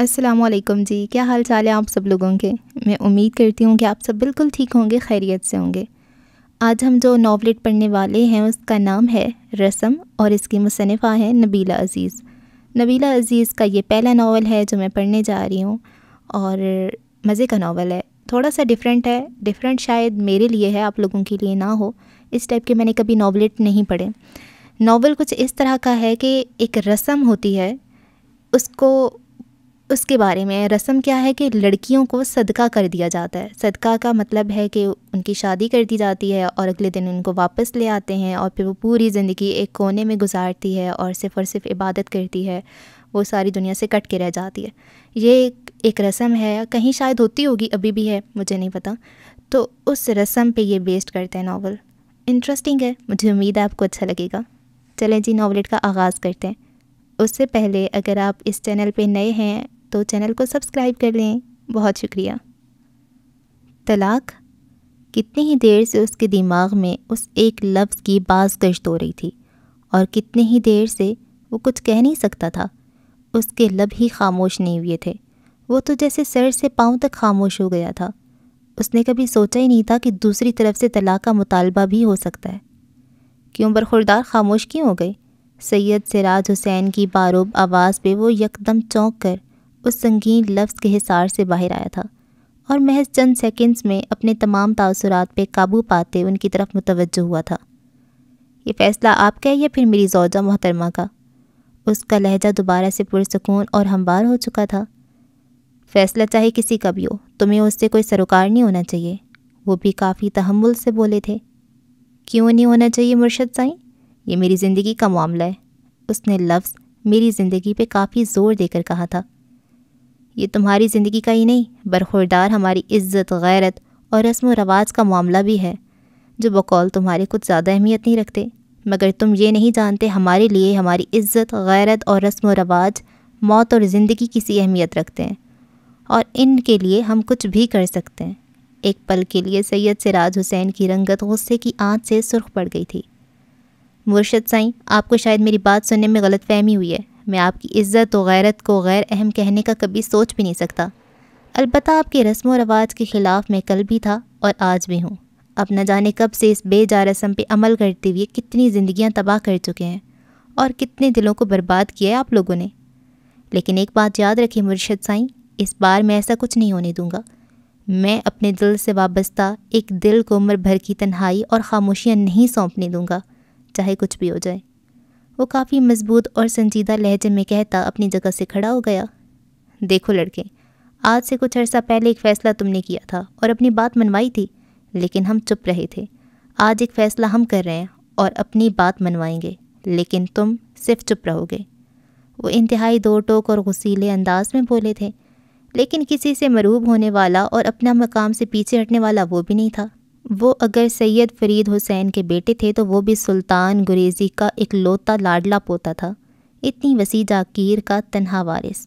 अस्सलामुअलैकुम जी, क्या हाल चाल है आप सब लोगों के। मैं उम्मीद करती हूँ कि आप सब बिल्कुल ठीक होंगे, खैरियत से होंगे। आज हम जो नॉवलेट पढ़ने वाले हैं उसका नाम है रसम और इसकी मुसन्निफ़ा है नबीला अजीज़। नबीला अजीज़ का ये पहला नावल है जो मैं पढ़ने जा रही हूँ और मज़े का नावल है। थोड़ा सा डिफरेंट है, डिफरेंट शायद मेरे लिए है, आप लोगों के लिए ना हो। इस टाइप के मैंने कभी नॉवलेट नहीं पढ़े। नावल कुछ इस तरह का है कि एक रस्म होती है, उसके बारे में। रस्म क्या है कि लड़कियों को सदका कर दिया जाता है। सदका का मतलब है कि उनकी शादी कर दी जाती है और अगले दिन उनको वापस ले आते हैं और फिर वो पूरी ज़िंदगी एक कोने में गुजारती है और सिर्फ इबादत करती है। वो सारी दुनिया से कट के रह जाती है। ये एक रस्म है, कहीं शायद होती होगी, अभी भी है, मुझे नहीं पता। तो उस रस्म पे ये बेस्ड करते हैं नावल। इंटरेस्टिंग है, मुझे उम्मीद है आपको अच्छा लगेगा। चलें जी, नावलेट का आगाज़ करते हैं। उससे पहले अगर आप इस चैनल पे नए हैं तो चैनल को सब्सक्राइब कर लें, बहुत शुक्रिया। तलाक। कितनी ही देर से उसके दिमाग में उस एक लफ्ज़ की बाज़गश्त हो रही थी और कितनी ही देर से वो कुछ कह नहीं सकता था। उसके लब ही खामोश नहीं हुए थे, वो तो जैसे सर से पाँव तक खामोश हो गया था। उसने कभी सोचा ही नहीं था कि दूसरी तरफ से तलाक का मुतालबा भी हो सकता है। क्यों बरखुरदार खामोश क्यों हो गई? सैयद सिराज हुसैन की बारूब आवाज़ पे वो यकदम चौंक कर उस संगीन लफ्ज़ के हिसार से बाहर आया था और महज चंद सेकंड्स में अपने तमाम तासुरात पे काबू पाते उनकी तरफ मुतवज्जो हुआ था। ये फ़ैसला आपका है या फिर मेरी ज़ौजा मोहतरमा का? उसका लहजा दोबारा से पुरसकून और हमवार हो चुका था। फ़ैसला चाहे किसी का भी हो, तुम्हें उससे कोई सरोकार नहीं होना चाहिए। वो भी काफ़ी तहम्मुल से बोले थे। क्यों नहीं होना चाहिए मुर्शद साईं? ये मेरी ज़िंदगी का मामला है। उसने लफ्ज़ मेरी ज़िंदगी पे काफ़ी ज़ोर देकर कहा था। ये तुम्हारी ज़िंदगी का ही नहीं बरखुरदार हमारी इज़्ज़त, गैरत और रस्म व रवाज का मामला भी है, जो बकौल तुम्हारे कुछ ज़्यादा अहमियत नहीं रखते। मगर तुम ये नहीं जानते हमारे लिए हमारी इज़्ज़त, गैरत और रस्म व रवाज, मौत और ज़िंदगी की सी अहमियत रखते हैं और इनके लिए हम कुछ भी कर सकते हैं। एक पल के लिए सैयद सिराज हुसैन की रंगत गुस्से की आंच से सुर्ख पड़ गई थी। मुर्शद साईं, आपको शायद मेरी बात सुनने में गलतफहमी हुई है। मैं आपकी इज़्ज़त और गैरत को गैर अहम कहने का कभी सोच भी नहीं सकता। अलबत्ता आपके रस्म व रवाज के ख़िलाफ़ मैं कल भी था और आज भी हूँ। अब न जाने कब से इस बेजा रस्म पे अमल करते हुए कितनी ज़िंदगियाँ तबाह कर चुके हैं और कितने दिलों को बर्बाद किया है आप लोगों ने। लेकिन एक बात याद रखिए मुर्शद साईं, इस बार मैं ऐसा कुछ नहीं होने दूँगा। मैं अपने दिल से वाबस्ता एक दिल को उम्र भर की तन्हाई और ख़ामोशियाँ नहीं सौंपने दूँगा, चाहे कुछ भी हो जाए। वो काफ़ी मजबूत और संजीदा लहजे में कहता अपनी जगह से खड़ा हो गया। देखो लड़के, आज से कुछ अर्सा पहले एक फ़ैसला तुमने किया था और अपनी बात मनवाई थी, लेकिन हम चुप रहे थे। आज एक फ़ैसला हम कर रहे हैं और अपनी बात मनवाएंगे, लेकिन तुम सिर्फ चुप रहोगे। वो इंतहाई दो टोक और गुस्सीले अंदाज में बोले थे, लेकिन किसी से मरूब होने वाला और अपना मकाम से पीछे हटने वाला वो भी नहीं था। वो अगर सैयद फरीद हुसैन के बेटे थे तो वो भी सुल्तान गुरेजी का इकलौता लाडला पोता था, इतनी वसी जागीर का तन्हा वारिस।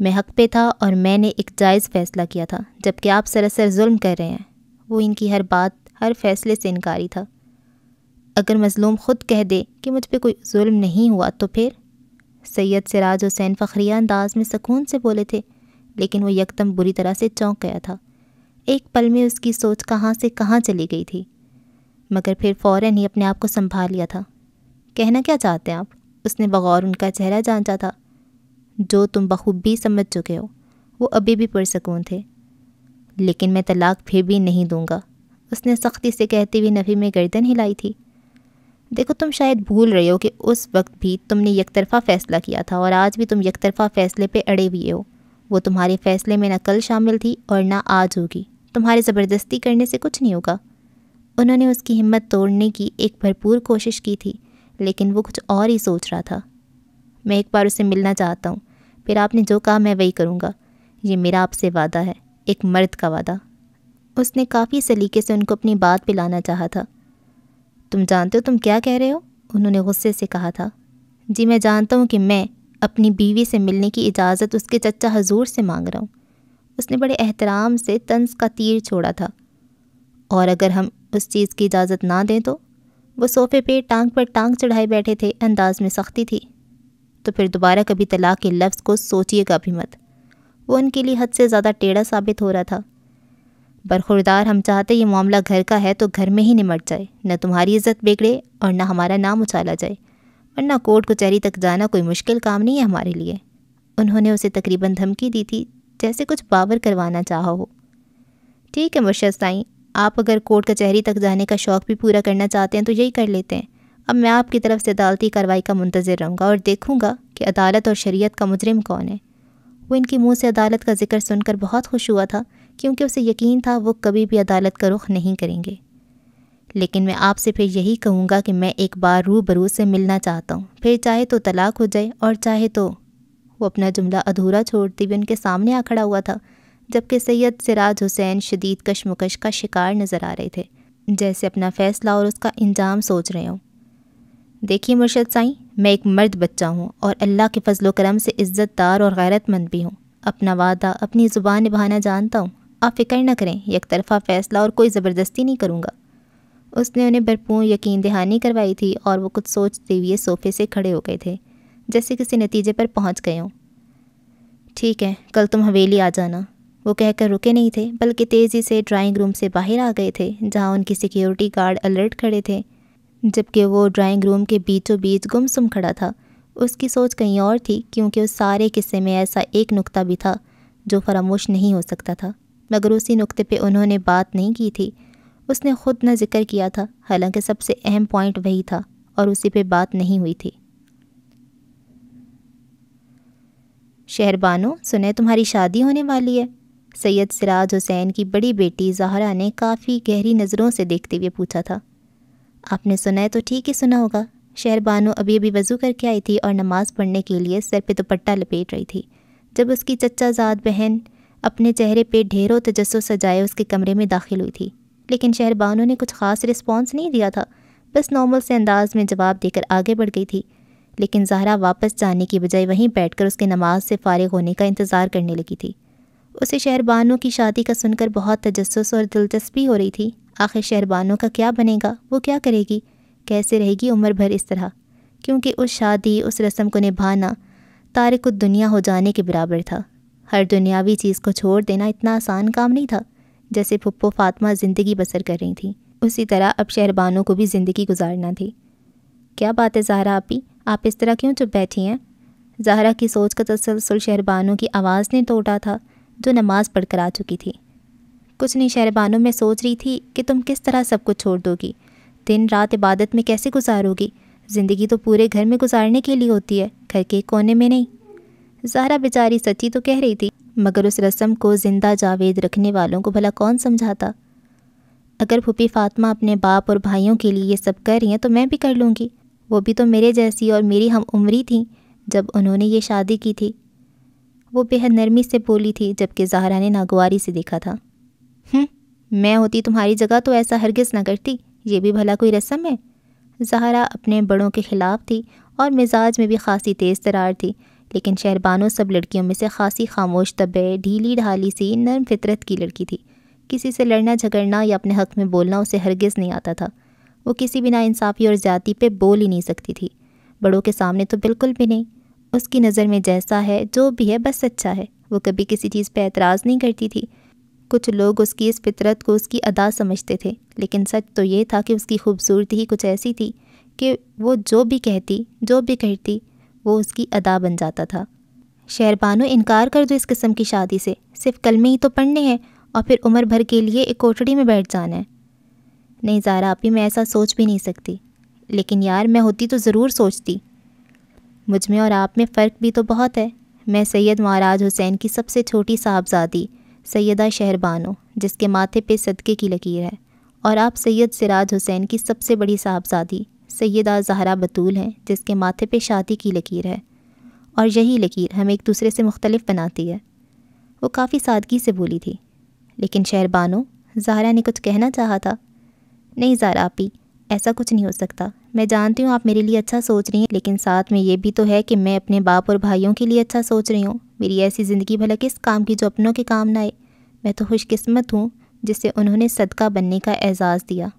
मैं हक़ पे था और मैंने एक जायज़ फ़ैसला किया था, जबकि आप सरासर जुल्म कर रहे हैं। वो इनकी हर बात, हर फ़ैसले से इनकारी था। अगर मज़लूम ख़ुद कह दे कि मुझ पर कोई जुल्म नहीं हुआ तो फिर? सैयद सिराज हुसैन फ़खरिया अंदाज़ में सकून से बोले थे, लेकिन वो यकदम बुरी तरह से चौंक गया था। एक पल में उसकी सोच कहाँ से कहाँ चली गई थी, मगर फिर फ़ौरन ही अपने आप को संभाल लिया था। कहना क्या चाहते हैं आप? उसने बगौर उनका चेहरा जांचा था। जो तुम बखूबी समझ चुके हो। वो अभी भी पुरसकून थे। लेकिन मैं तलाक फिर भी नहीं दूंगा, उसने सख्ती से कहते हुए नफ़ी में गर्दन हिलाई थी। देखो, तुम शायद भूल रहे हो कि उस वक्त भी तुमने यकतरफ़ा फ़ैसला किया था और आज भी तुम यकतरफ़ा फ़ैसले पर अड़े हुए हो। वो तुम्हारे फ़ैसले में न कल शामिल थी और ना आज होगी। तुम्हारे ज़बरदस्ती करने से कुछ नहीं होगा। उन्होंने उसकी हिम्मत तोड़ने की एक भरपूर कोशिश की थी, लेकिन वो कुछ और ही सोच रहा था। मैं एक बार उससे मिलना चाहता हूँ, फिर आपने जो कहा मैं वही करूँगा। ये मेरा आपसे वादा है, एक मर्द का वादा। उसने काफ़ी सलीके से उनको अपनी बात पे लाना चाहा था। तुम जानते हो तुम क्या कह रहे हो? उन्होंने गुस्से से कहा था। जी मैं जानता हूँ कि मैं अपनी बीवी से मिलने की इजाज़त उसके चचा हजूर से मांग रहा हूँ। उसने बड़े एहतराम से तंज का तीर छोड़ा था। और अगर हम उस चीज़ की इजाज़त ना दें तो? वो सोफ़े पे टांग पर टांग चढ़ाए बैठे थे, अंदाज़ में सख्ती थी। तो फिर दोबारा कभी तलाक के लफ्ज़ को सोचिएगा भी मत। वो उनके लिए हद से ज़्यादा टेढ़ा साबित हो रहा था। बरखुरदार, हम चाहते ये मामला घर का है तो घर में ही निमट जाए, न तुम्हारी इज्जत बिगड़े और न हमारा नाम उछाला जाए, वरना कोर्ट कचहरी तक जाना कोई मुश्किल काम नहीं है हमारे लिए। उन्होंने उसे तकरीबन धमकी दी थी, जैसे कुछ बावर करवाना चाहा हो। ठीक है मुर्शद साईं, आप अगर कोर्ट कचहरी तक जाने का शौक़ भी पूरा करना चाहते हैं तो यही कर लेते हैं। अब मैं आपकी तरफ से अदालती कार्रवाई का मुंतज़र रहूँगा और देखूँगा कि अदालत और शरीयत का मुजरिम कौन है। वो इनके मुँह से अदालत का जिक्र सुनकर बहुत खुश हुआ था, क्योंकि उसे यकीन था वो कभी भी अदालत का रुख नहीं करेंगे। लेकिन मैं आपसे फिर यही कहूँगा कि मैं एक बार रूबरू से मिलना चाहता हूँ, फिर चाहे तो तलाक हो जाए और चाहे तो। वो अपना जुमला अधूरा छोड़ते हुए उनके सामने आ खड़ा हुआ था, जबकि सैयद सिराज हुसैन शदीद कशमकश का शिकार नज़र आ रहे थे, जैसे अपना फ़ैसला और उसका इंजाम सोच रहे हों। देखिए मुर्शद साईं, मैं एक मर्द बच्चा हूँ और अल्लाह के फजलो करम से इज़्ज़तदार और गैरतमंद भी हूँ। अपना वादा अपनी ज़ुबान निभाना जानता हूँ। आप फ़िक्र न करें, एक तरफ़ा फ़ैसला और कोई ज़बरदस्ती नहीं करूँगा। उसने उन्हें भरपूर यकीन दहानी करवाई थी और वो कुछ सोचते हुए सोफ़े से खड़े हो गए थे, जैसे किसी नतीजे पर पहुँच गए हों। ठीक है, कल तुम हवेली आ जाना। वो कहकर रुके नहीं थे, बल्कि तेज़ी से ड्राइंग रूम से बाहर आ गए थे, जहाँ उनकी सिक्योरिटी गार्ड अलर्ट खड़े थे, जबकि वो ड्राइंग रूम के बीचों बीच गुमसुम खड़ा था। उसकी सोच कहीं और थी, क्योंकि उस सारे किस्से में ऐसा एक नुक्ता भी था जो फरामोश नहीं हो सकता था, मगर उसी नुक्ते पे उन्होंने बात नहीं की थी। उसने ख़ुद न जिक्र किया था, हालांकि सबसे अहम पॉइंट वही था और उसी पे बात नहीं हुई थी। शहरबानो, सुने तुम्हारी शादी होने वाली है? सैयद सिराज हुसैन की बड़ी बेटी ज़हरा ने काफ़ी गहरी नज़रों से देखते हुए पूछा था। आपने सुना है तो ठीक ही सुना होगा। शहरबानो अभी अभी वज़ू करके आई थी और नमाज़ पढ़ने के लिए सर पे दुपट्टा लपेट रही थी, जब उसकी चच्चाजाद बहन अपने चेहरे पे ढेरों तजस्सुम सजाए उसके कमरे में दाखिल हुई थी। लेकिन शहरबानो ने कुछ ख़ास रिस्पॉन्स नहीं दिया था, बस नॉर्मल से अंदाज़ में जवाब देकर आगे बढ़ गई थी। लेकिन ज़हरा वापस जाने की बजाय वहीं बैठकर उसके नमाज से फ़ारिग होने का इंतज़ार करने लगी थी। उसे शहरबानो की शादी का सुनकर बहुत तजस्सुस और दिलचस्पी हो रही थी। आखिर शहरबानो का क्या बनेगा, वो क्या करेगी, कैसे रहेगी उम्र भर इस तरह, क्योंकि उस शादी, उस रस्म को निभाना तारिक दुनिया हो जाने के बराबर था। हर दुनियावी चीज़ को छोड़ देना इतना आसान काम नहीं था। जैसे फुप्पो फातिमा ज़िंदगी बसर कर रही थी, उसी तरह अब शहरबानो को भी ज़िंदगी गुजारना थी। क्या बात है ज़हरा आपी, आप इस तरह क्यों चुप बैठी हैं? ज़हरा की सोच का तसलसल शहरबानो की आवाज़ ने तोड़ा था, जो नमाज़ पढ़कर आ चुकी थी। कुछ नहीं शहरबानो, मैं सोच रही थी कि तुम किस तरह सब कुछ छोड़ दोगी, दिन रात इबादत में कैसे गुजारोगी? ज़िंदगी तो पूरे घर में गुजारने के लिए होती है, घर के कोने में नहीं। ज़हरा बेचारी सच्ची तो कह रही थी, मगर उस रस्म को ज़िंदा जावेद रखने वालों को भला कौन समझाता। अगर फूफी फातिमा अपने बाप और भाइयों के लिए ये सब कर रही हैं तो मैं भी कर लूँगी। वो भी तो मेरे जैसी और मेरी हम उम्री थी जब उन्होंने ये शादी की थी। वो बेहद नरमी से बोली थी, जबकि ज़हरा ने नागवारी से देखा था। मैं होती तुम्हारी जगह तो ऐसा हरगिज़ ना करती, ये भी भला कोई रस्म है। ज़हरा अपने बड़ों के ख़िलाफ़ थी और मिजाज में भी खासी तेज़ तरार थी, लेकिन शहरबानो सब लड़कियों में से खासी खामोश तबे, ढीली ढाली सी, नरम फितरत की लड़की थी। किसी से लड़ना झगड़ना या अपने हक़ में बोलना उसे हरगिज़ नहीं आता था। वो किसी भी नाइंसाफ़ी और ज़्यादती पे बोल ही नहीं सकती थी, बड़ों के सामने तो बिल्कुल भी नहीं। उसकी नज़र में जैसा है जो भी है बस अच्छा है। वो कभी किसी चीज़ पे एतराज़ नहीं करती थी। कुछ लोग उसकी इस फितरत को उसकी अदा समझते थे, लेकिन सच तो ये था कि उसकी खूबसूरती ही कुछ ऐसी थी कि वो जो भी कहती, जो भी करती, वो उसकी अदा बन जाता था। शहरबानो, इनकार कर दो इस किस्म की शादी से। सिर्फ कलमे ही तो पढ़ने हैं और फिर उम्र भर के लिए एक कोठड़ी में बैठ जाना है। नहीं ज़हरा आपी, मैं ऐसा सोच भी नहीं सकती। लेकिन यार, मैं होती तो ज़रूर सोचती। मुझ में और आप में फ़र्क भी तो बहुत है। मैं सैयद मेराज हुसैन की सबसे छोटी साहबजादी सैयदा शहरबानो, जिसके माथे पे सदक़े की लकीर है, और आप सैयद सिराज हुसैन की सबसे बड़ी साहबजादी सैयदा ज़हरा बतूल हैं, जिसके माथे पे शादी की लकीर है, और यही लकीर हमें एक दूसरे से मुख्तलिफ बनाती है। वो काफ़ी सादगी से बोली थी। लेकिन शहरबानो, ज़हरा ने कुछ कहना चाहा था। नहीं ज़हरा आपी, ऐसा कुछ नहीं हो सकता। मैं जानती हूँ आप मेरे लिए अच्छा सोच रही हैं, लेकिन साथ में ये भी तो है कि मैं अपने बाप और भाइयों के लिए अच्छा सोच रही हूँ। मेरी ऐसी ज़िंदगी भला किस काम की जो अपनों के काम ना आए। मैं तो खुशकिस्मत हूँ जिसे उन्होंने सदका बनने का एहसास दिया।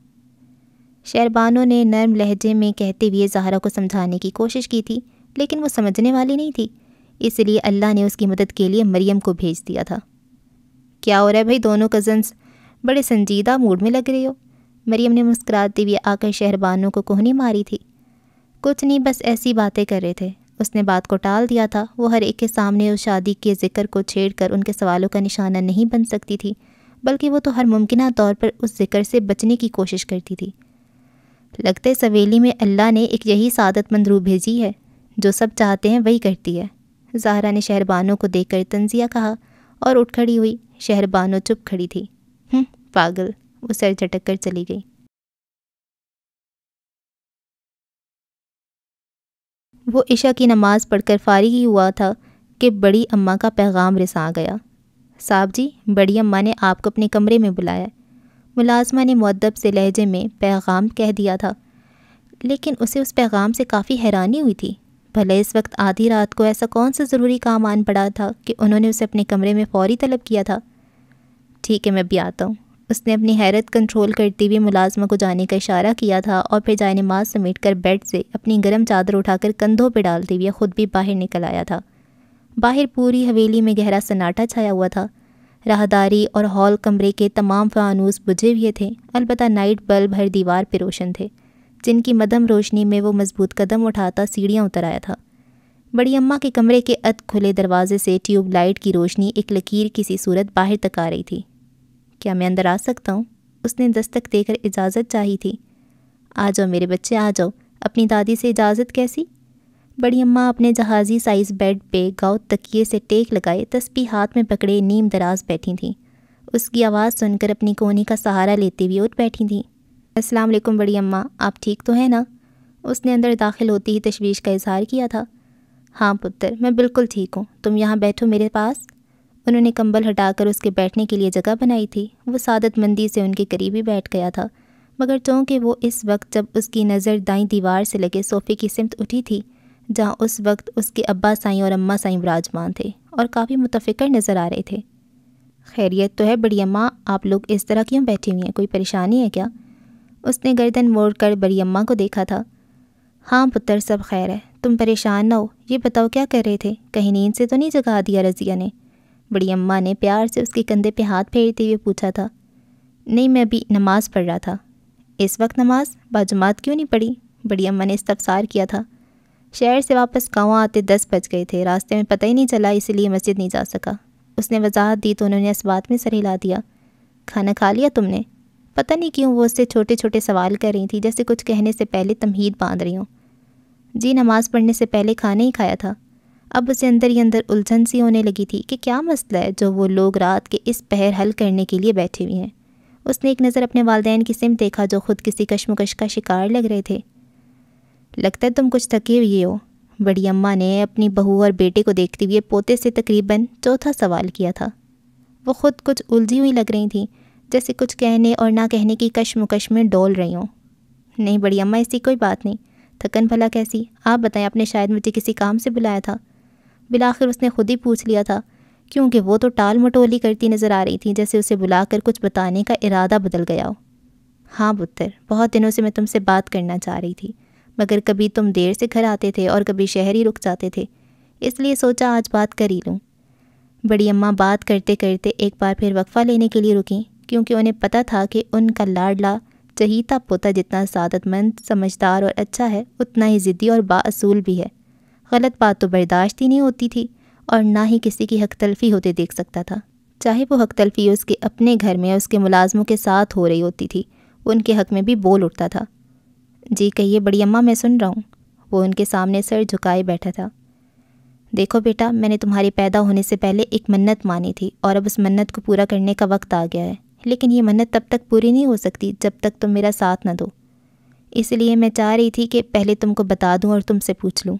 शहरबानो ने नरम लहजे में कहते हुए ज़हरा को समझाने की कोशिश की थी, लेकिन वो समझने वाली नहीं थी, इसलिए अल्लाह ने उसकी मदद के लिए मरियम को भेज दिया था। क्या हो रहा है भाई, दोनों कज़न्स बड़े संजीदा मूड में लग रहे हो। मरियम ने मुस्कुराते हुए आकर शहरबानो को कोहनी मारी थी। कुछ नहीं, बस ऐसी बातें कर रहे थे। उसने बात को टाल दिया था। वो हर एक के सामने उस शादी के ज़िक्र को छेड़कर उनके सवालों का निशाना नहीं बन सकती थी, बल्कि वो तो हर मुमकिन तौर पर उस ज़िक्र से बचने की कोशिश करती थी। लगते सवेली में अल्लाह ने एक यही सादतमंद रूह भेजी है, जो सब चाहते हैं वही करती है। ज़हरा ने शहरबानो को देखकर तंजिया कहा और उठ खड़ी हुई। शहरबानो चुप खड़ी थी। पागल, वो सर झटक कर चली गई। वो इशा की नमाज़ पढ़कर फारिग ही हुआ था कि बड़ी अम्मा का पैगाम रिसा गया। साहब जी, बड़ी अम्मा ने आपको अपने कमरे में बुलाया। मुलाजमा ने मुअद्दब से लहजे में पैगाम कह दिया था, लेकिन उसे उस पैगाम से काफ़ी हैरानी हुई थी। भले इस वक्त आधी रात को ऐसा कौन सा ज़रूरी काम आन पड़ा था कि उन्होंने उसे अपने कमरे में फ़ौरी तलब किया था। ठीक है, मैं भी आता हूँ। उसने अपनी हैरत कंट्रोल करते हुए मुलाजमा को जाने का इशारा किया था और फिर जाए नमाज समेट कर बेड से अपनी गर्म चादर उठाकर कंधों पर डालते हुए ख़ुद भी बाहर निकल आया था। बाहर पूरी हवेली में गहरा सन्नाटा छाया हुआ था। राहदारी और हॉल कमरे के तमाम फानूस बुझे हुए थे, अलबत्ता नाइट बल्ब हर दीवार पर रोशन थे, जिनकी मध्यम रोशनी में वो मजबूत कदम उठाता सीढ़ियाँ उतर आया था। बड़ी अम्मा के कमरे के अध खुले दरवाजे से ट्यूबलाइट की रोशनी एक लकीर की सी सूरत बाहर तक आ रही थी। क्या मैं अंदर आ सकता हूँ? उसने दस्तक देकर इजाज़त चाही थी। आ जाओ मेरे बच्चे, आ जाओ। अपनी दादी से इजाज़त कैसी? बड़ी अम्मा अपने जहाज़ी साइज़ बेड पे गाउद तकिए से टेक लगाए, तस्बीह हाथ में पकड़े नीम दराज बैठी थीं। उसकी आवाज़ सुनकर अपनी कोहनी का सहारा लेते हुए उठ बैठी थीं। अस्सलाम वालेकुम बड़ी अम्मा, आप ठीक तो हैं ना? उसने अंदर दाखिल होते ही तशवीश का इजहार किया था। हाँ पुत्र, मैं बिल्कुल ठीक हूँ, तुम यहाँ बैठो मेरे पास। उन्होंने कंबल हटाकर उसके बैठने के लिए जगह बनाई थी। वो सादतमंदी से उनके करीब ही बैठ गया था, मगर चूँकि वो इस वक्त जब उसकी नज़र दाईं दीवार से लगे सोफ़े की सिमत उठी थी, जहाँ उस वक्त उसके अब्बा साईं और अम्मा साईं विराजमान थे और काफ़ी मुतफ़िकर नज़र आ रहे थे। खैरियत तो है बड़ी अम्मा, आप लोग इस तरह क्यों बैठी हुई हैं, कोई परेशानी है क्या? उसने गर्दन मोड़ कर बड़ी अम्मा को देखा था। हाँ पुत्र, सब खैर है, तुम परेशान ना हो। ये बताओ क्या कर रहे थे, कहीं नींद से तो नहीं जगा दिया रज़िया ने? बड़ी अम्मा ने प्यार से उसके कंधे पे हाथ फेरते हुए पूछा था। नहीं, मैं अभी नमाज़ पढ़ रहा था। इस वक्त नमाज बाजुमात क्यों नहीं पढ़ी? बड़ी अम्मा ने इस्तफसार किया था। शहर से वापस गाँव आते 10 बज गए थे, रास्ते में पता ही नहीं चला, इसलिए मस्जिद नहीं जा सका। उसने वजाहत दी तो उन्होंने इस बात में सर हिला दिया। खाना खा लिया तुमने? पता नहीं क्यों वो उससे छोटे छोटे सवाल कर रही थी, जैसे कुछ कहने से पहले तमहीद बांध रही हूँ। जी, नमाज़ पढ़ने से पहले खाना ही खाया था। अब उसे अंदर ही अंदर उलझन सी होने लगी थी कि क्या मसला है जो वो लोग रात के इस पहर हल करने के लिए बैठे हुए हैं। उसने एक नज़र अपने वालदैन की सिमत देखा, जो खुद किसी कशमकश का शिकार लग रहे थे। लगता है तुम कुछ थके हुए हो। बड़ी अम्मा ने अपनी बहू और बेटे को देखते हुए पोते से तकरीबन चौथा सवाल किया था। वो खुद कुछ उलझी हुई लग रही थी, जैसे कुछ कहने और ना कहने की कशमकश में डोल रही हों। नहीं बड़ी अम्मा, ऐसी कोई बात नहीं। थकन भला कैसी? आप बताएं, आपने शायद मुझे किसी काम से बुलाया था। बिलाखिर उसने खुद ही पूछ लिया था, क्योंकि वो तो टाल मटोली करती नज़र आ रही थी, जैसे उसे बुलाकर कुछ बताने का इरादा बदल गया हो। हाँ पुत्र, बहुत दिनों से मैं तुमसे बात करना चाह रही थी, मगर कभी तुम देर से घर आते थे और कभी शहर ही रुक जाते थे, इसलिए सोचा आज बात कर ही लूँ। बड़ी अम्मा बात करते करते एक बार फिर वक्फ़ा लेने के लिए रुकीं, क्योंकि उन्हें पता था कि उनका लाडला चहीता पोता जितना सादतमंद, समझदार और अच्छा है, उतना ही ज़िद्दी और बाअसूल भी है। गलत बात तो बर्दाश्त ही नहीं होती थी और ना ही किसी की हक तलफ़ी होते देख सकता था, चाहे वो हक तलफ़ी उसके अपने घर में उसके मुलाजमों के साथ हो रही होती थी। उनके हक़ में भी बोल उठता था। जी कहिए बड़ी अम्मा, मैं सुन रहा हूँ। वो उनके सामने सर झुकाए बैठा था। देखो बेटा, मैंने तुम्हारे पैदा होने से पहले एक मन्नत मानी थी और अब उस मन्नत को पूरा करने का वक्त आ गया है, लेकिन ये मन्नत तब तक पूरी नहीं हो सकती जब तक तुम मेरा साथ ना दो। इसलिए मैं चाह रही थी कि पहले तुमको बता दूं और तुमसे पूछ लूं।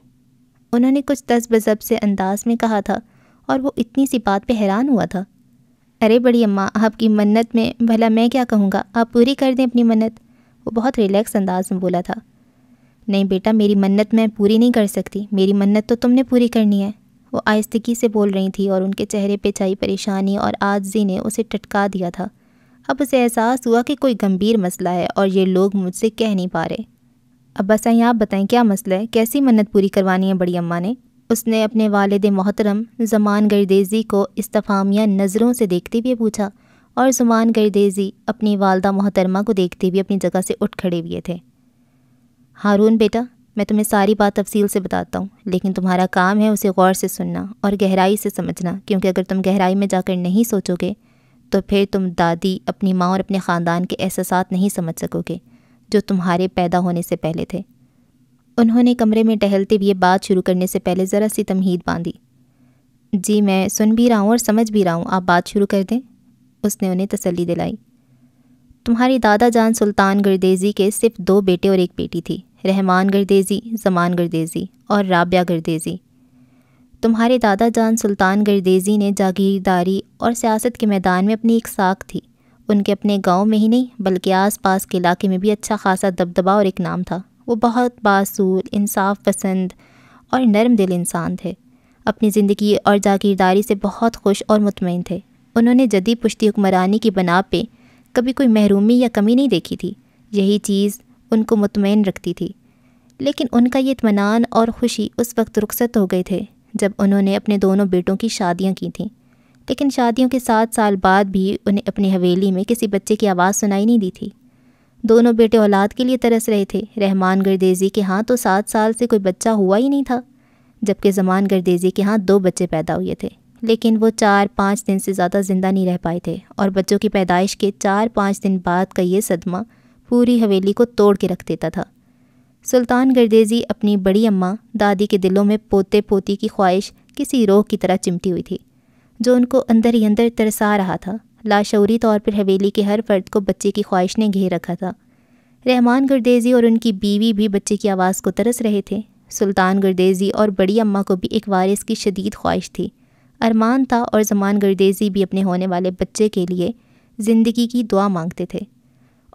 उन्होंने कुछ तज़बज़ब से अंदाज में कहा था और वो इतनी सी बात पे हैरान हुआ था। अरे बड़ी अम्मा, आपकी मन्नत में भला मैं क्या कहूँगा, आप पूरी कर दें अपनी मन्नत। वो बहुत रिलैक्स अंदाज में बोला था। नहीं बेटा, मेरी मन्नत मैं पूरी नहीं कर सकती, मेरी मन्नत तो तुमने पूरी करनी है। वो आहिस्तगी से बोल रही थी और उनके चेहरे पर छाई परेशानी और आजजी ने उसे टटका दिया था। अब उसे एहसास हुआ कि कोई गंभीर मसला है और ये लोग मुझसे कह नहीं पा रहे। अब्बा साईं आप बताएं क्या मसला है, कैसी मन्नत पूरी करवानी है? बड़ी अम्मा ने उसने अपने वालिद मोहतरम ज़मान गुरदेजी को इस्तफामिया नज़रों से देखते हुए पूछा और ज़मान गुरदेजी अपनी वालदा मोहतरमा को देखते हुए अपनी जगह से उठ खड़े हुए थे। हारून बेटा, मैं तुम्हें सारी बात तफसील से बताता हूँ, लेकिन तुम्हारा काम है उसे गौर से सुनना और गहराई से समझना, क्योंकि अगर तुम गहराई में जाकर नहीं सोचोगे तो फिर तुम दादी, अपनी माँ और अपने ख़ानदान के एहसासात नहीं समझ सकोगे जो तुम्हारे पैदा होने से पहले थे। उन्होंने कमरे में टहलते हुए बात शुरू करने से पहले ज़रा सी तमहीद बांधी। जी मैं सुन भी रहा हूँ और समझ भी रहा हूँ, आप बात शुरू कर दें, उसने उन्हें तसल्ली दिलाई। तुम्हारी दादा जान सुल्तान गुरेजी के सिर्फ 2 बेटे और एक बेटी थी, रहमान गुरदेजी, ज़मान गुरदेजी और राबिया गुरदेजी। तुम्हारे दादा जान सुल्तान गुरदेजी ने जागीरदारी और सियासत के मैदान में अपनी एक साख थी। उनके अपने गांव में ही नहीं बल्कि आसपास के इलाके में भी अच्छा खासा दबदबा और एक नाम था। वो बहुत बासूर, इंसाफ पसंद और नरम दिल इंसान थे। अपनी ज़िंदगी और जागीरदारी से बहुत खुश और मुतमईन थे। उन्होंने जदी पुश्ती हुक्मरानी की बना पे कभी कोई महरूमी या कमी नहीं देखी थी। यही चीज़ उनको मुतमईन रखती थी। लेकिन उनका ये इत्मीनान और खुशी उस वक्त रुखसत हो गए थे जब उन्होंने अपने दोनों बेटों की शादियां की थीं। लेकिन शादियों के 7 साल बाद भी उन्हें अपनी हवेली में किसी बच्चे की आवाज़ सुनाई नहीं दी थी। दोनों बेटे औलाद के लिए तरस रहे थे। रहमान गुरदेजी के यहाँ तो 7 साल से कोई बच्चा हुआ ही नहीं था, जबकि ज़मान गुरदेजी के यहाँ 2 बच्चे पैदा हुए थे, लेकिन वो 4-5 दिन से ज़्यादा ज़िंदा नहीं रह पाए थे। और बच्चों की पैदाइश के 4-5 दिन बाद का ये सदमा पूरी हवेली को तोड़ के रख देता था। सुल्तान गुरदेजी अपनी बड़ी अम्मा दादी के दिलों में पोते पोती की ख्वाहिश किसी रोग की तरह चिमटी हुई थी जो उनको अंदर ही अंदर तरसा रहा था। लाशऊरी तौर पर हवेली के हर फर्द को बच्चे की ख्वाहिश ने घेर रखा था। रहमान गुरदेजी और उनकी बीवी भी बच्चे की आवाज़ को तरस रहे थे। सुल्तान गुरदेजी और बड़ी अम्मा को भी एक वारिस की शदीद ख्वाहिश थी, अरमान था, और ज़मान गुरदेजी भी अपने होने वाले बच्चे के लिए ज़िंदगी की दुआ मांगते थे।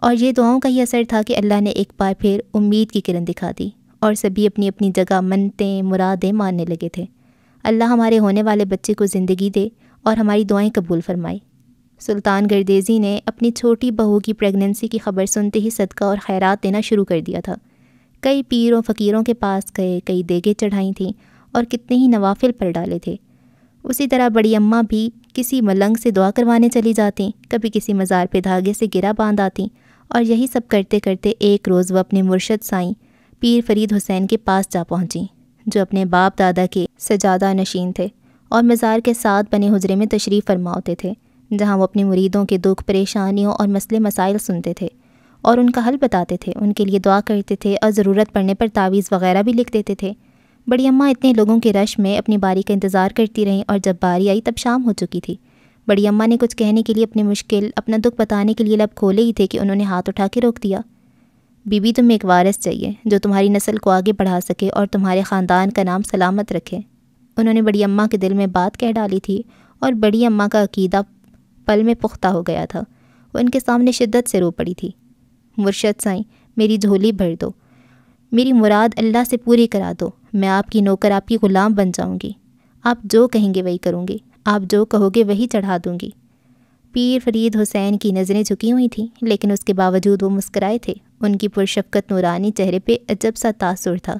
और ये दुआओं का ही असर था कि अल्लाह ने एक बार फिर उम्मीद की किरण दिखा दी और सभी अपनी अपनी जगह मन्नतें, मुरादें मानने लगे थे। अल्लाह हमारे होने वाले बच्चे को ज़िंदगी दे और हमारी दुआएं कबूल फरमाए। सुल्तान गुरदेजी ने अपनी छोटी बहू की प्रेगनेंसी की खबर सुनते ही सदका और खैरात देना शुरू कर दिया था। कई पीरों फ़कीरों के पास गए, कई देगे चढ़ाई थीं और कितने ही नवाफिल पर डाले थे। उसी तरह बड़ी अम्मा भी किसी मलंग से दुआ करवाने चली जाती, कभी किसी मज़ार पे धागे से गिरा बांध आती, और यही सब करते करते एक रोज़ वह अपने मुर्शद साईं पीर फरीद हुसैन के पास जा पहुँची, जो अपने बाप दादा के सजादा नशीन थे और मज़ार के साथ बने हुजरे में तशरीफ़ फरमा होते थे, जहाँ वो अपने मुरीदों के दुख, परेशानियों और मसले मसाइल सुनते थे और उनका हल बताते थे, उनके लिए दुआ करते थे और ज़रूरत पड़ने पर तावीज़ वगैरह भी लिख देते थे। बड़ी अम्मा इतने लोगों के रश में अपनी बारी का इंतज़ार करती रहीं और जब बारी आई तब शाम हो चुकी थी। बड़ी अम्मा ने कुछ कहने के लिए, अपनी मुश्किल, अपना दुख बताने के लिए लब खोले ही थे कि उन्होंने हाथ उठा के रोक दिया। बीबी, तुम्हें एक वारिस चाहिए जो तुम्हारी नस्ल को आगे बढ़ा सके और तुम्हारे ख़ानदान का नाम सलामत रखे। उन्होंने बड़ी अम्मा के दिल में बात कह डाली थी और बड़ी अम्मा का अकीदा पल में पुख्ता हो गया था। उनके सामने शिद्दत से रो पड़ी थी। मुर्शद साईं, मेरी झोली भर दो, मेरी मुराद अल्लाह से पूरी करा दो, मैं आपकी नौकर, आपकी ग़ुलाम बन जाऊँगी, आप जो कहेंगे वही करूँगी, आप जो कहोगे वही चढ़ा दूँगी। पीर फरीद हुसैन की नज़रें झुकी हुई थीं, लेकिन उसके बावजूद वो मुस्कराए थे। उनकी पुरशफ़क़त नूरानी चेहरे पे अजब सा तासुर था,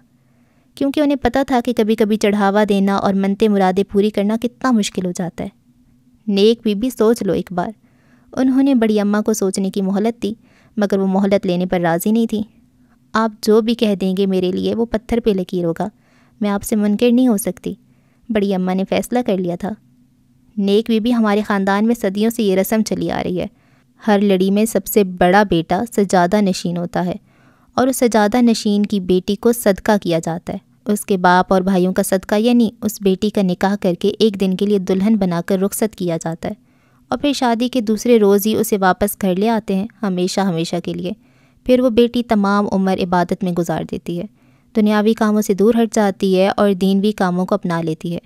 क्योंकि उन्हें पता था कि कभी कभी चढ़ावा देना और मनते मुरादें पूरी करना कितना मुश्किल हो जाता है। नेक बीबी, सोच लो एक बार। उन्होंने बड़ी अम्मा को सोचने की मोहलत दी, मगर वो मोहलत लेने पर राज़ी नहीं थी। आप जो भी कह देंगे मेरे लिए वो पत्थर पे लकीर होगा, मैं आपसे मुनकिर नहीं हो सकती। बड़ी अम्मा ने फ़ैसला कर लिया था। नेक बीबी, हमारे ख़ानदान में सदियों से ये रस्म चली आ रही है। हर लड़ी में सबसे बड़ा बेटा सजादा नशीन होता है और उस सजादा नशीन की बेटी को सदका किया जाता है। उसके बाप और भाइयों का सदका, यानी उस बेटी का निकाह करके एक दिन के लिए दुल्हन बनाकर रुखसत किया जाता है और फिर शादी के दूसरे रोज़ ही उसे वापस घर ले आते हैं, हमेशा हमेशा के लिए। फिर वो बेटी तमाम उम्र इबादत में गुजार देती है, दुनियावी कामों से दूर हट जाती है और दीनवी कामों को अपना लेती है।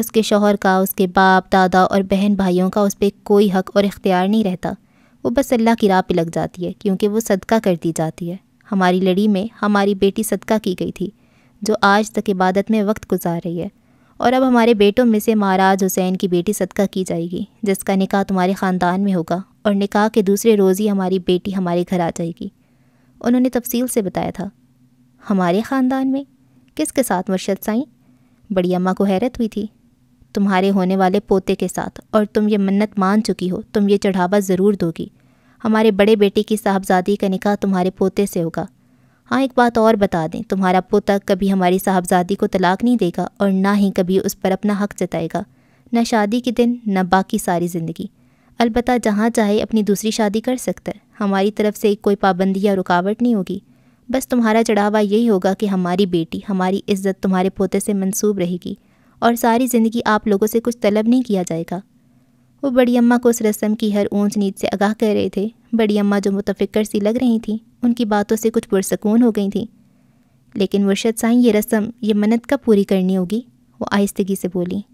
उसके शौहर का, उसके बाप दादा और बहन भाइयों का उस पर कोई हक और इख्तियार नहीं रहता। वो बस अल्लाह की राह पे लग जाती है, क्योंकि वो सदका कर दी जाती है। हमारी लड़ी में हमारी बेटी सदका की गई थी, जो आज तक इबादत में वक्त गुजार रही है। और अब हमारे बेटों में से महाराज हुसैन की बेटी सदका की जाएगी, जिसका निकाह तुम्हारे ख़ानदान में होगा, और निकाह के दूसरे रोज़ ही हमारी बेटी हमारे घर आ जाएगी। उन्होंने तफसील से बताया था। हमारे ख़ानदान में किसके साथ मुर्शद साईं? बड़ी अम्मा को हैरत हुई थी। तुम्हारे होने वाले पोते के साथ, और तुम ये मन्नत मान चुकी हो, तुम ये चढ़ावा ज़रूर दोगी। हमारे बड़े बेटे की साहबजादी का निकाह तुम्हारे पोते से होगा। हाँ, एक बात और बता दें, तुम्हारा पोता कभी हमारी साहबजादी को तलाक नहीं देगा और ना ही कभी उस पर अपना हक़ जताएगा, न शादी के दिन न बाकी सारी ज़िंदगी। अलबत्ता जहाँ चाहे अपनी दूसरी शादी कर सकता है, हमारी तरफ से कोई पाबंदी या रुकावट नहीं होगी। बस तुम्हारा चढ़ावा यही होगा कि हमारी बेटी, हमारी इज़्ज़त तुम्हारे पोते से मंसूब रहेगी और सारी ज़िंदगी आप लोगों से कुछ तलब नहीं किया जाएगा। वो बड़ी अम्मा को उस रस्म की हर ऊंच नीच से आगाह कर रहे थे। बड़ी अम्मा जो मुतफ़िक्र सी लग रही थीं, उनकी बातों से कुछ पुरसकून हो गई थीं। लेकिन मुर्शद साईं, ये रस्म, ये मन्नत कब पूरी करनी होगी? वो आहिस्तगी से बोली।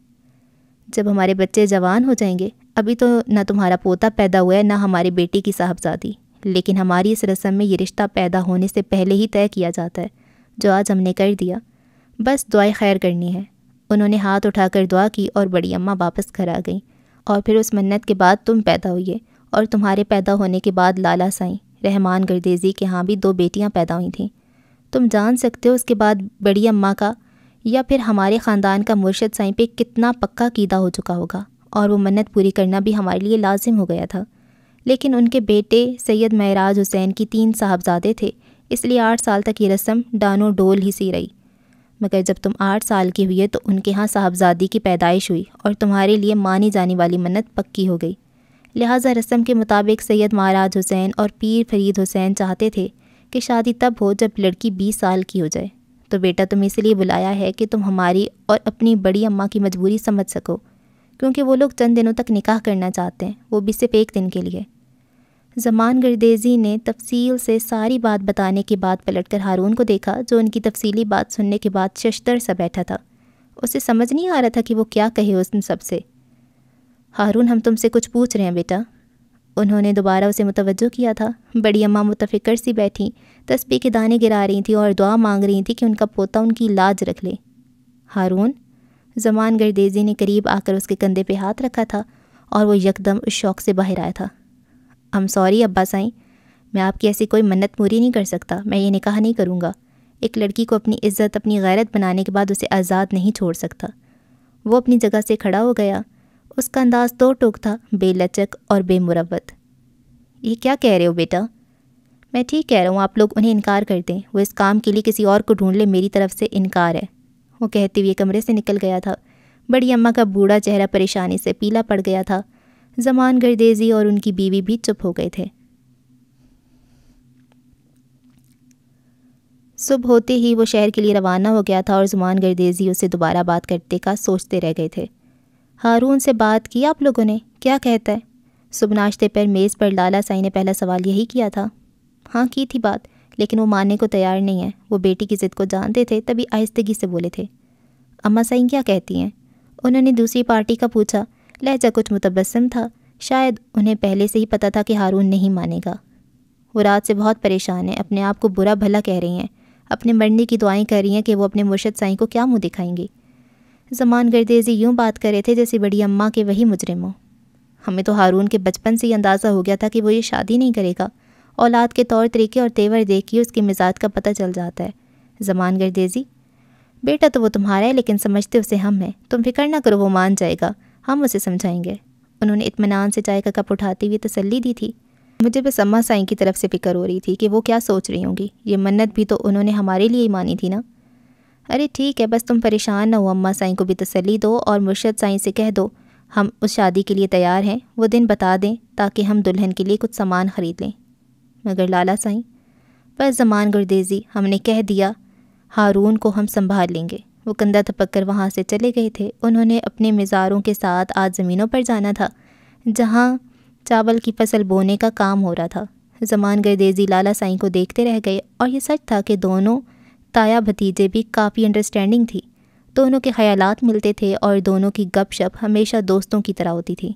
जब हमारे बच्चे जवान हो जाएंगे। अभी तो ना तुम्हारा पोता पैदा हुआ है, ना हमारी बेटी की साहबजादी, लेकिन हमारी इस रस्म में ये रिश्ता पैदा होने से पहले ही तय किया जाता है, जो आज हमने कर दिया। बस दुआएं खैर करनी है। उन्होंने हाथ उठाकर दुआ की और बड़ी अम्मा वापस घर आ गई। और फिर उस मन्नत के बाद तुम पैदा हुई और तुम्हारे पैदा होने के बाद लाला साईं रहमान गुरदेजी के यहाँ भी दो बेटियाँ पैदा हुई थीं। तुम जान सकते हो उसके बाद बड़ी अम्मा का या फिर हमारे ख़ानदान का मुर्शद साईं पे कितना पक्का कीदा हो चुका होगा, और वो मन्नत पूरी करना भी हमारे लिए लाजिम हो गया था। लेकिन उनके बेटे सैयद मेराज हुसैन की 3 साहबजादे थे, इसलिए 8 साल तक ये रस्म डानो डोल ही सी रही। मगर जब तुम 8 साल की हुई तो उनके यहाँ साहबजादी की पैदाइश हुई और तुम्हारे लिए मानी जाने वाली मन्नत पक्की हो गई। लिहाजा रस्म के मुताबिक सैयद मेराज हुसैन और पीर फरीद हुसैन चाहते थे कि शादी तब हो जब लड़की 20 साल की हो जाए। तो बेटा, तुम इसलिए बुलाया है कि तुम हमारी और अपनी बड़ी अम्मा की मजबूरी समझ सको, क्योंकि वो लोग चंद दिनों तक निकाह करना चाहते हैं, वो भी सिर्फ 1 दिन के लिए। ज़मान गुरदेजी ने तफसील से सारी बात बताने के बाद पलटकर हारून को देखा, जो उनकी तफसीली बात सुनने के बाद शशतर सा बैठा था। उसे समझ नहीं आ रहा था कि वो क्या कहे उस सब से। हारून, हम तुमसे कुछ पूछ रहे हैं बेटा। उन्होंने दोबारा उसे मुतवज्जो किया था। बड़ी अम्मा मुतफ़िक्र सी बैठी तस्बीह के दाने गिरा रही थी और दुआ मांग रही थी कि उनका पोता उनकी लाज रख ले। हारून, ज़मान गुरदेजी ने करीब आकर उसके कंधे पे हाथ रखा था और वो यकदम उस शौक़ से बाहर आया था। हम सॉरी अब्बा साईं, मैं आपकी ऐसी कोई मन्नत पूरी नहीं कर सकता। मैं ये निकाह नहीं करूँगा। एक लड़की को अपनी इज़्ज़त, अपनी गैरत बनाने के बाद उसे आज़ाद नहीं छोड़ सकता। वो अपनी जगह से खड़ा हो गया। उसका अंदाज़ 2 टोक था, बेलचक और बेमुरवत। ये क्या कह रहे हो बेटा? मैं ठीक कह रहा हूँ, आप लोग उन्हें इनकार कर दें। वो इस काम के लिए किसी और को ढूंढ ले, मेरी तरफ से इनकार है। वो कहते हुए कमरे से निकल गया था। बड़ी अम्मा का बूढ़ा चेहरा परेशानी से पीला पड़ गया था। ज़मान गुरदेजी और उनकी बीवी भी चुप हो गए थे। सुबह होते ही वो शहर के लिए रवाना हो गया था और ज़मान गुरदेजी उसे दोबारा बात करते का सोचते रह गए थे। हारून से बात की आप लोगों ने? क्या कहता है? सुबह नाश्ते पर मेज़ पर लाला साईं ने पहला सवाल यही किया था। हाँ, की थी बात, लेकिन वो मानने को तैयार नहीं है। वो बेटी की ज़िद को जानते थे, तभी आहिस्तगी से बोले थे। अम्मा साईं क्या कहती हैं? उन्होंने दूसरी पार्टी का पूछा। लहजा कुछ मुतबस्सम था। शायद उन्हें पहले से ही पता था कि हारून नहीं मानेगा। वो रात से बहुत परेशान है, अपने आप को बुरा भला कह रही हैं, अपने मरने की दुआएँ कर रही हैं कि वो अपने मुर्शद साईं को क्या मुँह दिखाएंगी। ज़मान गुरदेजी यूँ बात कर रहे थे जैसे बड़ी अम्मा के वही मुजरिम हो। हमें तो हारून के बचपन से ही अंदाज़ा हो गया था कि वो ये शादी नहीं करेगा। औलाद के तौर तरीके और तेवर देख के उसके मिजाज का पता चल जाता है। ज़मान गुरदेजी, बेटा तो वो तुम्हारा है, लेकिन समझते उसे हम हैं। तुम फिक्र ना करो, वो मान जाएगा, हम उसे समझाएंगे। उन्होंने इत्मीनान से चाय का कप उठाते हुए तसल्ली दी थी। मुझे बस अम्मा साईं की तरफ से फिक्र हो रही थी कि वो क्या सोच रही होंगी। ये मन्नत भी तो उन्होंने हमारे लिए ही मानी थी ना। अरे ठीक है, बस तुम परेशान ना हो। अम्मा साईं को भी तसल्ली दो और मुर्शद साईं से कह दो हम उस शादी के लिए तैयार हैं। वो दिन बता दें ताकि हम दुल्हन के लिए कुछ सामान ख़रीद लें। मगर लाला साईं पर? ज़मान गुरदेजी, हमने कह दिया, हारून को हम संभाल लेंगे। वो कंधा थपक कर वहाँ से चले गए थे। उन्होंने अपने मिजारों के साथ आज ज़मीनों पर जाना था, जहाँ चावल की फसल बोने का काम हो रहा था। ज़मान गुरदेजी लाला साईं को देखते रह गए, और ये सच था कि दोनों ताया भतीजे भी काफ़ी अंडरस्टैंडिंग थी। दोनों के ख्यालात मिलते थे और दोनों की गपशप हमेशा दोस्तों की तरह होती थी।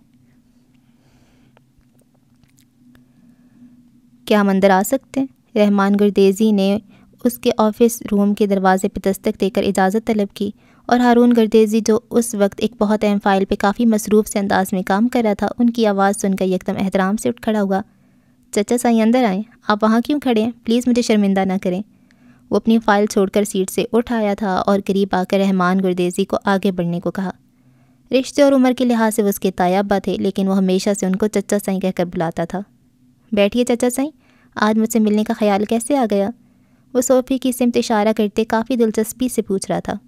क्या हम अंदर आ सकते हैं? रहमान गुरदेजी ने उसके ऑफ़िस रूम के दरवाज़े पर दस्तक देकर इजाज़त तलब की, और हारून गुरदेजी जो उस वक्त एक बहुत अहम फ़ाइल पे काफ़ी मसरूफ़ से अंदाज़ में काम कर रहा था, उनकी आवाज़ सुनकर यकदम एहतराम से उठ खड़ा हुआ। चचा साईं अंदर आएँ। आप वहाँ क्यों खड़े हैं? प्लीज़ मुझे शर्मिंदा ना करें। वो अपनी फ़ाइल छोड़कर सीट से उठ आया था और करीब आकर रहमान गुरदेजी को आगे बढ़ने को कहा। रिश्ते और उम्र के लिहाज से वो उसके तायाबा थे, लेकिन वो हमेशा से उनको चचा साईं कहकर बुलाता था। बैठिए चचा साईं, आज मुझसे मिलने का ख्याल कैसे आ गया? वो सोफ़ी की सिमत इशारा करते काफ़ी दिलचस्पी से पूछ रहा था।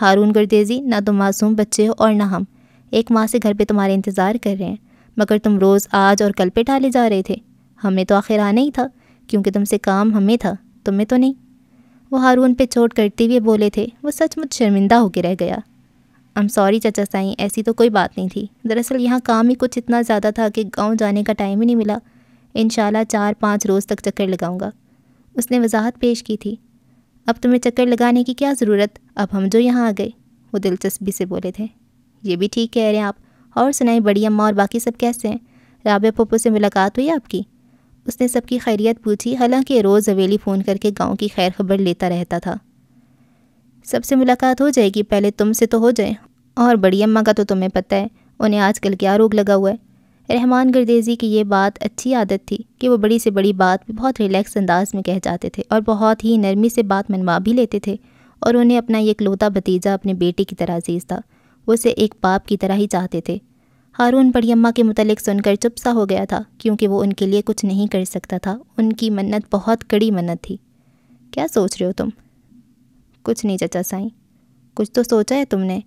हारून गुरदेजी, ना तुम मासूम बच्चे हो और ना हम, एक माह से घर पे तुम्हारे इंतज़ार कर रहे हैं, मगर तुम रोज़ आज और कल पे टाले जा रहे थे। हमें तो आखिर आना ही था, क्योंकि तुमसे काम हमें था, तुम्हें तो नहीं। वो हारून पे चोट करते हुए बोले थे। वो सचमुच शर्मिंदा होकर रह गया। आई एम सॉरी चचा साईं, ऐसी तो कोई बात नहीं थी। दरअसल यहाँ काम ही कुछ इतना ज़्यादा था कि गाँव जाने का टाइम ही नहीं मिला। इंशाल्लाह 4-5 रोज़ तक चक्कर लगाऊंगा। उसने वजाहत पेश की थी। अब तुम्हें चक्कर लगाने की क्या ज़रूरत, अब हम जो यहाँ आ गए, वो दिलचस्पी से बोले थे। ये भी ठीक कह रहे हैं आप। और सुनाएं बड़ी अम्मा और बाकी सब कैसे हैं? राबिया पप्पू से मुलाकात हुई आपकी? उसने सबकी खैरियत पूछी, हालांकि रोज़ हवेली फ़ोन करके गाँव की खैर खबर लेता रहता था। सबसे मुलाकात हो जाएगी, पहले तुमसे तो हो जाए। और बड़ी अम्मा का तो तुम्हें पता है, उन्हें आजकल क्या रोग लगा हुआ है। रहमान गुरदेजी की ये बात अच्छी आदत थी कि वो बड़ी से बड़ी बात भी बहुत रिलैक्स अंदाज में कह जाते थे और बहुत ही नरमी से बात मनवा भी लेते थे। और उन्हें अपना ये इकलौता भतीजा अपने बेटे की तरह अजीज़ था, उसे एक बाप की तरह ही चाहते थे। हारून बड़ी अम्मा के मुतलिक सुनकर चुप सा हो गया था, क्योंकि वो उनके लिए कुछ नहीं कर सकता था। उनकी मन्नत बहुत कड़ी मन्नत थी। क्या सोच रहे हो तुम? कुछ नहीं चचा साईं। कुछ तो सोचा है तुमने?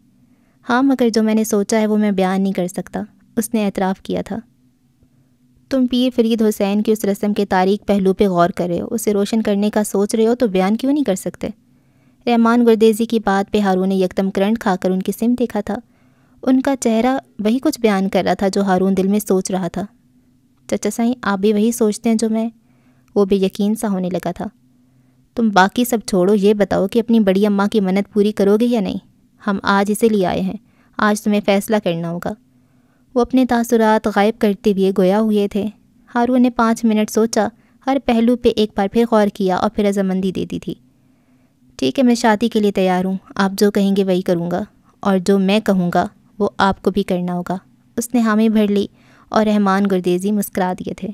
हाँ, मगर जो मैंने सोचा है वो मैं बयान नहीं कर सकता, उसने एतराफ़ किया था। तुम पीर फरीद हुसैन की उस रस्म के तारीख पहलू पे गौर कर रहे हो, उसे रोशन करने का सोच रहे हो, तो बयान क्यों नहीं कर सकते? रहमान गुरदेजी की बात पे हारून ने यकदम करंट खाकर उनकी सिम देखा था। उनका चेहरा वही कुछ बयान कर रहा था जो हारून दिल में सोच रहा था। चचा साईं, आप भी वही सोचते हैं जो मैं? वो बेयकीन सा होने लगा था। तुम बाकी सब छोड़ो, ये बताओ कि अपनी बड़ी अम्मा की मन्नत पूरी करोगे या नहीं? हम आज इसे लिए आए हैं, आज तुम्हें फ़ैसला करना होगा। वो अपने तासुरात गायब करते हुए गोया हुए थे। हारून ने 5 मिनट सोचा, हर पहलू पे एक बार फिर गौर किया और फिर रजामंदी दे दी थी। ठीक है, मैं शादी के लिए तैयार हूँ, आप जो कहेंगे वही करूँगा, और जो मैं कहूँगा वो आपको भी करना होगा। उसने हामी भर ली और रहमान गुरदेजी मुस्करा दिए थे।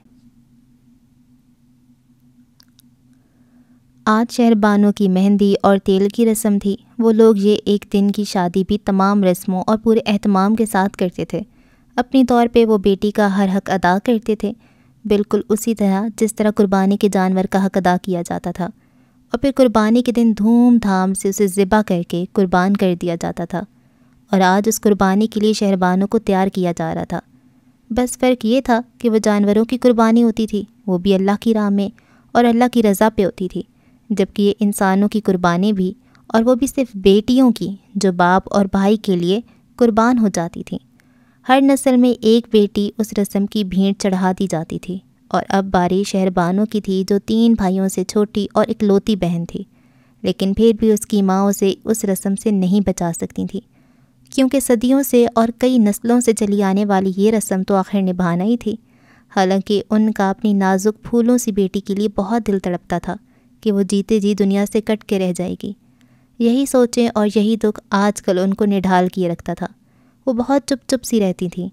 आज शहरबानो की मेहंदी और तेल की रस्म थी। वो लोग ये एक दिन की शादी भी तमाम रस्मों और पूरे अहतमाम के साथ करते थे। अपनी तौर पे वो बेटी का हर हक अदा करते थे, बिल्कुल उसी तरह जिस तरह कुर्बानी के जानवर का हक अदा किया जाता था, और फिर कुर्बानी के दिन धूमधाम से उसे ज़िबा करके कुर्बान कर दिया जाता था। और आज उस कुर्बानी के लिए शहरबानों को तैयार किया जा रहा था। बस फ़र्क ये था कि वह जानवरों की कुर्बानी होती थी, वो भी अल्लाह की राह में और अल्लाह की रज़ा पे होती थी, जबकि ये इंसानों की कुर्बानी भी, और वो भी सिर्फ बेटियों की जो बाप और भाई के लिए कुर्बान हो जाती थी। हर नस्ल में एक बेटी उस रस्म की भेंट चढ़ा दी जाती थी। और अब बारी शहरबानों की थी, जो 3 भाइयों से छोटी और इकलौती बहन थी, लेकिन फिर भी उसकी माँ उसे उस रस्म से नहीं बचा सकती थी, क्योंकि सदियों से और कई नस्लों से चली आने वाली ये रस्म तो आखिर निभाना ही थी। हालांकि उनका अपनी नाजुक फूलों सी बेटी के लिए बहुत दिल तड़पता था कि वो जीते जी दुनिया से कट के रह जाएगी। यही सोचें और यही दुख आजकल उनको निढाल किए रखता था। वो बहुत चुप चुप सी रहती थी।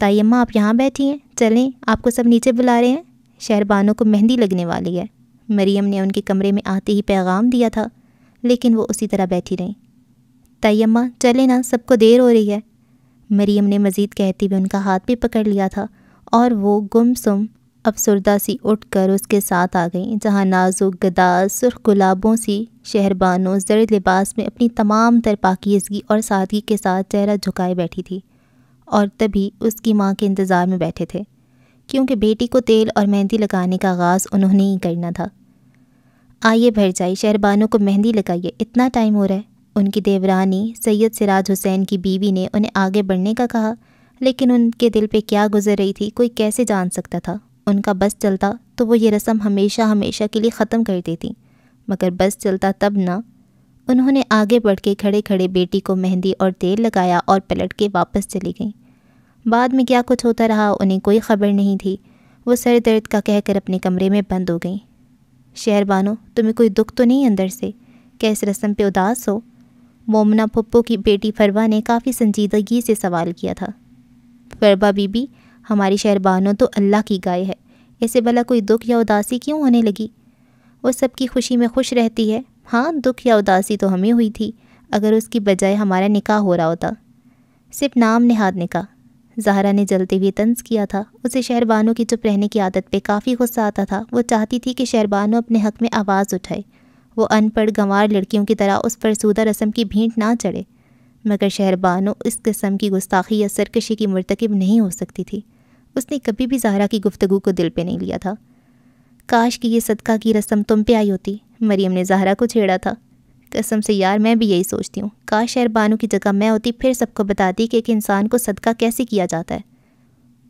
ताई अम्मा, आप यहाँ बैठी हैं, चलें, आपको सब नीचे बुला रहे हैं, शहरबानों को मेहंदी लगने वाली है। मरियम ने उनके कमरे में आते ही पैगाम दिया था, लेकिन वो उसी तरह बैठी रहीं। ताई अम्मा चलें ना, सबको देर हो रही है, मरियम ने मज़ीद कहते हुए उनका हाथ भी पकड़ लिया था। और वो गुमसुम अफसरदा सी उठकर उसके साथ आ गई, जहाँ नाजुक गदास सुर्ख गुलाबों सी शहरबानो जर्द लिबास में अपनी तमाम तर पाकीज़गी और सादगी के साथ चेहरा झुकाए बैठी थी। और तभी उसकी माँ के इंतज़ार में बैठे थे, क्योंकि बेटी को तेल और मेहंदी लगाने का आगाज़ उन्होंने ही करना था। आइए भर जाए, शहरबानो को मेहंदी लगाइए, इतना टाइम हो रहा है। उनकी देवरानी सैयद सिराज हुसैन की बीवी ने उन्हें आगे बढ़ने का कहा, लेकिन उनके दिल पर क्या गुजर रही थी कोई कैसे जान सकता था। उनका बस चलता तो वो ये रस्म हमेशा हमेशा के लिए ख़त्म कर देती, मगर बस चलता तब ना। उन्होंने आगे बढ़ के खड़े खड़े बेटी को मेहंदी और तेल लगाया और पलट के वापस चली गईं। बाद में क्या कुछ होता रहा उन्हें कोई ख़बर नहीं थी। वो सर दर्द का कहकर अपने कमरे में बंद हो गईं। शहरबानो, तुम्हें कोई दुख तो नहीं अंदर से, क्या इस रस्म पे उदास हो? मोमना पप्पू की बेटी फरवा ने काफ़ी संजीदगी से सवाल किया था। फरवा बीबी, हमारी शहरबानो तो अल्लाह की गाय है, ऐसे भला कोई दुख या उदासी क्यों होने लगी? वो सबकी खुशी में खुश रहती है। हाँ, दुख या उदासी तो हमें हुई थी अगर उसकी बजाय हमारा निकाह हो रहा होता, सिर्फ नाम नेहाद निकाह। ज़हरा ने जलते हुए तंज किया था। उसे शहरबानो की चुप रहने की आदत पे काफ़ी गुस्सा आता था। वो चाहती थी कि शहरबानो अपने हक़ में आवाज़ उठाए, वो अनपढ़ गंवार लड़कियों की तरह उस पर सूदा रस्म की भेंट ना चढ़े, मगर शहरबानो इस किस्म की गुस्ताखी या सरकशी की मरतकब नहीं हो सकती थी। उसने कभी भी ज़हरा की गुफ्तगू को दिल पे नहीं लिया था। काश कि ये सदका की रस्म तुम पे आई होती, मरियम ने ज़हरा को छेड़ा था। कसम से यार, मैं भी यही सोचती हूँ, काश शहरबानो की जगह मैं होती, फिर सबको बताती कि एक इंसान को सदका कैसे किया जाता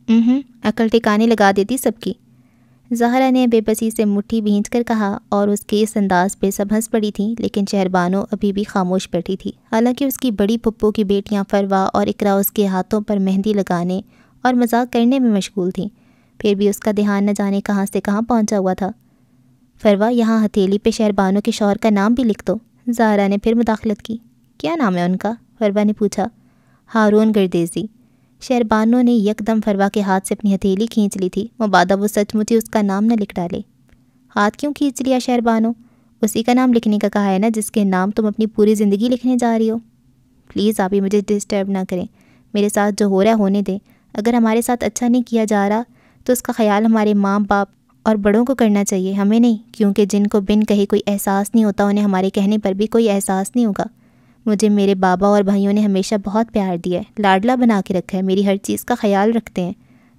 है। अकल टिकाने लगा देती सबकी। ज़हरा ने बेबसी से मुट्ठी भींचकर कहा और उसके इस अंदाज़ पे सब हंस पड़ी थी, लेकिन शहरबानो अभी भी खामोश बैठी थी। हालांकि उसकी बड़ी पप्पू की बेटियां फरवा और इकरा उसके हाथों पर मेहंदी लगाने और मजाक करने में मशगूल थीं, फिर भी उसका ध्यान न जाने कहाँ से कहाँ पहुँचा हुआ था। फरवा, यहाँ हथेली पे शहरबानो के शौहर का नाम भी लिख दो, ज़हरा ने फिर मुदाखलत की। क्या नाम है उनका? फरवा ने पूछा। हारून गुरदेजी। शहरबानो ने यकदम फरवा के हाथ से अपनी हथेली खींच ली थी, मुबादा वो सचमुच ही उसका नाम न लिख डाले। हाथ क्यों खींच लिया शहरबानो? उसी का नाम लिखने का कहा है ना जिसके नाम तुम अपनी पूरी ज़िंदगी लिखने जा रही हो। प्लीज़ आप ही मुझे डिस्टर्ब ना करें, मेरे साथ जो हो रहा है होने दें। अगर हमारे साथ अच्छा नहीं किया जा रहा तो उसका ख्याल हमारे माँ बाप और बड़ों को करना चाहिए, हमें नहीं, क्योंकि जिनको बिन कहे कोई एहसास नहीं होता उन्हें हमारे कहने पर भी कोई एहसास नहीं होगा। मुझे मेरे बाबा और भाइयों ने हमेशा बहुत प्यार दिया है, लाडला बना के रखा है, मेरी हर चीज़ का ख्याल रखते हैं,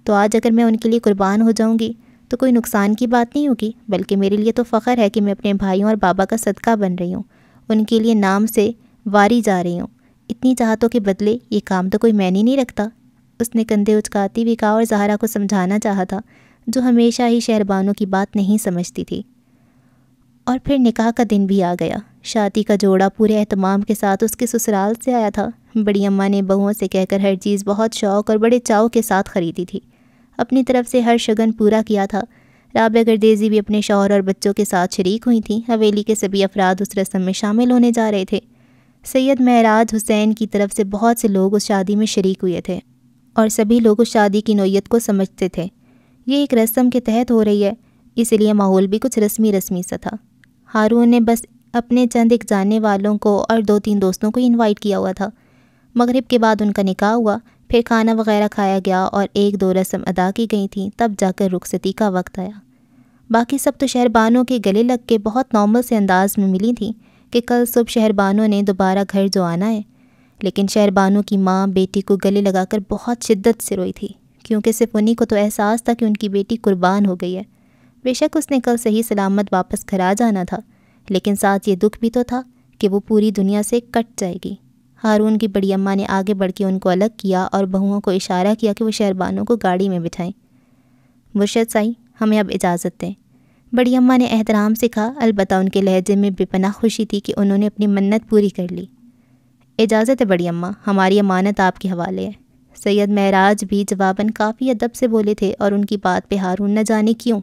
तो आज अगर मैं उनके लिए कुर्बान हो जाऊंगी तो कोई नुकसान की बात नहीं होगी, बल्कि मेरे लिए तो फ़ख्र है कि मैं अपने भाइयों और बाबा का सदका बन रही हूँ, उनके लिए नाम से वारी जा रही हूँ। इतनी चाहतों के बदले ये काम तो कोई मैंने नहीं रखता, उसने कंधे उचकाती भी कहा और ज़हरा को समझाना चाहा था, जो हमेशा ही शहरबानो की बात नहीं समझती थी। और फिर निकाह का दिन भी आ गया। शादी का जोड़ा पूरे एहतमाम के साथ उसके ससुराल से आया था। बड़ी अम्मा ने बहुओं से कहकर हर चीज़ बहुत शौक़ और बड़े चाव के साथ ख़रीदी थी, अपनी तरफ से हर शगन पूरा किया था। राबिया गुरदेजी भी अपने शौहर और बच्चों के साथ शरीक हुई थी। हवेली के सभी अफराद उस रस्म में शामिल होने जा रहे थे। सैयद मेराज हुसैन की तरफ से बहुत से लोग उस शादी में शरीक हुए थे और सभी लोग उस शादी की नोयत को समझते थे। ये एक रस्म के तहत हो रही है, इसलिए माहौल भी कुछ रस्मी रस्मी सा था। हारून ने बस अपने चंद एक जानने वालों को और 2-3 दोस्तों को इनवाइट किया हुआ था। मगरिब के बाद उनका निकाह हुआ, फिर खाना वगैरह खाया गया और 1-2 रस्म अदा की गई थी, तब जाकर रुखसती का वक्त आया। बाकी सब तो शहरबानो के गले लग के बहुत नॉर्मल से अंदाज में मिली थी कि कल सुबह शहरबानो ने दोबारा घर जो आना है, लेकिन शहरबानो की माँ बेटी को गले लगाकर बहुत शिद्दत से रोई थी, क्योंकि सिर्फ उन्हीं को तो एहसास था कि उनकी बेटी कुर्बान हो गई है। बेशक उसने कल सही सलामत वापस घर आ जाना था, लेकिन साथ ये दुख भी तो था कि वो पूरी दुनिया से कट जाएगी। हारून की बड़ी अम्मा ने आगे बढ़ के उनको अलग किया और बहुओं को इशारा किया कि वो शहरबानो को गाड़ी में बिठाएं। मुर्शद साई, हमें अब इजाज़त दें, बड़ी अम्मा ने एहतराम से कहा। अलबत्ता उनके लहजे में बेपनाह खुशी थी कि उन्होंने अपनी मन्नत पूरी कर ली। इजाज़त है बड़ी अम्मा, हमारी अमानत आपके हवाले है, सैयद मेराज भी जवाबन काफ़ी अदब से बोले थे और उनकी बात पे हारून न जाने क्यों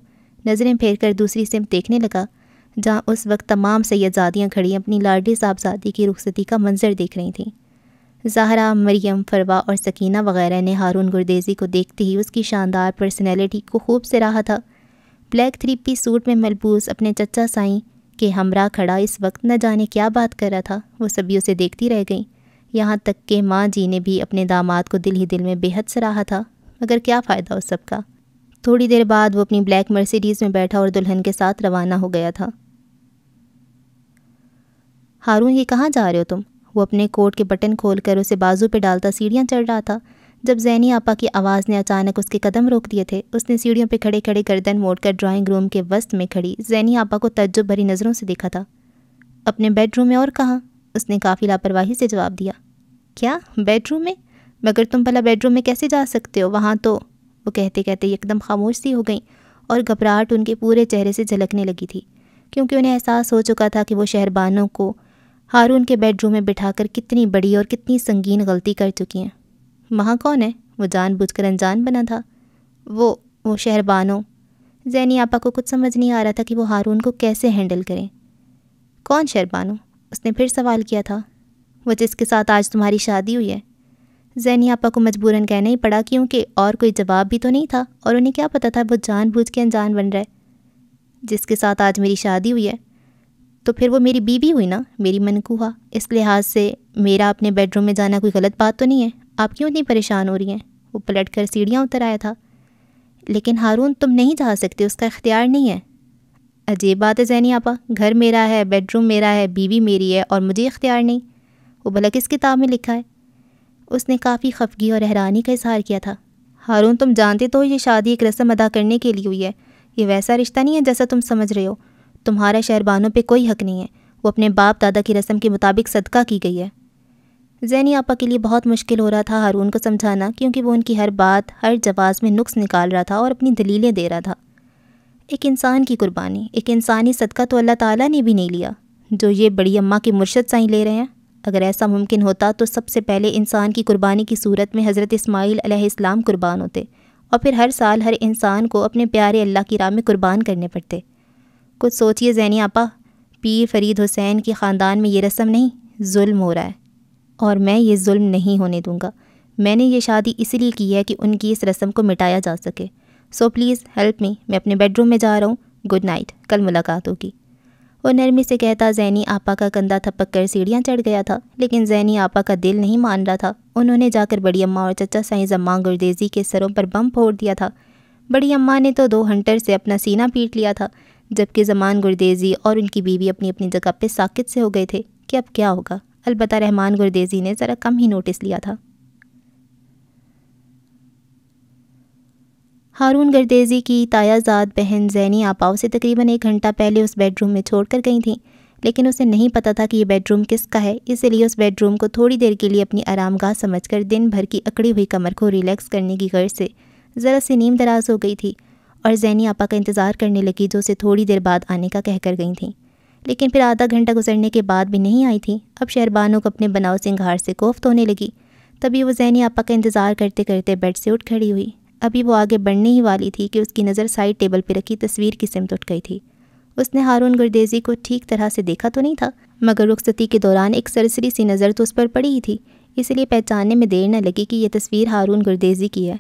नज़रें फेरकर दूसरी सिमत देखने लगा, जहाँ उस वक्त तमाम सैयदजादियाँ खड़ी अपनी लाडली साहबजादी की रुखसती का मंजर देख रही थीं। ज़हरा, मरियम, फरवा और सकीना वगैरह ने हारून गुरदेजी को देखते ही उसकी शानदार पर्सनैलिटी को खूब सराहा था। ब्लैक 3-पीस सूट में मलबूस अपने चचा साईं के हमरा खड़ा इस वक्त न जाने क्या बात कर रहा था। वो सभी उसे देखती रह गईं, यहाँ तक कि माँ जी ने भी अपने दामाद को दिल ही दिल में बेहद सराहा था, मगर क्या फ़ायदा उस सब का। थोड़ी देर बाद वो अपनी ब्लैक मर्सिडीज़ में बैठा और दुल्हन के साथ रवाना हो गया था। हारून, ये कहाँ जा रहे हो तुम? वो अपने कोट के बटन खोलकर उसे बाजू पे डालता सीढ़ियाँ चढ़ रहा था, जब ज़ैनी आपा की आवाज़ ने अचानक उसके कदम रोक दिए थे। उसने सीढ़ियों पे खड़े खड़े गर्दन मोड़कर ड्राइंग रूम के वस्त में खड़ी ज़ैनी आपा को तज्जुब भरी नज़रों से देखा था। अपने बेडरूम में और कहाँ? उसने काफ़ी लापरवाही से जवाब दिया। क्या बेडरूम में? मगर तुम भला बेडरूम में कैसे जा सकते हो? वहाँ तो, वो कहते कहते एकदम खामोश सी हो गई और घबराहट उनके पूरे चेहरे से झलकने लगी थी, क्योंकि उन्हें एहसास हो चुका था कि वो शहरबानो को हारून के बेडरूम में बिठाकर कितनी बड़ी और कितनी संगीन गलती कर चुकी हैं। वहाँ कौन है? वो जानबूझकर अनजान बना था। वो शहरबानो। ज़ैनी आपा को कुछ समझ नहीं आ रहा था कि वो हारून को कैसे हैंडल करें। कौन शहरबानो? उसने फिर सवाल किया था। वो जिसके साथ आज तुम्हारी शादी हुई है। ज़ैनी आपा को मजबूरन कहना ही पड़ा, क्योंकि और कोई जवाब भी तो नहीं था और उन्हें क्या पता था वो जानबूझ के अनजान बन रहा है। जिसके साथ आज मेरी शादी हुई है, तो फिर वो मेरी बीवी हुई ना, मेरी मनकूहा। इस लिहाज से मेरा अपने बेडरूम में जाना कोई गलत बात तो नहीं है। आप क्यों इतनी परेशान हो रही हैं? वो पलट कर सीढ़ियाँ उतर आया था। लेकिन हारून, तुम नहीं जा सकते, उसका इख्तियार नहीं है। अजीब बात है ज़ैनी आपा, घर मेरा है, बेडरूम मेरा है, बीवी मेरी है और मुझे इख्तियार नहीं। वो भला किस किताब में लिखा है? उसने काफ़ी खफगी और हैरानी का इजहार किया था। हारून, तुम जानते तो ये शादी एक रस्म अदा करने के लिए हुई है। ये वैसा रिश्ता नहीं है जैसा तुम समझ रहे हो। तुम्हारा शहरबानो पे कोई हक नहीं है। वो अपने बाप दादा की रस्म के मुताबिक सदका की गई है। ज़ैनी आपा के लिए बहुत मुश्किल हो रहा था हारून को समझाना, क्योंकि वो उनकी हर बात, हर जवाब में नुक्स निकाल रहा था और अपनी दलीलें दे रहा था। एक इंसान की कुर्बानी, एक इंसानी सदका तो अल्लाह ताला ने भी नहीं लिया जो ये बड़ी अम्मा के मुर्शद साईं ले रहे हैं। अगर ऐसा मुमकिन होता तो सबसे पहले इंसान की कुर्बानी की सूरत में हज़रत इस्माईल अलैहिस्सलाम कुर्बान होते और फिर हर साल हर इंसान को अपने प्यारे अल्लाह की राह में कुर्बान करने पड़ते। कुछ सोचिए ज़ैनी आपा, पीर फरीद हुसैन के ख़ानदान में ये रस्म नहीं, जुल्म हो रहा है और मैं ये जुल्म नहीं होने दूंगा। मैंने ये शादी इसलिए की है कि उनकी इस रस्म को मिटाया जा सके। So please help me. मैं अपने बेडरूम में जा रहा हूँ। गुड नाइट, कल मुलाकात होगी। वो नरमी से कहता ज़ैनी आपा का कंधा थपक कर सीढ़ियाँ चढ़ गया था, लेकिन ज़ैनी आपा का दिल नहीं मान रहा था। उन्होंने जाकर बड़ी अम्मा और चचा साईं ज़मान गुरदेजी के सरों पर बम फोड़ दिया था। बड़ी अम्मा ने तो 2 हंटर से अपना सीना पीट लिया था, जबकि ज़मान गुरदेजी और उनकी बीवी अपनी अपनी जगह पे साकित से हो गए थे कि अब क्या होगा। अलबत्ता रहमान गुरदेजी ने ज़रा कम ही नोटिस लिया था। हारून गुरदेजी की तायाजाद बहन ज़ैनी आपा उसे तकरीबन 1 घंटा पहले उस बेडरूम में छोड़कर गई थी, लेकिन उसे नहीं पता था कि ये बेडरूम किसका है। इसलिए उस बेडरूम को थोड़ी देर के लिए अपनी आरामगाह समझकर दिन भर की अकड़ी हुई कमर को रिलैक्स करने की गर्ज से ज़रा सी नीम दराज हो गई थी और ज़ैनी आपा का इंतज़ार करने लगी, जो उसे थोड़ी देर बाद आने का कहकर गई थी, लेकिन फिर आधा घंटा गुजरने के बाद भी नहीं आई थी। अब शहरबानो को अपने बनाव सिंगार से कोफ्त होने लगी। तभी वो ज़ैनी आपा का इंतज़ार करते करते बेड से उठ खड़ी हुई। अभी वो आगे बढ़ने ही वाली थी कि उसकी नज़र साइड टेबल पर रखी तस्वीर की सिमट उठ गई थी। उसने हारून गुरदेजी को ठीक तरह से देखा तो नहीं था, मगर रुखसती के दौरान एक सरसरी सी नज़र तो उस पर पड़ी ही थी, इसलिए पहचानने में देर न लगी कि यह तस्वीर हारून गुरदेजी की है।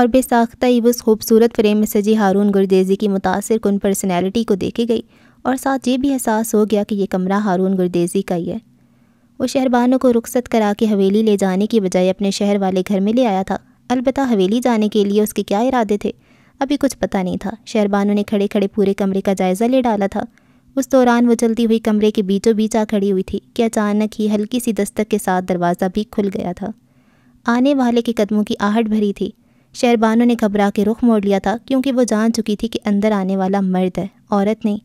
और बेसाख्ता ही वो उस खूबसूरत फ्रेम में सजी हारून गुरदेजी की मुतासिर कुन पर्सनैलिटी को देखी गई और साथ ये भी एहसास हो गया कि ये कमरा हारून गुरदेजी का ही है। वो शहरबानो को रुखसत करा के हवेली ले जाने की बजाय अपने शहर वाले घर में ले आया था। अलबत्ता हवेली जाने के लिए उसके क्या इरादे थे अभी कुछ पता नहीं था। शहरबानो ने खड़े खड़े पूरे कमरे का जायज़ा ले डाला था। उस दौरान वो चलती हुई कमरे के बीचों बीच आ खड़ी हुई थी कि अचानक ही हल्की सी दस्तक के साथ दरवाज़ा भी खुल गया था। आने वाले के कदमों की आहट भरी थी। शहरबानो ने घबरा के रुख मोड़ लिया था, क्योंकि वो जान चुकी थी कि अंदर आने वाला मर्द है, औरत नहीं।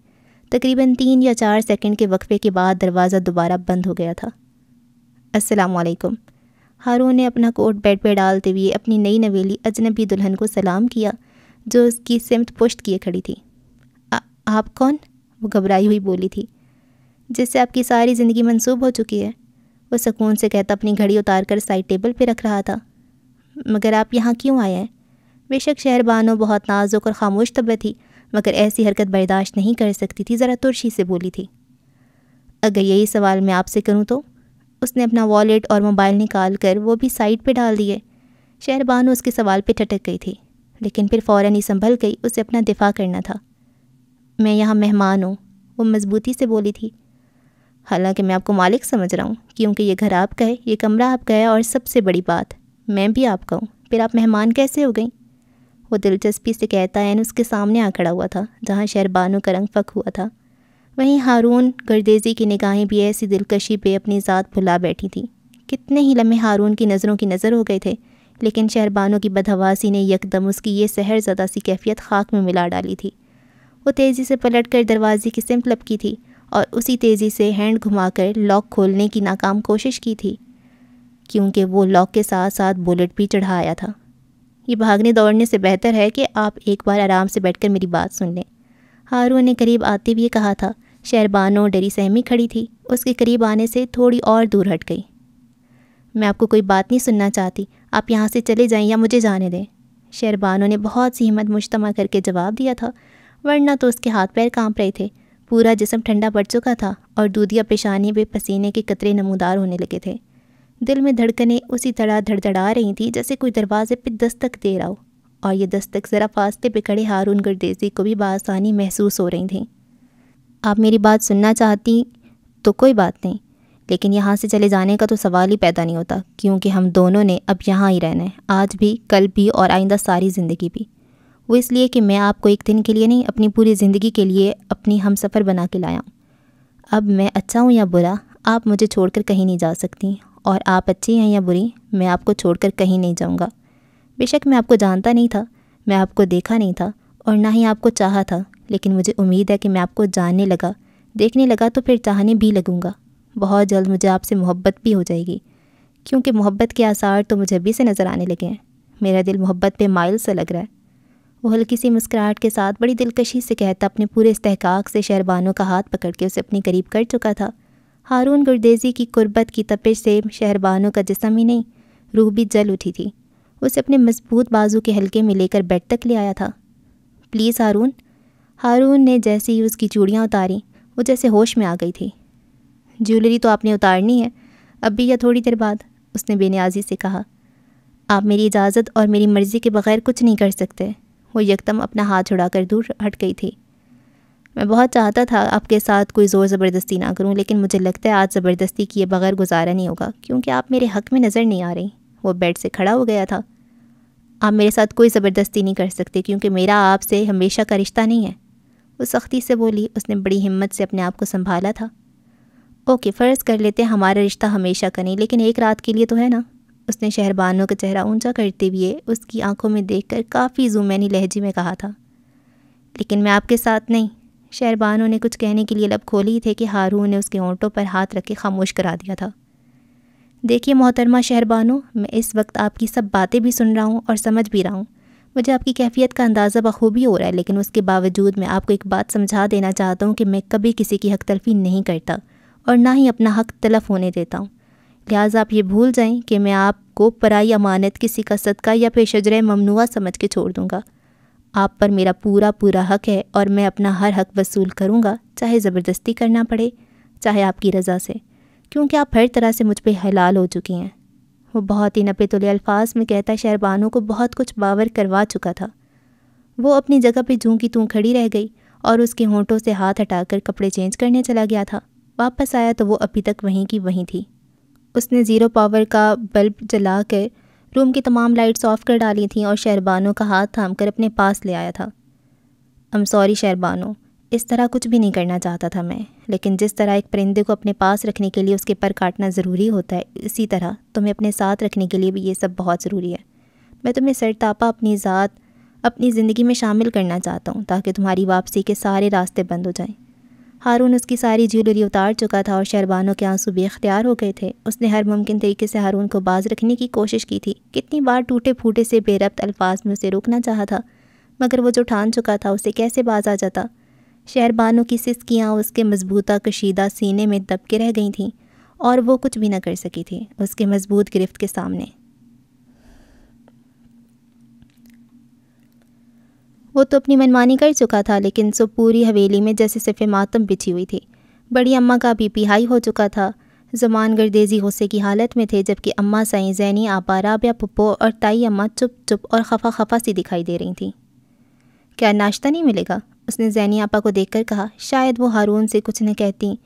तकरीबन 3 या 4 सेकंड के वक्फे के बाद दरवाज़ा दोबारा बंद हो गया था। अस्सलामुअलैकुम। हारून ने अपना कोट बेड पर डालते हुए अपनी नई नवेली अजनबी दुल्हन को सलाम किया, जो उसकी सिमत पुश्त किए खड़ी थी। आप कौन? वो घबराई हुई बोली थी। जिससे आपकी सारी ज़िंदगी मंसूब हो चुकी है, वो सुकून से कहता अपनी घड़ी उतार कर साइड टेबल पर रख रहा था। मगर आप यहाँ क्यों आए हैं? बेशक शहरबानो बहुत नाजुक और ख़ामोश तबीयत थी, मगर ऐसी हरकत बर्दाश्त नहीं कर सकती थी। ज़रा तुर्शी से बोली थी। अगर यही सवाल मैं आपसे करूँ तो? उसने अपना वॉलेट और मोबाइल निकाल कर वो भी साइड पे डाल दिए। शहरबानो उसके सवाल पे ठटक गई थी, लेकिन फिर फ़ौरन ही संभल गई। उसे अपना दिफा करना था। मैं यहाँ मेहमान हूँ, वो मजबूती से बोली थी। हालाँकि मैं आपको मालिक समझ रहा हूँ, क्योंकि ये घर आपका है, ये कमरा आपका है और सबसे बड़ी बात मैं भी आपका हूँ। फिर आप मेहमान कैसे हो गई? वो दिलचस्पी से कहता है न उसके सामने आ खड़ा हुआ था, जहाँ शहरबानो का रंग फक हुआ था। वहीं हारून गुरदेजी की निगाहें भी ऐसी दिलकशी पे अपनी ज़ात भुला बैठी थी। कितने ही लम्हे हारून की नज़रों हो गए थे, लेकिन शहरबानो की बदहवासी ने यकदम उसकी ये सहरज़दा सी कैफियत खाक में मिला डाली थी। वो तेज़ी से पलटकर दरवाजे की सिमत लपकी थी और उसी तेज़ी से हैंड घुमाकर लॉक खोलने की नाकाम कोशिश की थी, क्योंकि वो लॉक के साथ साथ बुलेट भी चढ़ा आया था। ये भागने दौड़ने से बेहतर है कि आप एक बार आराम से बैठकर मेरी बात सुन लें, हारून ने करीब आते हुए कहा था। शहरबानो डरी सहमी खड़ी थी, उसके करीब आने से थोड़ी और दूर हट गई। मैं आपको कोई बात नहीं सुनना चाहती, आप यहाँ से चले जाएं या मुझे जाने दें, शहरबानो ने बहुत सी हिम्मत मुजतमा करके जवाब दिया था। वरना तो उसके हाथ पैर काँप रहे थे, पूरा जिस्म ठंडा पड़ चुका था और दूधिया पेशानी पे पसीने के कतरे नमूदार होने लगे थे। दिल में धड़कने उसी तरह धड़धड़ा रही थी जैसे कोई दरवाजे पे दस्तक दे रहा हो और ये दस्तक ज़रा फासले पे खड़े हारून गुरदेजी को भी बासानी महसूस हो रही थी। आप मेरी बात सुनना चाहती तो कोई बात नहीं, लेकिन यहाँ से चले जाने का तो सवाल ही पैदा नहीं होता, क्योंकि हम दोनों ने अब यहाँ ही रहना है, आज भी, कल भी और आइंदा सारी ज़िंदगी भी। वो इसलिए कि मैं आपको एक दिन के लिए नहीं, अपनी पूरी ज़िंदगी के लिए अपनी हम सफ़र बना के लाया हूँ। अब मैं अच्छा हूँ या बुरा, आप मुझे छोड़कर कहीं नहीं जा सकती, और आप अच्छी हैं या बुरी, मैं आपको छोड़कर कहीं नहीं जाऊँगा। बेशक मैं आपको जानता नहीं था, मैं आपको देखा नहीं था और ना ही आपको चाहा था, लेकिन मुझे उम्मीद है कि मैं आपको जानने लगा, देखने लगा तो फिर चाहने भी लगूँगा। बहुत जल्द मुझे आपसे मोहब्बत भी हो जाएगी, क्योंकि मोहब्बत के आसार तो मुझे अभी से नज़र आने लगे हैं। मेरा दिल मोहब्बत पे माइल सा लग रहा है। वो हल्की सी मुस्कुराहट के साथ बड़ी दिलकशी से कहता अपने पूरे इस्तेहकाक से शहरबानो का हाथ पकड़ के उसे अपने करीब कर चुका था। हारून गुरदेजी की कुर्बत की तपिश से शहरबानो का जिस्म ही नहीं, रूह भी जल उठी थी। उसे अपने मजबूत बाजू के हल्के में लेकर बेड तक ले आया था। प्लीज़ हारून। हारून ने जैसे ही उसकी चूड़ियाँ उतारी, वो जैसे होश में आ गई थी। ज्वेलरी तो आपने उतारनी है अभी या थोड़ी देर बाद, उसने बेनियाजी से कहा। आप मेरी इजाज़त और मेरी मर्ज़ी के बगैर कुछ नहीं कर सकते। वो यकदम अपना हाथ छुड़ाकर दूर हट गई थी। मैं बहुत चाहता था आपके साथ कोई ज़ोर ज़बरदस्ती ना करूं, लेकिन मुझे लगता है आज ज़बरदस्ती किए बगैर गुजारा नहीं होगा, क्योंकि आप मेरे हक़ में नज़र नहीं आ रही। वो बेड से खड़ा हो गया था। आप मेरे साथ कोई ज़बरदस्ती नहीं कर सकते, क्योंकि मेरा आपसे हमेशा का रिश्ता नहीं है, वो सख्ती से बोली। उसने बड़ी हिम्मत से अपने आप को संभाला था। ओके, फ़र्ज़ कर लेते हैं हमारा रिश्ता हमेशा का नहीं, लेकिन एक रात के लिए तो है ना। उसने शहरबानो का चेहरा ऊंचा करते हुए उसकी आंखों में देखकर काफ़ी ज़ुमैनी लहजे में कहा था। लेकिन मैं आपके साथ नहीं। शहरबानो ने कुछ कहने के लिए लब खोले ही थे कि हारून ने उसके होंठों पर हाथ रख के खामोश करा दिया था। देखिए मोहतरमा शहरबानो, मैं इस वक्त आपकी सब बातें भी सुन रहा हूँ और समझ भी रहा हूँ। मुझे आपकी कैफियत का अंदाज़ा बखूबी हो रहा है, लेकिन उसके बावजूद मैं आपको एक बात समझा देना चाहता हूँ कि मैं कभी किसी की हक़ तलफ़ी नहीं करता और ना ही अपना हक़ तलफ़ होने देता हूँ। लिहाजा आप ये भूल जाएं कि मैं आपको पराई अमानत, किसी का सदका या फिर शजरे ममनुआ समझ के छोड़ दूँगा। आप पर मेरा पूरा पूरा हक़ है और मैं अपना हर हक़ वसूल करूँगा, चाहे ज़बरदस्ती करना पड़े, चाहे आपकी रज़ा से, क्योंकि आप हर तरह से मुझ पर हलाल हो चुकी हैं। वो बहुत ही नपेतुले अल्फाज में कहता शहरबानो को बहुत कुछ बावर करवा चुका था। वो अपनी जगह पर जूँ की तूँ खड़ी रह गई और उसके होंठों से हाथ हटाकर कपड़े चेंज करने चला गया था। वापस आया तो वो अभी तक वहीं की वहीं थी। उसने ज़ीरो पावर का बल्ब जला कर रूम की तमाम लाइट्स ऑफ कर डाली थी और शहरबानो का हाथ थामकर अपने पास ले आया था। आई एम सॉरी शहरबानो, इस तरह कुछ भी नहीं करना चाहता था मैं, लेकिन जिस तरह एक परिंदे को अपने पास रखने के लिए उसके पर काटना ज़रूरी होता है, इसी तरह तुम्हें अपने साथ रखने के लिए भी ये सब बहुत ज़रूरी है। मैं तुम्हें सरतापा अपनी ज़ात, अपनी ज़िंदगी में शामिल करना चाहता हूँ, ताकि तुम्हारी वापसी के सारे रास्ते बंद हो जाएँ। हारून उसकी सारी ज्वेलरी उतार चुका था और शहरबानो के आंसू बेख्तियार हो गए थे। उसने हर मुमकिन तरीके से हारून को बाज रखने की कोशिश की थी। कितनी बार टूटे फूटे से बेरब्त अल्फाज में उसे रोकना चाहा था, मगर वो जो ठान चुका था उसे कैसे बाज आ जाता। शहरबानो की सिसकियाँ उसके मजबूता कशीदा सीने में दब के रह गई थीं और वो कुछ भी ना कर सकी थी उसके मजबूत गिरफ्त के सामने। वो तो अपनी मनमानी कर चुका था, लेकिन सो पूरी हवेली में जैसे सिफ़े मातम बिछी हुई थी। बड़ी अम्मा का बीपी हाई हो चुका था। ज़मान गुरदेजी गुस्से की हालत में थे, जबकि अम्मा साईं, ज़ैनी आपा, राबिया पप्पो और ताई अम्मा चुप चुप और खफा खफा सी दिखाई दे रही थी। क्या नाश्ता नहीं मिलेगा? उसने ज़ैनी आपा को देखकर कहा। शायद वो हारून से कुछ न कहती,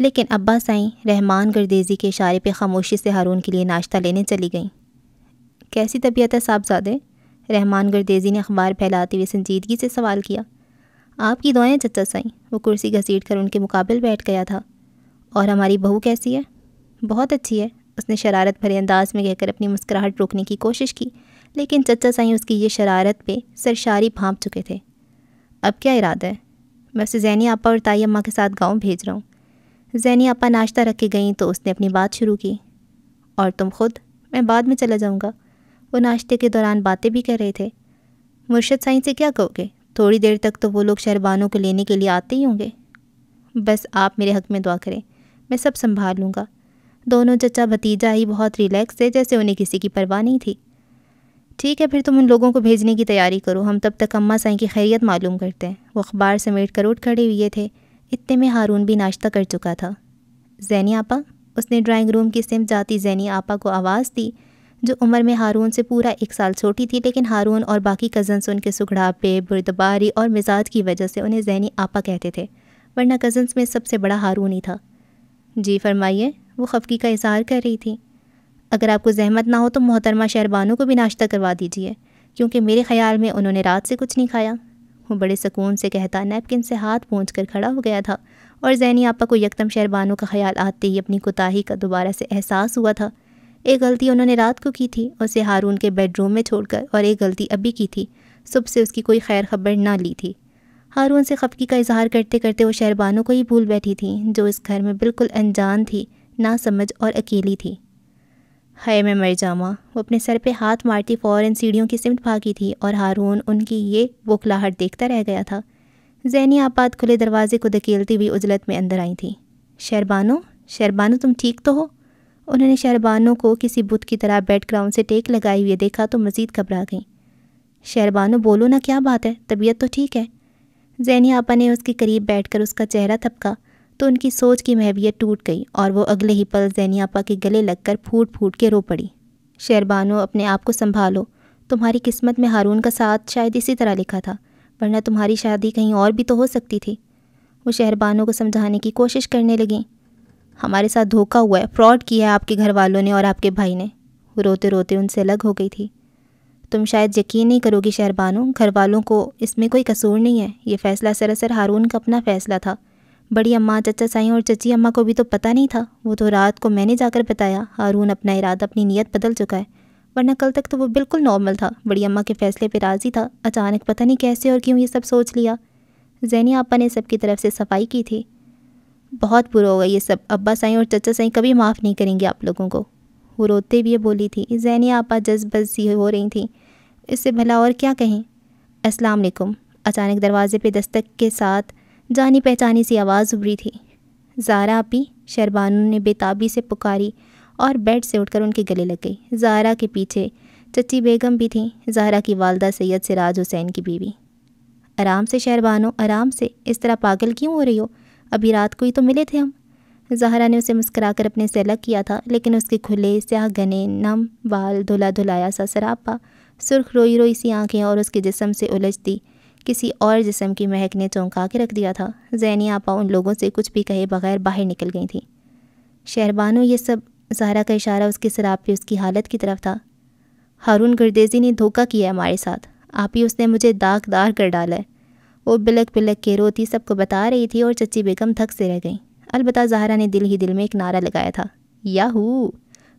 लेकिन अब्बा साईं रहमान गुरदेजी के इशारे पर खामोशी से हारून के लिए नाश्ता लेने चली गई। कैसी तबीयत है साहबजादे? रहमान गुरदेजी ने अखबार फैलाते हुए संजीदगी से सवाल किया। आपकी दुआएं चचा साईं। वो कुर्सी घसीट कर उनके मुकाबले बैठ गया था। और हमारी बहू कैसी है? बहुत अच्छी है, उसने शरारत भरे अंदाज में कहकर अपनी मुस्कुराहट रोकने की कोशिश की, लेकिन चचा साईं उसकी ये शरारत पे सरशारी भांप चुके थे। अब क्या इरादा है? मैं उसे ज़ैनी आपा और ताई अम्मा के साथ गाँव भेज रहा हूँ। ज़ैनी आपा नाश्ता रख के गई तो उसने अपनी बात शुरू की। और तुम खुद? मैं बाद में चला जाऊँगा। वो नाश्ते के दौरान बातें भी कर रहे थे। मुर्शद साईं से क्या कहोगे? थोड़ी देर तक तो वो लोग शहरबानो को लेने के लिए आते ही होंगे। बस आप मेरे हक़ में दुआ करें, मैं सब संभाल लूँगा। दोनों चचा भतीजा ही बहुत रिलैक्स थे, जैसे उन्हें किसी की परवाह नहीं थी। ठीक है, फिर तुम उन लोगों को भेजने की तैयारी करो, हम तब तक अम्मा साईं की खैरियत मालूम करते हैं। वो अखबार समेट कर उठ खड़े हुए थे। इतने में हारून भी नाश्ता कर चुका था। ज़ैनी आपा, उसने ड्राइंग रूम की सिमत जाती ज़ैनी आपा को आवाज़ दी। जो उम्र में हारून से पूरा 1 साल छोटी थी, लेकिन हारून और बाकी कज़न्स उनके सुघड़ापे, बुर्दबारी और मिजाज की वजह से उन्हें ज़ैनी आपा कहते थे, वरना कज़न्स में सबसे बड़ा हारून ही था। जी फरमाइए, वो खफकी का इजहार कर रही थी। अगर आपको जहमत ना हो तो मोहतरमा शहरबानो को भी नाश्ता करवा दीजिए, क्योंकि मेरे ख़्याल में उन्होंने रात से कुछ नहीं खाया। वो बड़े सुकून से कहता नैपकिन से हाथ पोंछकर खड़ा हो गया था और ज़ैनी आपा को यकदम शहरबानो का ख्याल आते ही अपनी कोताही का दोबारा से एहसास हुआ था। एक गलती उन्होंने रात को की थी, उसे हारून के बेडरूम में छोड़कर, और एक गलती अभी की थी, सुबह से उसकी कोई खैर खबर ना ली थी। हारून से खफकी का इजहार करते करते वो शहरबानो को ही भूल बैठी थी, जो इस घर में बिल्कुल अनजान थी, ना समझ और अकेली थी। हाय मैं मर जामा, वो अपने सर पे हाथ मारती फ़ौरन सीढ़ियों की सिमट भागी थी और हारून उनकी ये बौखलाहट देखता रह गया था। ज़ैनी आपात खुले दरवाजे को धकेलती हुई उजलत में अंदर आई थी। शहरबानो, शहरबानो तुम ठीक तो हो? उन्होंने शहरबानो को किसी बुत की तरह बैकग्राउंड से टेक लगाए हुए देखा तो मज़ीद घबरा गई। शहरबानो बोलो ना, क्या बात है, तबीयत तो ठीक है? ज़ैनी आपा ने उसके करीब बैठकर उसका चेहरा थपका तो उनकी सोच की महवियत टूट गई और वो अगले ही पल ज़ैनी आपा के गले लगकर फूट फूट के रो पड़ी। शहरबानो अपने आप को संभालो, तुम्हारी किस्मत में हारून का साथ शायद इसी तरह लिखा था, वरना तुम्हारी शादी कहीं और भी तो हो सकती थी। वो शहरबानो को समझाने की कोशिश करने लगी। हमारे साथ धोखा हुआ है, फ्रॉड किया है आपके घर वालों ने और आपके भाई ने। वो रोते रोते उनसे अलग हो गई थी। तुम शायद यकीन नहीं करोगी शहरबानो, घर वालों को इसमें कोई कसूर नहीं है, ये फ़ैसला सरासर हारून का अपना फ़ैसला था। बड़ी अम्मा, चचा साईं और चची अम्मा को भी तो पता नहीं था, वो तो रात को मैंने जाकर बताया। हारून अपना इरादा, अपनी नीयत बदल चुका है, वरना कल तक तो वो बिल्कुल नॉर्मल था, बड़ी अम्मा के फ़ैसले पे राज़ी था। अचानक पता नहीं कैसे और क्यों ये सब सोच लिया। ज़ैनी आपा ने सबकी तरफ से सफाई की थी। बहुत बुरा होगा ये सब, अब्बा साईं और चचा साईं कभी माफ़ नहीं करेंगे आप लोगों को, वो रोते हुए बोली थी। ज़ैनी आपा जज्बस सी हो रही थी, इससे भला और क्या कहें। अस्सलाम वालेकुम, अचानक दरवाजे पे दस्तक के साथ जानी पहचानी सी आवाज़ उभरी थी। ज़हरा आपी, शहरबानो ने बेताबी से पुकारी और बेड से उठकर उनके गले लग गई। ज़हरा के पीछे चट्टी बेगम भी थी, ज़हरा की वालदा सैयद सिराज हुसैन की बीवी। आराम से शहरबानो, आराम से, इस तरह पागल क्यों हो रही हो, अभी रात को ही तो मिले थे हम। ज़हरा ने उसे मुस्कराकर अपने से अलग किया था, लेकिन उसके खुले स्याह गने नम बाल, धुला धुलाया सा सरापा, सुर्ख रोई रोई सी आँखें और उसके जिस्म से उलझती किसी और जिस्म की महक ने चौंका के रख दिया था। ज़ैनी आपा उन लोगों से कुछ भी कहे बगैर बाहर निकल गई थी। शहरबानो ये सब, ज़हरा का इशारा उसके शराब पे उसकी हालत की तरफ था। हारून गुरदेजी ने धोखा किया हमारे साथ, आप ही उसने मुझे दागदार कर डाला है। वो बिलक बिलक के रोती सबको बता रही थी और चच्ची बेगम धक से रह गई। अलबत्ता ज़हरा ने दिल ही दिल में एक नारा लगाया था, याहू।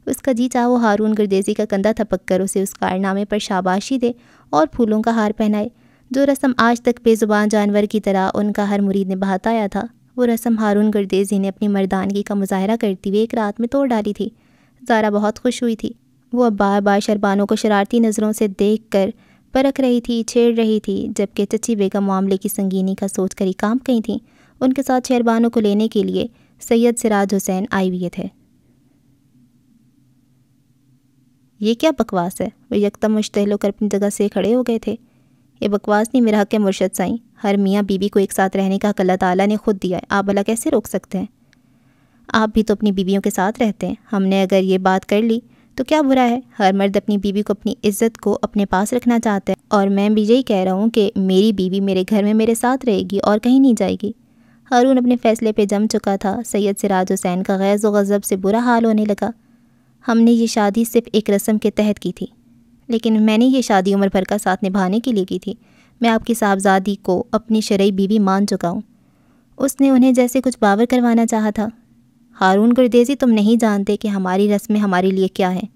उसका जी चाह वो हारून गुरदेजी का कंधा थपक कर उसे उस कारनामे पर शाबाशी दे और फूलों का हार पहनाए, जो रस्म आज तक बेज़ुबान जानवर की तरह उनका हर मुरीद ने बहाता आया था। वो रस्म हारून गुरदेजी ने अपनी मर्दानगी का मुजाहरा करते हुए एक रात में तोड़ डाली थी। ज़हरा बहुत खुश हुई थी। वो अब बार बार शहरबानो को शरारती नज़रों से देख कर परख रही थी, छेड़ रही थी, जबकि चच्ची बेगम मामले की संगीनी का सोच कर ही कांप गई थी। उनके साथ शहरबानो को लेने के लिए सैयद सिराज हुसैन आए हुए थे। ये क्या बकवास है, वो यकदम मुश्तहल होकर अपनी जगह से खड़े हो गए थे। ये बकवास नहीं, मेरा हक है मुर्शद साईं, हर मियाँ बीवी को एक साथ रहने का हक अल्लाह ताला ने खुद दिया है, आप भला कैसे रोक सकते हैं? आप भी तो अपनी बीवियों के साथ रहते हैं, हमने अगर ये बात कर ली तो क्या बुरा है? हर मर्द अपनी बीवी को, अपनी इज्जत को अपने पास रखना चाहता है, और मैं भी यही कह रहा हूँ कि मेरी बीवी मेरे घर में मेरे साथ रहेगी और कहीं नहीं जाएगी। हारून अपने फ़ैसले पर जम चुका था। सैयद सिराज हुसैन का गैज़ व गज़ब से बुरा हाल होने लगा। हमने ये शादी सिर्फ एक रस्म के तहत की थी, लेकिन मैंने ये शादी उम्र भर का साथ निभाने के लिए की थी। मैं आपकी साहबजादी को अपनी शरई बीवी मान चुका हूँ। उसने उन्हें जैसे कुछ बावर करवाना चाहा था। हारून गुरदेजी, तुम नहीं जानते कि हमारी रस्में हमारे लिए क्या हैं,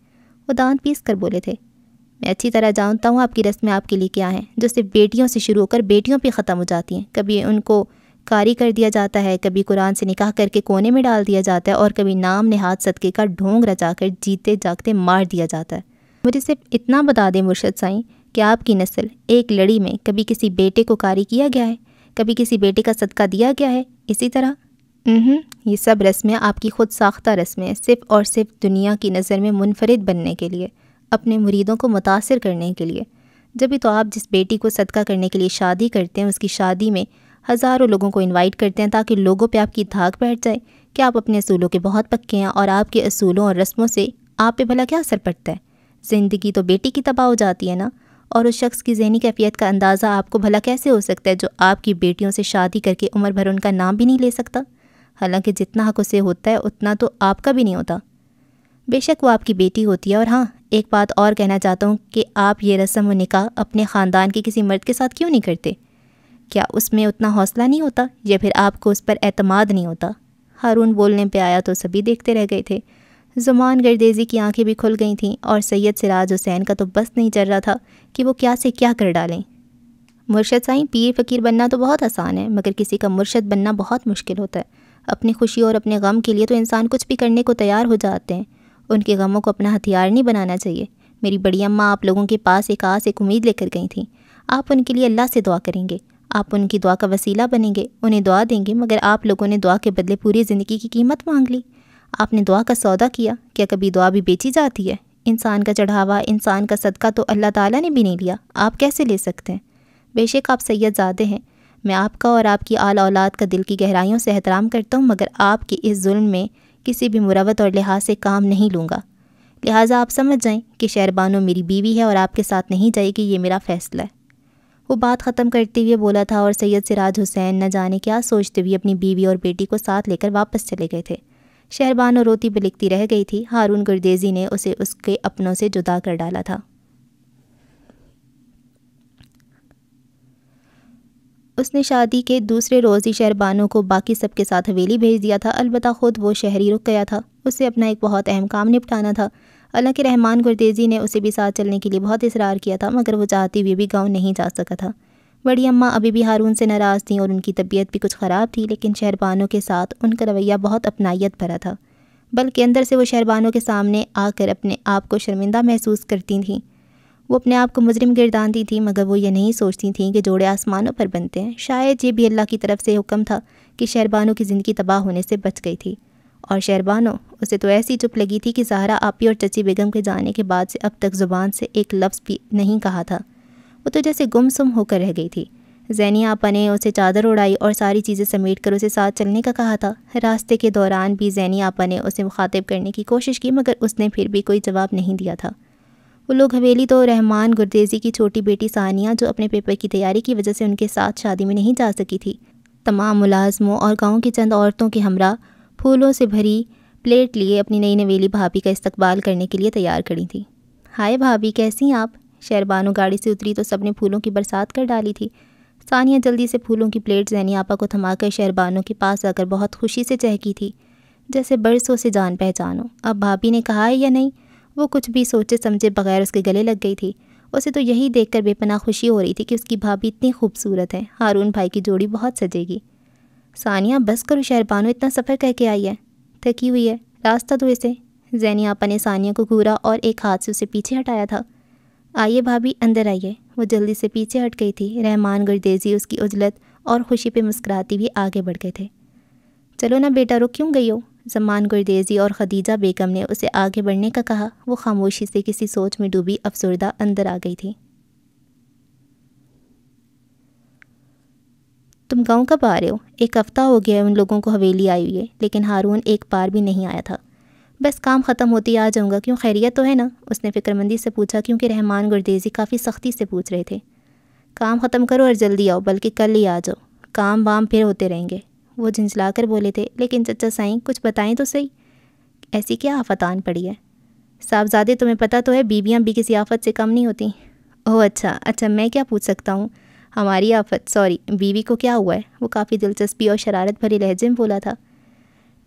वो दांत पीस कर बोले थे। मैं अच्छी तरह जानता हूँ आपकी रस्में आपके लिए क्या हैं, जो सिर्फ बेटियों से शुरू होकर बेटियों पर ख़त्म हो जाती हैं। कभी उनको कारी कर दिया जाता है, कभी कुरान से निकाह करके कोने में डाल दिया जाता है, और कभी नाम नेहात सदक़े का ढोंग रचाकर जीते जागते मार दिया जाता है। मुझे सिर्फ इतना बता दें मुर्शद साईं कि आपकी नस्ल एक लड़ी में कभी किसी बेटे को कारी किया गया है, कभी किसी बेटे का सदका दिया गया है, इसी तरह ये सब रस्में आपकी खुद साख्ता रस्में, सिर्फ और सिर्फ दुनिया की नज़र में मुनफरिद बनने के लिए, अपने मुरीदों को मुतासर करने के लिए। जब भी तो आप जिस बेटी को सदका करने के लिए शादी करते हैं, उसकी शादी में हज़ारों लोगों को इन्वाइट करते हैं ताकि लोगों पर आपकी धाक बैठ जाए कि आप अपने असूलों के बहुत पक्के हैं, और आपके असूलों और रस्मों से आप पे भला क्या असर पड़ता है? ज़िंदगी तो बेटी की तबाह हो जाती है ना। और उस शख्स की ज़हनी कैफियत का अंदाज़ा आपको भला कैसे हो सकता है जो आपकी बेटियों से शादी करके उम्र भर उनका नाम भी नहीं ले सकता। हालांकि जितना हक उसे होता है उतना तो आपका भी नहीं होता। बेशक वो आपकी बेटी होती है। और हाँ, एक बात और कहना चाहता हूँ कि आप ये रस्म व निकाह अपने ख़ानदान के किसी मर्द के साथ क्यों नहीं करते? क्या उसमें उतना हौसला नहीं होता या फिर आपको उस पर एतमाद नहीं होता? हारून बोलने पे आया तो सभी देखते रह गए थे। ज़मान गुरदेजी की आंखें भी खुल गई थीं और सैयद सिराज हुसैन का तो बस नहीं चल रहा था कि वो क्या से क्या कर डालें। मुर्शद साईं, पीर फ़कीर बनना तो बहुत आसान है मगर किसी का मुर्शद बनना बहुत मुश्किल होता है। अपनी खुशी और अपने गम के लिए तो इंसान कुछ भी करने को तैयार हो जाते हैं। उनके गमों को अपना हथियार नहीं बनाना चाहिए। मेरी बड़ी अम्मा आप लोगों के पास एक आस एक उम्मीद लेकर गई थी। आप उनके लिए अल्लाह से दुआ करेंगे, आप उनकी दुआ का वसीला बनेंगे, उन्हें दुआ देंगे। मगर आप लोगों ने दुआ के बदले पूरी ज़िंदगी की कीमत मांग ली। आपने दुआ का सौदा किया। क्या कभी दुआ भी बेची जाती है? इंसान का चढ़ावा, इंसान का सदका तो अल्लाह ताला ने भी नहीं लिया, आप कैसे ले सकते हैं? बेशक आप सैयदज़ादे हैं, मैं आपका और आपकी आल औलाद का दिल की गहराइयों से एहतराम करता हूँ, मगर आपके इस जुल्म में किसी भी मुरावत और लिहाज से काम नहीं लूँगा। लिहाजा आप समझ जाएँ कि शहरबानो मेरी बीवी है और आपके साथ नहीं जाएगी, ये मेरा फ़ैसला है। वो बात ख़त्म करते हुए बोला था और सैयद सिराज हुसैन न जाने क्या सोचते हुए अपनी बीवी और बेटी को साथ लेकर वापस चले गए थे। शहरबानो रोती बिलखती रह गई थी। हारून गुरदेजी ने उसे उसके अपनों से जुदा कर डाला था। उसने शादी के दूसरे रोज़ ही शहरबानो को बाकी सबके साथ हवेली भेज दिया था। अलबत्ता ख़ुद वो शहर ही रुक गया था। उसे अपना एक बहुत अहम काम निपटाना था। हालांकि रहमान गुरदेजी ने उसे भी साथ चलने के लिए बहुत इसरार किया था, मगर वो चाहते हुए भी गाँव नहीं जा सका था। बड़ी अम्मा अभी भी हारून से नाराज़ थीं और उनकी तबीयत भी कुछ ख़राब थी, लेकिन शहरबानो के साथ उनका रवैया बहुत अपनायत भरा था। बल्कि अंदर से वो शहरबानो के सामने आकर अपने आप को शर्मिंदा महसूस करती थीं। वो अपने आप को मुजरिम गिरदानती थीं, मगर वो ये नहीं सोचती थीं कि जोड़े आसमानों पर बनते हैं। शायद ये भी अल्लाह की तरफ से हुक्म था कि शहरबानो की ज़िंदगी तबाह होने से बच गई थी। और शहरबानो उसे तो ऐसी चुप लगी थी कि ज़हरा आपी और चट्टी बेगम के जाने के बाद से अब तक ज़ुबान से एक लफ्ज़ भी नहीं कहा था। वो तो जैसे गुमसुम होकर रह गई थी। ज़ैनी आपा ने उसे चादर उड़ाई और सारी चीज़ें समेटकर उसे साथ चलने का कहा था। रास्ते के दौरान भी ज़ैनी आपा ने उसे मुखातिब करने की कोशिश की, मगर उसने फिर भी कोई जवाब नहीं दिया था। वो लोग हवेली तो रहमान गुरदेजी की छोटी बेटी सानिया, जो अपने पेपर की तैयारी की वजह से उनके साथ शादी में नहीं जा सकी थी, तमाम मुलाजमों और गाँव की चंद औरतों के हमरा फूलों से भरी प्लेट लिए अपनी नई नवेली भाभी का इस्तकबाल करने के लिए तैयार खड़ी थी। हाय भाभी, कैसी हैं आप? शहरबानो गाड़ी से उतरी तो सबने फूलों की बरसात कर डाली थी। सानिया जल्दी से फूलों की प्लेट ज़ैनी आपा को थमाकर शहरबानो के पास आकर बहुत खुशी से चहकी थी, जैसे बरसों से जान पहचानो। अब भाभी ने कहा है या नहीं, वो कुछ भी सोचे समझे बगैर उसके गले लग गई थी। उसे तो यही देखकर बेपनाह खुशी हो रही थी कि उसकी भाभी इतनी खूबसूरत है, हारून भाई की जोड़ी बहुत सजेगी। सानिया बस करो शहरबानो, इतना सफ़र करके आई है, थकी हुई है, रास्ता तो इसे। ज़ैनी आपा ने सानिया को घूरा और एक हाथ से उसे पीछे हटाया था। आइए भाभी, अंदर आइए। वो जल्दी से पीछे हट गई थी। रहमान गुरदेजी उसकी उजलत और खुशी पे मुस्कुराती हुई आगे बढ़ गए थे। चलो ना बेटा, रुक क्यों गई हो? ज़मान गुरदेजी और खदीजा बेगम ने उसे आगे बढ़ने का कहा। वो खामोशी से किसी सोच में डूबी अफसरदा अंदर आ गई थी। तुम गाँव कब आ रहे हो? एक हफ़्ता हो गया उन लोगों को हवेली आई हुई है, लेकिन हारून एक बार भी नहीं आया था। बस काम ख़त्म होते ही आ जाऊँगा। क्यों, खैरियत तो है ना? उसने फ़िक्रमंदी से पूछा, क्योंकि रहमान गुरदेजी काफ़ी सख्ती से पूछ रहे थे। काम ख़त्म करो और जल्दी आओ, बल्कि कल ही आ जाओ, काम वाम फिर होते रहेंगे। वो झिंझलाकर बोले थे, लेकिन चचा साईं कुछ बताएं तो सही, ऐसी क्या आफत आन पड़ी है? साहबजादे, तुम्हें पता तो है बीवियाँ भी किसी आफत से कम नहीं होती। ओह अच्छा, मैं क्या पूछ सकता हूँ? हमारी आफत, सॉरी बीवी को क्या हुआ है? वो काफ़ी दिलचस्पी और शरारत भरे लहजे में बोला था।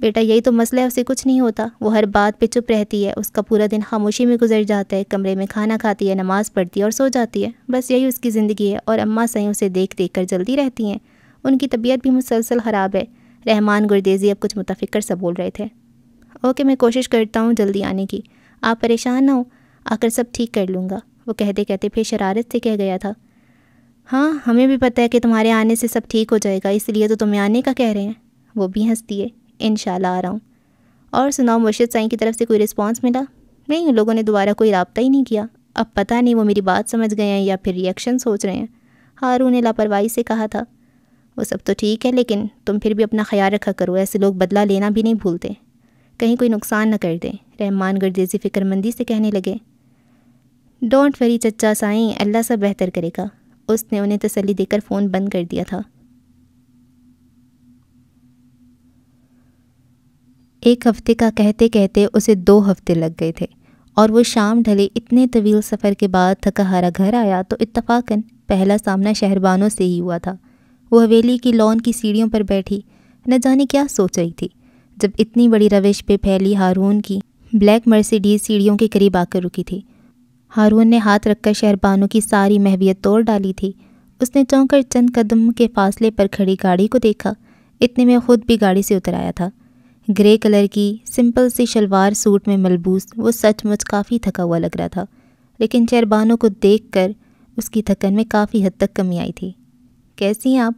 बेटा यही तो मसला है, उसे कुछ नहीं होता। वो हर बात पे चुप रहती है, उसका पूरा दिन खामोशी में गुजर जाता है। कमरे में खाना खाती है, नमाज़ पढ़ती है और सो जाती है। बस यही उसकी ज़िंदगी है। और अम्मा सही उसे देख कर जल्दी रहती हैं। उनकी तबीयत भी मुसलसल ख़राब है। रहमान गुरदेजी अब कुछ मुताफिकर सा बोल रहे थे। ओके, मैं कोशिश करता हूँ जल्दी आने की, आप परेशान ना हो, आकर सब ठीक कर लूँगा। वो कहते कहते फिर शरारत से कह गया था, हाँ हमें भी पता है कि तुम्हारे आने से सब ठीक हो जाएगा, इसलिए तो तुम्हें आने का कह रहे हैं। वो भी हंसती है, इंशाल्लाह आ रहा हूँ। और सुनाओ, मुर्शिद साईं की तरफ से कोई रिस्पांस मिला? नहीं, उन लोगों ने दोबारा कोई राब्ता ही नहीं किया। अब पता नहीं वो मेरी बात समझ गए हैं या फिर रिएक्शन सोच रहे हैं, हारून ने लापरवाही से कहा था। वो सब तो ठीक है, लेकिन तुम फिर भी अपना ख्याल रखा करो, ऐसे लोग बदला लेना भी नहीं भूलते, कहीं कोई नुकसान न कर दें। रहमान गुरदेजी फ़िक्रमंदी से कहने लगे। डोंट वरी चचा साईं, अल्लाह सब बेहतर करेगा। उसने उन्हें तसल्ली देकर फ़ोन बंद कर दिया था। एक हफ़्ते का कहते कहते उसे 2 हफ़्ते लग गए थे और वो शाम ढले इतने तवील सफ़र के बाद थका हारा घर आया तो इत्तफाकन पहला सामना शहरबानो से ही हुआ था। वो हवेली की लॉन की सीढ़ियों पर बैठी न जाने क्या सोच रही थी, जब इतनी बड़ी रविश पे फैली हारून की ब्लैक मर्सिडीज़ सीढ़ियों के करीब आकर रुकी थी। हारून ने हाथ रखकर शहरबानो की सारी महवियत तोड़ डाली थी। उसने चौंक कर चंद कदम के फासले पर खड़ी गाड़ी को देखा। इतने में खुद भी गाड़ी से उतर आया था। ग्रे कलर की सिंपल सी शलवार सूट में मलबूस वो सचमुच काफ़ी थका हुआ लग रहा था, लेकिन शहरबानो को देखकर उसकी थकन में काफ़ी हद तक कमी आई थी। कैसी हैं आप?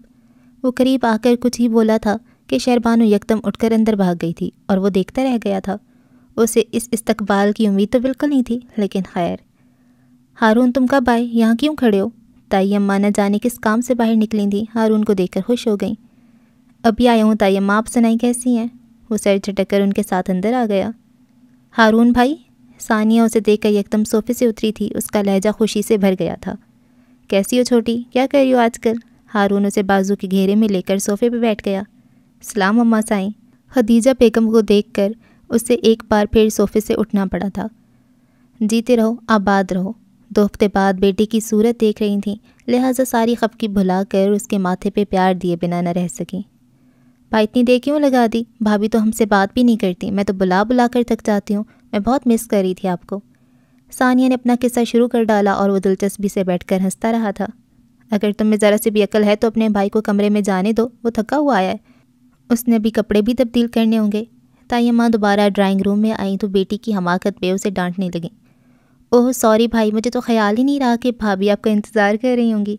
वो करीब आकर कुछ ही बोला था कि शहरबानो यकदम उठकर अंदर भाग गई थी और वो देखता रह गया था। उसे इस इस्तकबाल की उम्मीद तो बिल्कुल नहीं थी, लेकिन खैर। हारून तुम कब आए, यहाँ क्यों खड़े हो? ताई अम्मा न जाने किस काम से बाहर निकली थी, हारून को देखकर खुश हो गई। अभी आया हूँ ताई अम्मा, आप सुनाई कैसी हैं? वो सर झटक कर उनके साथ अंदर आ गया। हारून भाई, सानिया उसे देखकर एकदम सोफे से उतरी थी। उसका लहजा खुशी से भर गया था। कैसी हो छोटी, क्या कर रही हो आजकल? हारून उसे बाजू के घेरे में लेकर सोफ़े पे बैठ गया। सलाम अम्मा साईं। खदीजा बेगम को देखकर उसे एक बार फिर सोफ़े से उठना पड़ा था। जीते रहो, आबाद रहो। 2 हफ्ते बाद बेटी की सूरत देख रही थी, लिहाजा सारी खपकी भुला कर उसके माथे पर प्यार दिए बिना न रह सकी। भाई इतनी देर क्यों लगा दी? भाभी तो हमसे बात भी नहीं करती, मैं तो बुला बुला कर थक जाती हूँ। मैं बहुत मिस कर रही थी आपको। सानिया ने अपना किस्सा शुरू कर डाला और वो दिलचस्पी से बैठकर हंसता रहा था। अगर तुम्हें ज़रा से भी अकल है तो अपने भाई को कमरे में जाने दो, वो थका हुआ आया है। उसने भी कपड़े भी तब्दील करने होंगे। ताई अम्मा दोबारा ड्राइंग रूम में आई तो बेटी की हमाकत पे उसे डांटने लगी। ओह सॉरी भाई, मुझे तो ख्याल ही नहीं रहा कि भाभी आपका इंतज़ार कर रही होंगी।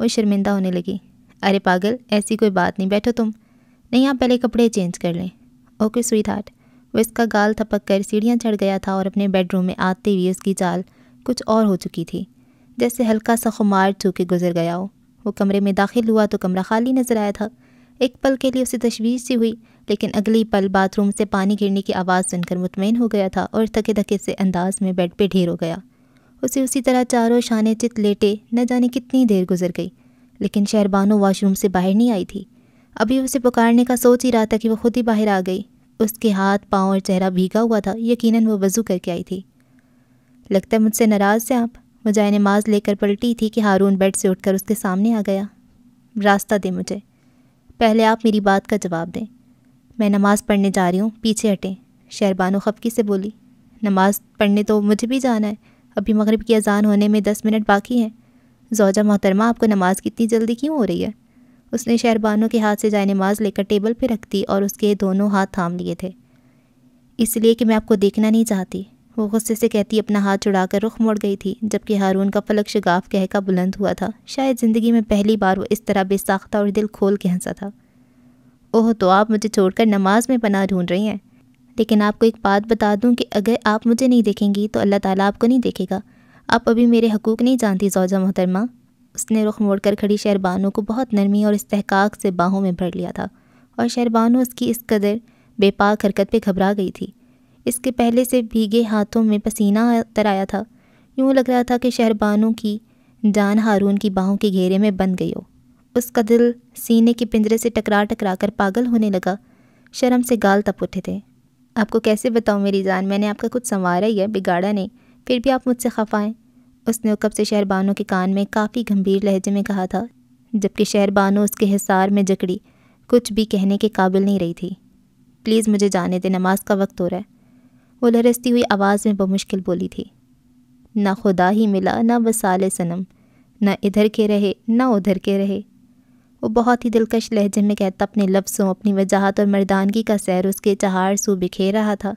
वो शर्मिंदा होने लगी। अरे पागल, ऐसी कोई बात नहीं, बैठो तुम। नहीं, आप पहले कपड़े चेंज कर लें। Okay sweetheart. वो इसका गाल थपक कर सीढ़ियाँ चढ़ गया था और अपने बेडरूम में आते हुए उसकी चाल कुछ और हो चुकी थी, जैसे हल्का सा खुमार छू के गुजर गया हो। वो कमरे में दाखिल हुआ तो कमरा खाली नजर आया था। एक पल के लिए उसे तशवीश सी हुई, लेकिन अगली पल बाथरूम से पानी गिरने की आवाज़ सुनकर मुतमईन हो गया था और थके थके से अंदाज में बेड पर ढेर हो गया। उसे उसी तरह चारों शाने चित लेटे न जाने कितनी देर गुजर गई, लेकिन शहरबानो वाशरूम से बाहर नहीं आई थी। अभी उसे पुकारने का सोच ही रहा था कि वो खुद ही बाहर आ गई। उसके हाथ, पांव और चेहरा भीगा हुआ था। यकीनन वो वज़ू करके आई थी। लगता है मुझसे नाराज़ हैं आप। मुझे नमाज़ लेकर पलटी थी कि हारून बेड से उठकर उसके सामने आ गया। रास्ता दे मुझे, पहले आप मेरी बात का जवाब दें। मैं नमाज़ पढ़ने जा रही हूँ, पीछे हटें। शहरबानो खफकी से बोली। नमाज़ पढ़ने तो मुझे भी जाना है, अभी मगरिब की अजान होने में 10 मिनट बाकी हैं। ज़ौजा मोहतरमा, आपको नमाज़ कितनी जल्दी क्यों हो रही है? उसने शहरबानो के हाथ से जाए नमाज लेकर टेबल पर रख दी और उसके दोनों हाथ थाम लिए थे। इसलिए कि मैं आपको देखना नहीं चाहती, वो गुस्से से कहती अपना हाथ छुड़ाकर रुख मोड़ गई थी, जबकि हारून का फलक शगाफ कहका बुलंद हुआ था। शायद ज़िंदगी में पहली बार वो इस तरह बेसाख्ता और दिल खोल के हंसा था। ओह, तो आप मुझे छोड़कर नमाज में पनाह ढूंढ रही हैं। लेकिन आपको एक बात बता दूँ कि अगर आप मुझे नहीं देखेंगी तो अल्लाह ताला आपको नहीं देखेगा। आप अभी मेरे हकूक़ नहीं जानती ज़ौजा मोहतरमा। उसने रुख मोड़कर खड़ी शहरबानो को बहुत नरमी और इस्तेहकाक से बाहों में भर लिया था और शहरबानो उसकी इस कदर बेपाक हरकत पे घबरा गई थी। इसके पहले से भीगे हाथों में पसीना तर आया था। यूँ लग रहा था कि शहरबानो की जान हारून की बाहों के घेरे में बंध गई हो। उसका दिल सीने के पिंजरे से टकरा कर पागल होने लगा। शर्म से गाल तप उठे थे। आपको कैसे बताऊँ मेरी जान, मैंने आपका कुछ संवारा ही है, बिगाड़ा नहीं, फिर भी आप मुझसे खफा हैं। उसने उकब से शहरबानो के कान में काफ़ी गंभीर लहजे में कहा था, जबकि शहरबानो उसके हिसार में जकड़ी कुछ भी कहने के काबिल नहीं रही थी। प्लीज़ मुझे जाने दे, नमाज का वक्त हो रहा है। वो लहरसती हुई आवाज़ में बमुश्किल बोली थी। ना खुदा ही मिला ना वसाले सनम, ना इधर के रहे ना उधर के रहे। वो बहुत ही दिलकश लहजे में कहता अपने लफ्ज़ों, अपनी वजाहत और मर्दानगी का सैर उसके चहार सू बिखेर रहा था।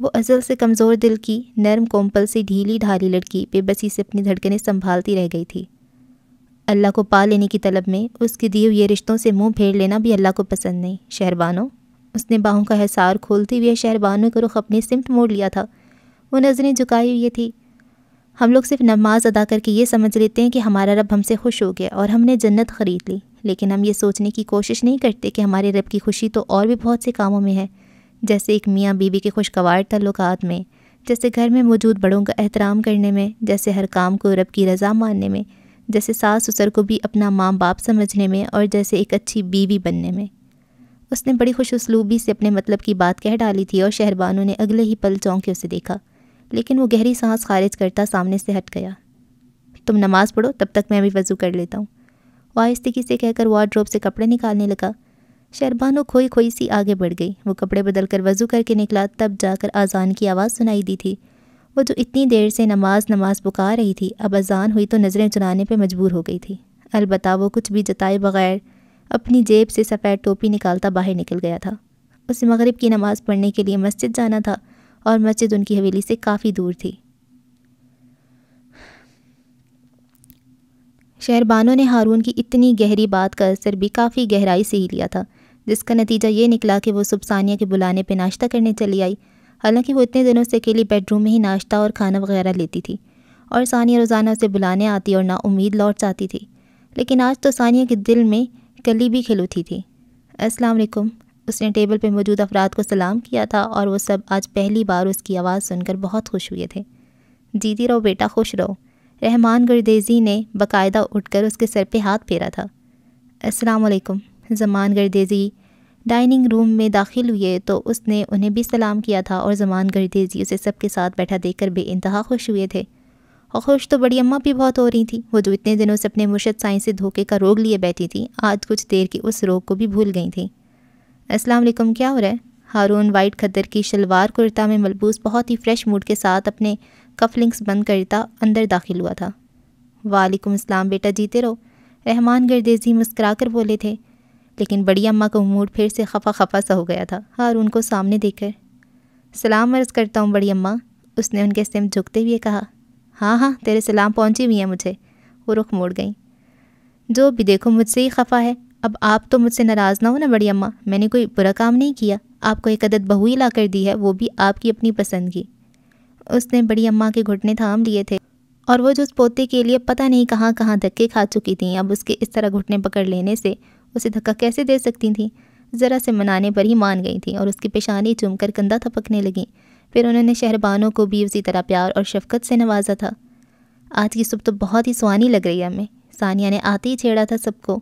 वो अज़ल से कमज़ोर दिल की नरम कोम्पल से ढीली ढाली लड़की बेबसी से अपनी धड़कनें संभालती रह गई थी। अल्लाह को पा लेने की तलब में उसके दिए हुए रिश्तों से मुंह फेर लेना भी अल्लाह को पसंद नहीं। शहरबानो, उसने बाहों का हिसार खोलते हुए शहरबानो का रुख अपनी सिमत मोड़ लिया था। वो नज़रें झुकाई हुई थी। हम लोग सिर्फ नमाज अदा करके ये समझ लेते हैं कि हमारा रब हमसे खुश हो गया और हमने जन्नत ख़रीद ली, लेकिन हम ये सोचने की कोशिश नहीं करते कि हमारे रब की खुशी तो और भी बहुत से कामों में है, जैसे एक मियाँ बीवी के खुशगवार तल्लुकात में, जैसे घर में मौजूद बड़ों का एहतराम करने में, जैसे हर काम को रब की रज़ा मानने में, जैसे सास ससुर को भी अपना माँ बाप समझने में और जैसे एक अच्छी बीवी बनने में। उसने बड़ी खुशउस्लूबी से अपने मतलब की बात कह डाली थी और शहरबानो ने अगले ही पल चौंके उसे देखा, लेकिन वो गहरी सांस खारिज करता सामने से हट गया। तुम नमाज़ पढ़ो, तब तक मैं भी वज़ू कर लेता हूँ। वह आहिस्तगी से कहकर वार्डरोब से कपड़े निकालने लगा। शहरबानो खोई खोई सी आगे बढ़ गई। वो कपड़े बदलकर वज़ू करके निकला, तब जाकर आज़ान की आवाज़ सुनाई दी थी। वो जो इतनी देर से नमाज नमाज पुकार रही थी, अब अजान हुई तो नज़रें चुराने पे मजबूर हो गई थी। अलबत्ता वो कुछ भी जताए बगैर अपनी जेब से सफ़ेद टोपी निकालता बाहर निकल गया था। उसे मगरिब की नमाज़ पढ़ने के लिए मस्जिद जाना था और मस्जिद उनकी हवेली से काफ़ी दूर थी। शहरबानो ने हारून की इतनी गहरी बात का असर भी काफ़ी गहराई से ही लिया था, जिसका नतीजा ये निकला कि वो सुबह सानिया के बुलाने पर नाश्ता करने चली आई। हालांकि वो इतने दिनों से अकेली बेडरूम में ही नाश्ता और खाना वगैरह लेती थी और सानिया रोज़ाना उसे बुलाने आती और ना उम्मीद लौट जाती थी, लेकिन आज तो सानिया के दिल में कली भी खिलूती थी। अस्सलाम वालेकुम, उसने टेबल पर मौजूद अफराद को सलाम किया था और वो सब आज पहली बार उसकी आवाज़ सुनकर बहुत खुश हुए थे। जीती रहो बेटा, खुश रहो, रहमान गुरदेजी ने बाकायदा उठकर उसके सर पर हाथ फेरा था। अस्सलाम वालेकुम, ज़मान गुरदेजी डाइनिंग रूम में दाखिल हुए तो उसने उन्हें भी सलाम किया था और ज़मान गुरदेजी उसे सबके साथ बैठा देखकर बेइंतहा खुश हुए थे। और खुश तो बड़ी अम्मा भी बहुत हो रही थी। वो जो इतने दिनों से अपने मुर्शद साईं से धोखे का रोग लिए बैठी थी, आज कुछ देर के उस रोग को भी भूल गई थी। अस्सलाम वालेकुम, क्या हो रहा है? हारून वाइट खद्दर की शलवार कुर्ता में मलबूस बहुत ही फ्रेश मूड के साथ अपने कफलिंग्स बंद करता अंदर दाखिल हुआ था। वालेकुम अस्सलाम बेटा, जीते रहो, रहमान गुरदेजी मुस्करा कर बोले थे, लेकिन बड़ी अम्मा का मूड फिर से खफा खफा सा हो गया था। हारून को सामने देखकर सलाम अर्ज़ करता हूँ बड़ी अम्मा, उसने उनके सिम झुकते हुए कहा। हाँ हाँ, तेरे सलाम पहुँची हुई है मुझे, वो रुख मोड़ गई। जो भी देखो मुझसे ही खफा है। अब आप तो मुझसे नाराज़ ना हो ना बड़ी अम्मा, मैंने कोई बुरा काम नहीं किया। आपको एक अदद बहू ही ला कर दी है, वो भी आपकी अपनी पसंद की। उसने बड़ी अम्मा के घुटने थाम लिए थे और वो जो उस पोते के लिए पता नहीं कहाँ कहाँ धक्के खा चुकी थी, अब उसके इस तरह घुटने पकड़ लेने से उसे धक्का कैसे दे सकती थी। ज़रा से मनाने पर ही मान गई थी और उसकी पेशानी चूमकर कंधा थपकने लगी। फिर उन्होंने शहरबानो को भी उसी तरह प्यार और शफकत से नवाजा था। आज की सुबह तो बहुत ही सुहानी लग रही है हमें, सानिया ने आते ही छेड़ा था सबको।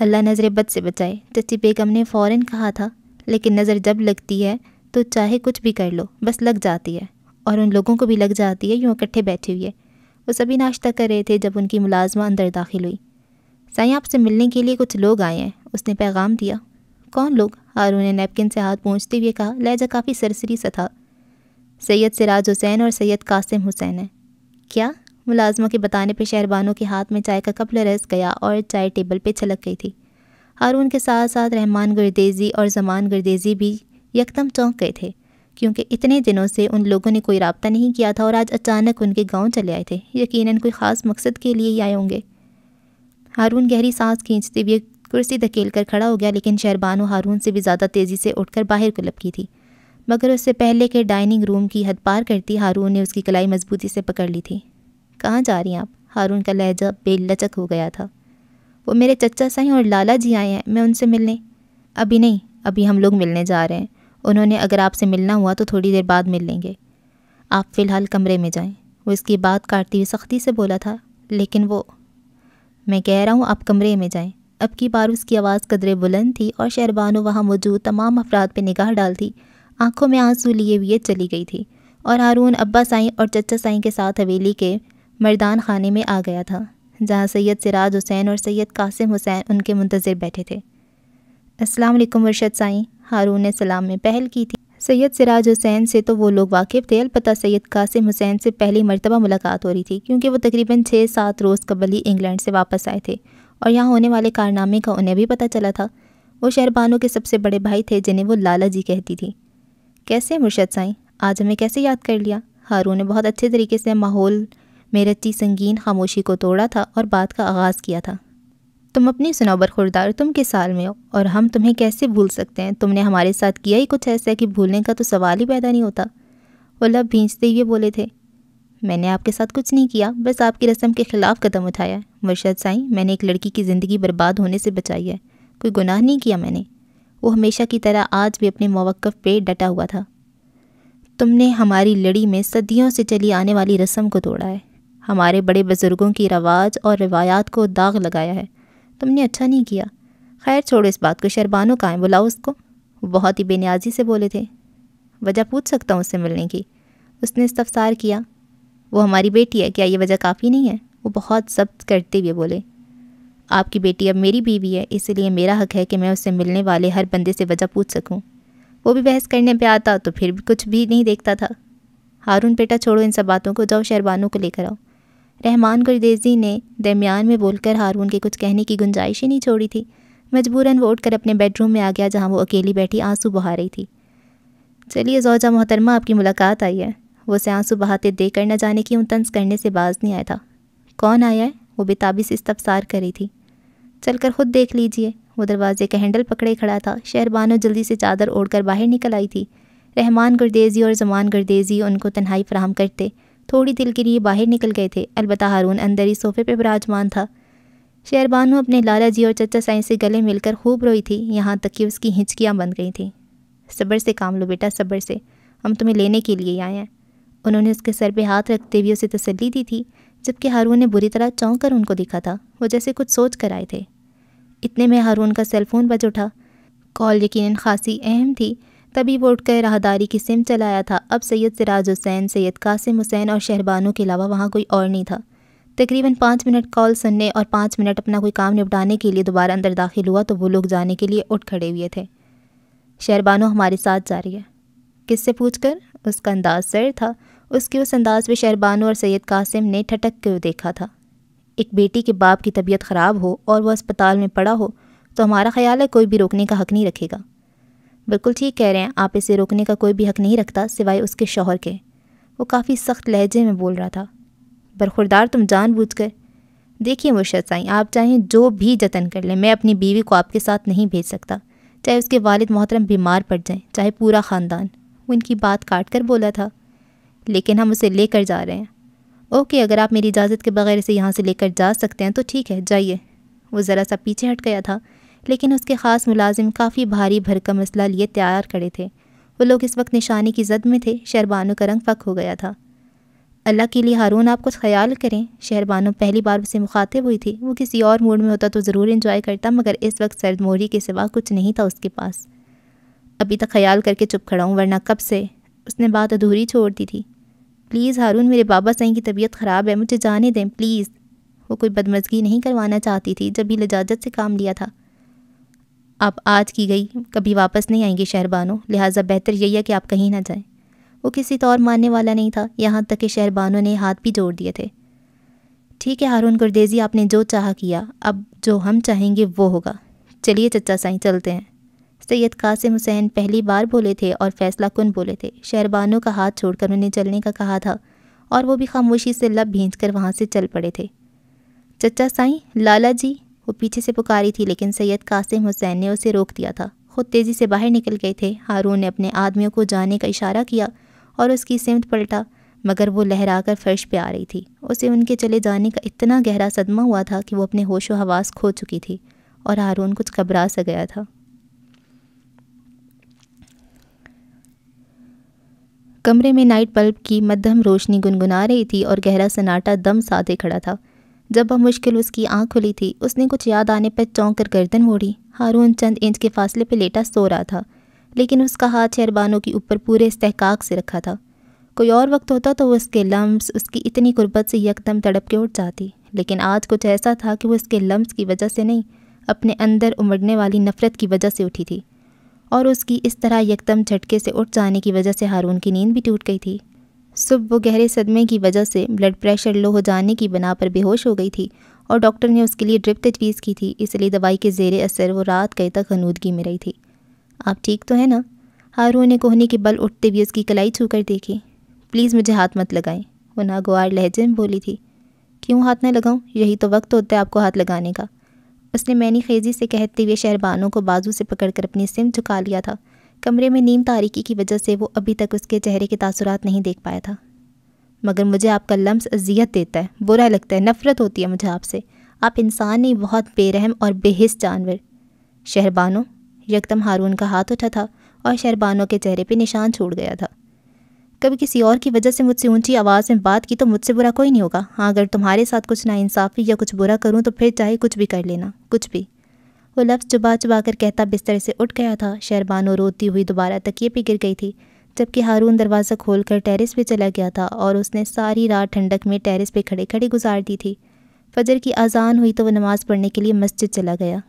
अल्लाह नज़र बद से बचाए, चट्टी बेगम ने फ़ौरन कहा था, लेकिन नज़र जब लगती है तो चाहे कुछ भी कर लो, बस लग जाती है। और उन लोगों को भी लग जाती है यूँ इकट्ठे बैठे हुए। वो सभी नाश्ता कर रहे थे जब उनकी मुलाजमा अंदर दाखिल हुई। साईं, आपसे मिलने के लिए कुछ लोग आए हैं, उसने पैगाम दिया। कौन लोग? हारून ने नैपकिन से हाथ पोंछते हुए कहा, लहजा काफ़ी सरसरी सा था। सैयद सिराज हुसैन और सैयद कासिम हुसैन है। क्या? मुलाजमों के बताने पर शहरबानो के हाथ में चाय का कप लरस गया और चाय टेबल पे छलक गई थी। हारून के साथ साथ रहमान गुरदेजी और ज़मान गुरदेजी भी यकदम चौंक गए थे, क्योंकि इतने दिनों से उन लोगों ने कोई रब्ता नहीं किया था और आज अचानक उनके गाँव चले आए थे। यकीनन कोई ख़ास मकसद के लिए ही आए होंगे। हारून गहरी सांस खींचते हुए कुर्सी धकेलकर खड़ा हो गया, लेकिन शहरबानो हारून से भी ज़्यादा तेज़ी से उठकर बाहर को लपकी थी, मगर उससे पहले के डाइनिंग रूम की हद पार करती हारून ने उसकी कलाई मजबूती से पकड़ ली थी। कहाँ जा रही हैं आप? हारून का लहजा बेलचक हो गया था। वो मेरे चचा साईं और लाला जी आए हैं, मैं उनसे मिलने। अभी नहीं, अभी हम लोग मिलने जा रहे हैं। उन्होंने अगर आपसे मिलना हुआ तो थोड़ी देर बाद मिल लेंगे, आप फ़िलहाल कमरे में जाएँ, वो इसकी बात काटते हुए सख्ती से बोला था। लेकिन वो, मैं कह रहा हूँ आप कमरे में जाएं। अब की बार उसकी आवाज़ कदरे बुलंद थी और शहरबानो वहाँ मौजूद तमाम अफराद पे निगाह डालती आंखों में आंसू लिए हुए चली गई थी। और हारून अब्बा साईं और चचा साईं के साथ हवेली के मर्दान खाने में आ गया था, जहाँ सैयद सिराज हुसैन और सैयद कासिम हुसैन उनके मुंतज़िर बैठे थे। अस्सलाम वालेकुम मुर्शद साईं, हारून ने सलाम में पहल की थी। सैयद सिराज हुसैन से तो वो लोग वाकिफ़ थे, अलबत्ता सैयद कासिम हुसैन से पहली मरतबा मुलाकात हो रही थी, क्योंकि वो तकरीबन 6-7 रोज़ कबल ही इंग्लैंड से वापस आए थे और यहाँ होने वाले कारनामे का उन्हें भी पता चला था। वो शहरबानो के सबसे बड़े भाई थे, जिन्हें वो लाला जी कहती थी। कैसे मुर्शद साईं, आज हमें कैसे याद कर लिया? हारून ने बहुत अच्छे तरीके से माहौल में रची संगीन खामोशी को तोड़ा था और बात का आगाज़ किया था। तुम अपनी सुनाओ बरखुरदार, तुम किस साल में हो और हम तुम्हें कैसे भूल सकते हैं? तुमने हमारे साथ किया ही कुछ ऐसा है कि भूलने का तो सवाल ही पैदा नहीं होता, वो लब भींचते हुए बोले थे। मैंने आपके साथ कुछ नहीं किया, बस आपकी रस्म के ख़िलाफ़ कदम उठाया है मुर्शद साईं। मैंने एक लड़की की ज़िंदगी बर्बाद होने से बचाई है, कोई गुनाह नहीं किया मैंने। वो हमेशा की तरह आज भी अपने मौक़िफ़ पे डटा हुआ था। तुमने हमारी लड़ी में सदियों से चली आने वाली रस्म को तोड़ा है, हमारे बड़े बुज़ुर्गों की रवाज और रिवायात को दाग लगाया है। तुमने अच्छा नहीं किया। खैर छोड़ो इस बात को, शहरबानो कहाँ है? बुलाओ उसको। बहुत ही बेनियाजी से बोले थे। वजह पूछ सकता हूँ उससे मिलने की? उसने इस्तफसार किया। वो हमारी बेटी है, क्या ये वजह काफ़ी नहीं है? वो बहुत सब्र करते हुए बोले। आपकी बेटी अब मेरी बीवी है, इसलिए मेरा हक है कि मैं उससे मिलने वाले हर बंदे से वजह पूछ सकूँ। वो भी बहस करने पे आता तो फिर भी कुछ भी नहीं देखता था। हारून बेटा छोड़ो इन सब बातों को, जाओ शहरबानो को लेकर आओ। रहमान गुरदेजी ने दरमियान में बोलकर हारून के कुछ कहने की गुंजाइश ही नहीं छोड़ी थी। मजबूरन वो उठकर अपने बेडरूम में आ गया, जहां वो अकेली बैठी आंसू बहा रही थी। चलिए ज़ौजा मोहतरमा, आपकी मुलाकात आई है। वो उसे आंसू बहाते देकर न जाने क्यों तंज करने से बाज नहीं आया था। कौन आया है? वो बेताबी से इस्तफसार कर रही थी। चलकर खुद देख लीजिए। वो दरवाजे का हैंडल पकड़े खड़ा था। शहरबानो जल्दी से चादर ओढ़कर बाहर निकल आई थी। रहमान गुरदेजी और ज़मान गुरदेजी उनको तन्हाई फराहम करते थोड़ी देर के लिए बाहर निकल गए थे। अलबत्ता हारून अंदर ही सोफे पर विराजमान था। शहरबानो अपने लाला जी और चचा साईं से गले मिलकर खूब रोई थी, यहाँ तक कि उसकी हिचकियाँ बन गई थीं। सब्र से काम लो बेटा, सब्र से, हम तुम्हें लेने के लिए आए हैं। उन्होंने उसके सर पर हाथ रखते हुए उसे तसल्ली दी थी, जबकि हारून ने बुरी तरह चौंक कर उनको देखा था। वो जैसे कुछ सोच कर आए थे। इतने में हारून का सेलफोन बज उठा। कॉल यकीनन खासी अहम थी, तभी वो उठकर राहदारी की सिम चलाया था। अब सैयद सिराज हुसैन, सैयद कासिम हुसैन और शहरबानो के अलावा वहाँ कोई और नहीं था। तकरीबन 5 मिनट कॉल सुनने और 5 मिनट अपना कोई काम निपटाने के लिए दोबारा अंदर दाखिल हुआ तो वो लोग जाने के लिए उठ खड़े हुए थे। शहरबानो हमारे साथ जा रही है। किससे पूछकर? उसका अंदाज़ सर था। उसके उस अंदाज़ में शहरबानो और सैयद कासिम ने ठटक के देखा था। एक बेटी के बाप की तबीयत ख़राब हो और वह अस्पताल में पड़ा हो तो हमारा ख्याल है कोई भी रोकने का हक़ नहीं रखेगा। बिल्कुल ठीक कह रहे हैं आप, इसे रोकने का कोई भी हक़ नहीं रखता सिवाय उसके शौहर के। वो काफ़ी सख्त लहजे में बोल रहा था। बरखुरदार तुम जानबूझकर। देखिए मुर्शद साईं, आप चाहें जो भी जतन कर लें, मैं अपनी बीवी को आपके साथ नहीं भेज सकता, चाहे उसके वालिद मोहतरम बीमार पड़ जाएँ, चाहे पूरा ख़ानदान। वो इनकी बात काट कर बोला था। लेकिन हम उसे लेकर जा रहे हैं। ओके, अगर आप मेरी इजाज़त के बगैर इसे यहाँ से लेकर जा सकते हैं तो ठीक है, जाइए। वो ज़रा सा पीछे हट गया था, लेकिन उसके ख़ास मुलाजिम काफ़ी भारी भरकम मसला लिए तैयार खड़े थे। वो लोग इस वक्त निशाने की जद में थे। शहरबानो का रंग फक हो गया था। अल्लाह के लिए हारून, आप कुछ ख्याल करें। शहरबानो पहली बार उससे मुखातिब हुई थी। वो किसी और मूड में होता तो ज़रूर इंजॉय करता, मगर इस वक्त सर्द मोहरी के सिवा कुछ नहीं था उसके पास। अभी तक ख्याल करके चुप खड़ा हूँ, वरना कब से। उसने बात अधूरी छोड़ दी थी। प्लीज़ हारून, मेरे बाबा साईं की तबीयत ख़राब है, मुझे जाने दें प्लीज़। वो कोई बदमज़गी नहीं करवाना चाहती थी, जब भी लजाजत से काम लिया था। आप आज की गई कभी वापस नहीं आएंगे शहरबानो, लिहाजा बेहतर यही है कि आप कहीं ना जाएं। वो किसी तौर मानने वाला नहीं था, यहाँ तक कि शहरबानो ने हाथ भी जोड़ दिए थे। ठीक है हारून गुरदेजी, आपने जो चाहा किया, अब जो हम चाहेंगे वो होगा। चलिए चचा साईं चलते हैं। सैयद कासिम हुसैन पहली बार बोले थे और फैसला कुन बोले थे। शहरबानो का हाथ छोड़कर उन्हें चलने का कहा था और वो भी खामोशी से लब भींचकर वहाँ से चल पड़े थे। चचा साईं, लाला जी, वो पीछे से पुकारी थी, लेकिन सैयद कासिम हुसैन ने उसे रोक दिया था। खुद तेज़ी से बाहर निकल गए थे। हारून ने अपने आदमियों को जाने का इशारा किया और उसकी सिमत पलटा, मगर वो लहरा कर फर्श पर आ रही थी। उसे उनके चले जाने का इतना गहरा सदमा हुआ था कि वो अपने होशो हवास खो चुकी थी और हारून कुछ घबरा सा गया था। कमरे में नाइट बल्ब की मध्यम रोशनी गुनगुना रही थी और गहरा सन्नाटा दम साधे खड़ा था। जब बमुश्किल उसकी आंख खुली थी, उसने कुछ याद आने पर चौंक कर गर्दन मोड़ी। हारून चंद इंच के फासले पर लेटा सो रहा था, लेकिन उसका हाथ शहरबानो के ऊपर पूरे इस्तेहकाक से रखा था। कोई और वक्त होता तो वो उसके लम्स, उसकी इतनी गुर्बत से यकदम तड़प के उठ जाती, लेकिन आज कुछ ऐसा था कि वो उसके लम्स की वजह से नहीं, अपने अंदर उमड़ने वाली नफरत की वजह से उठी थी। और उसकी इस तरह यकदम झटके से उठ जाने की वजह से हारून की नींद भी टूट गई थी। सुबह वो गहरे सदमे की वजह से ब्लड प्रेशर लो हो जाने की बना पर बेहोश हो गई थी और डॉक्टर ने उसके लिए ड्रिप तजवीज़ की थी, इसलिए दवाई के ज़ेरे असर वो रात कई तक हनूदगी में रही थी। आप ठीक तो है ना? हारून ने कोहनी के बल उठते हुए उसकी कलाई छू कर देखी। प्लीज़ मुझे हाथ मत लगाएं, वो नागवार लहजे में बोली थी। क्यों हाथ ना लगाऊँ, यही तो वक्त होता है आपको हाथ लगाने का। उसने मैनी खेजी से कहते हुए शहरबानो को बाजू से पकड़कर अपनी सिम झुका लिया था। कमरे में नीम तारीकी की वजह से वो अभी तक उसके चेहरे के तासुरात नहीं देख पाया था। मगर मुझे आपका लम्स अजियत देता है, बुरा लगता है, नफ़रत होती है मुझे आपसे। आप इंसान नहीं, बहुत बेरहम और बेहिस जानवर। शहरबानो, यकदम हारून का हाथ उठा था और शहरबानो के चेहरे पर निशान छोड़ गया था। कभी किसी और की वजह से मुझसे ऊंची आवाज़ में बात की तो मुझसे बुरा कोई नहीं होगा। हाँ, अगर तुम्हारे साथ कुछ नाइंसाफ़ी या कुछ बुरा करूँ तो फिर चाहे कुछ भी कर लेना, कुछ भी। वो लफ्ज़ चुबा चुबा कर कहता बिस्तर से उठ गया था। शहरबानो रोती हुई दोबारा तकिए पे गिर गई थी, जबकि हारून दरवाज़ा खोलकर टेरेस पे चला गया था और उसने सारी रात ठंडक में टेरेस पे खड़े खड़े गुजार दी थी। फजर की अजान हुई तो वह नमाज़ पढ़ने के लिए मस्जिद चला गया।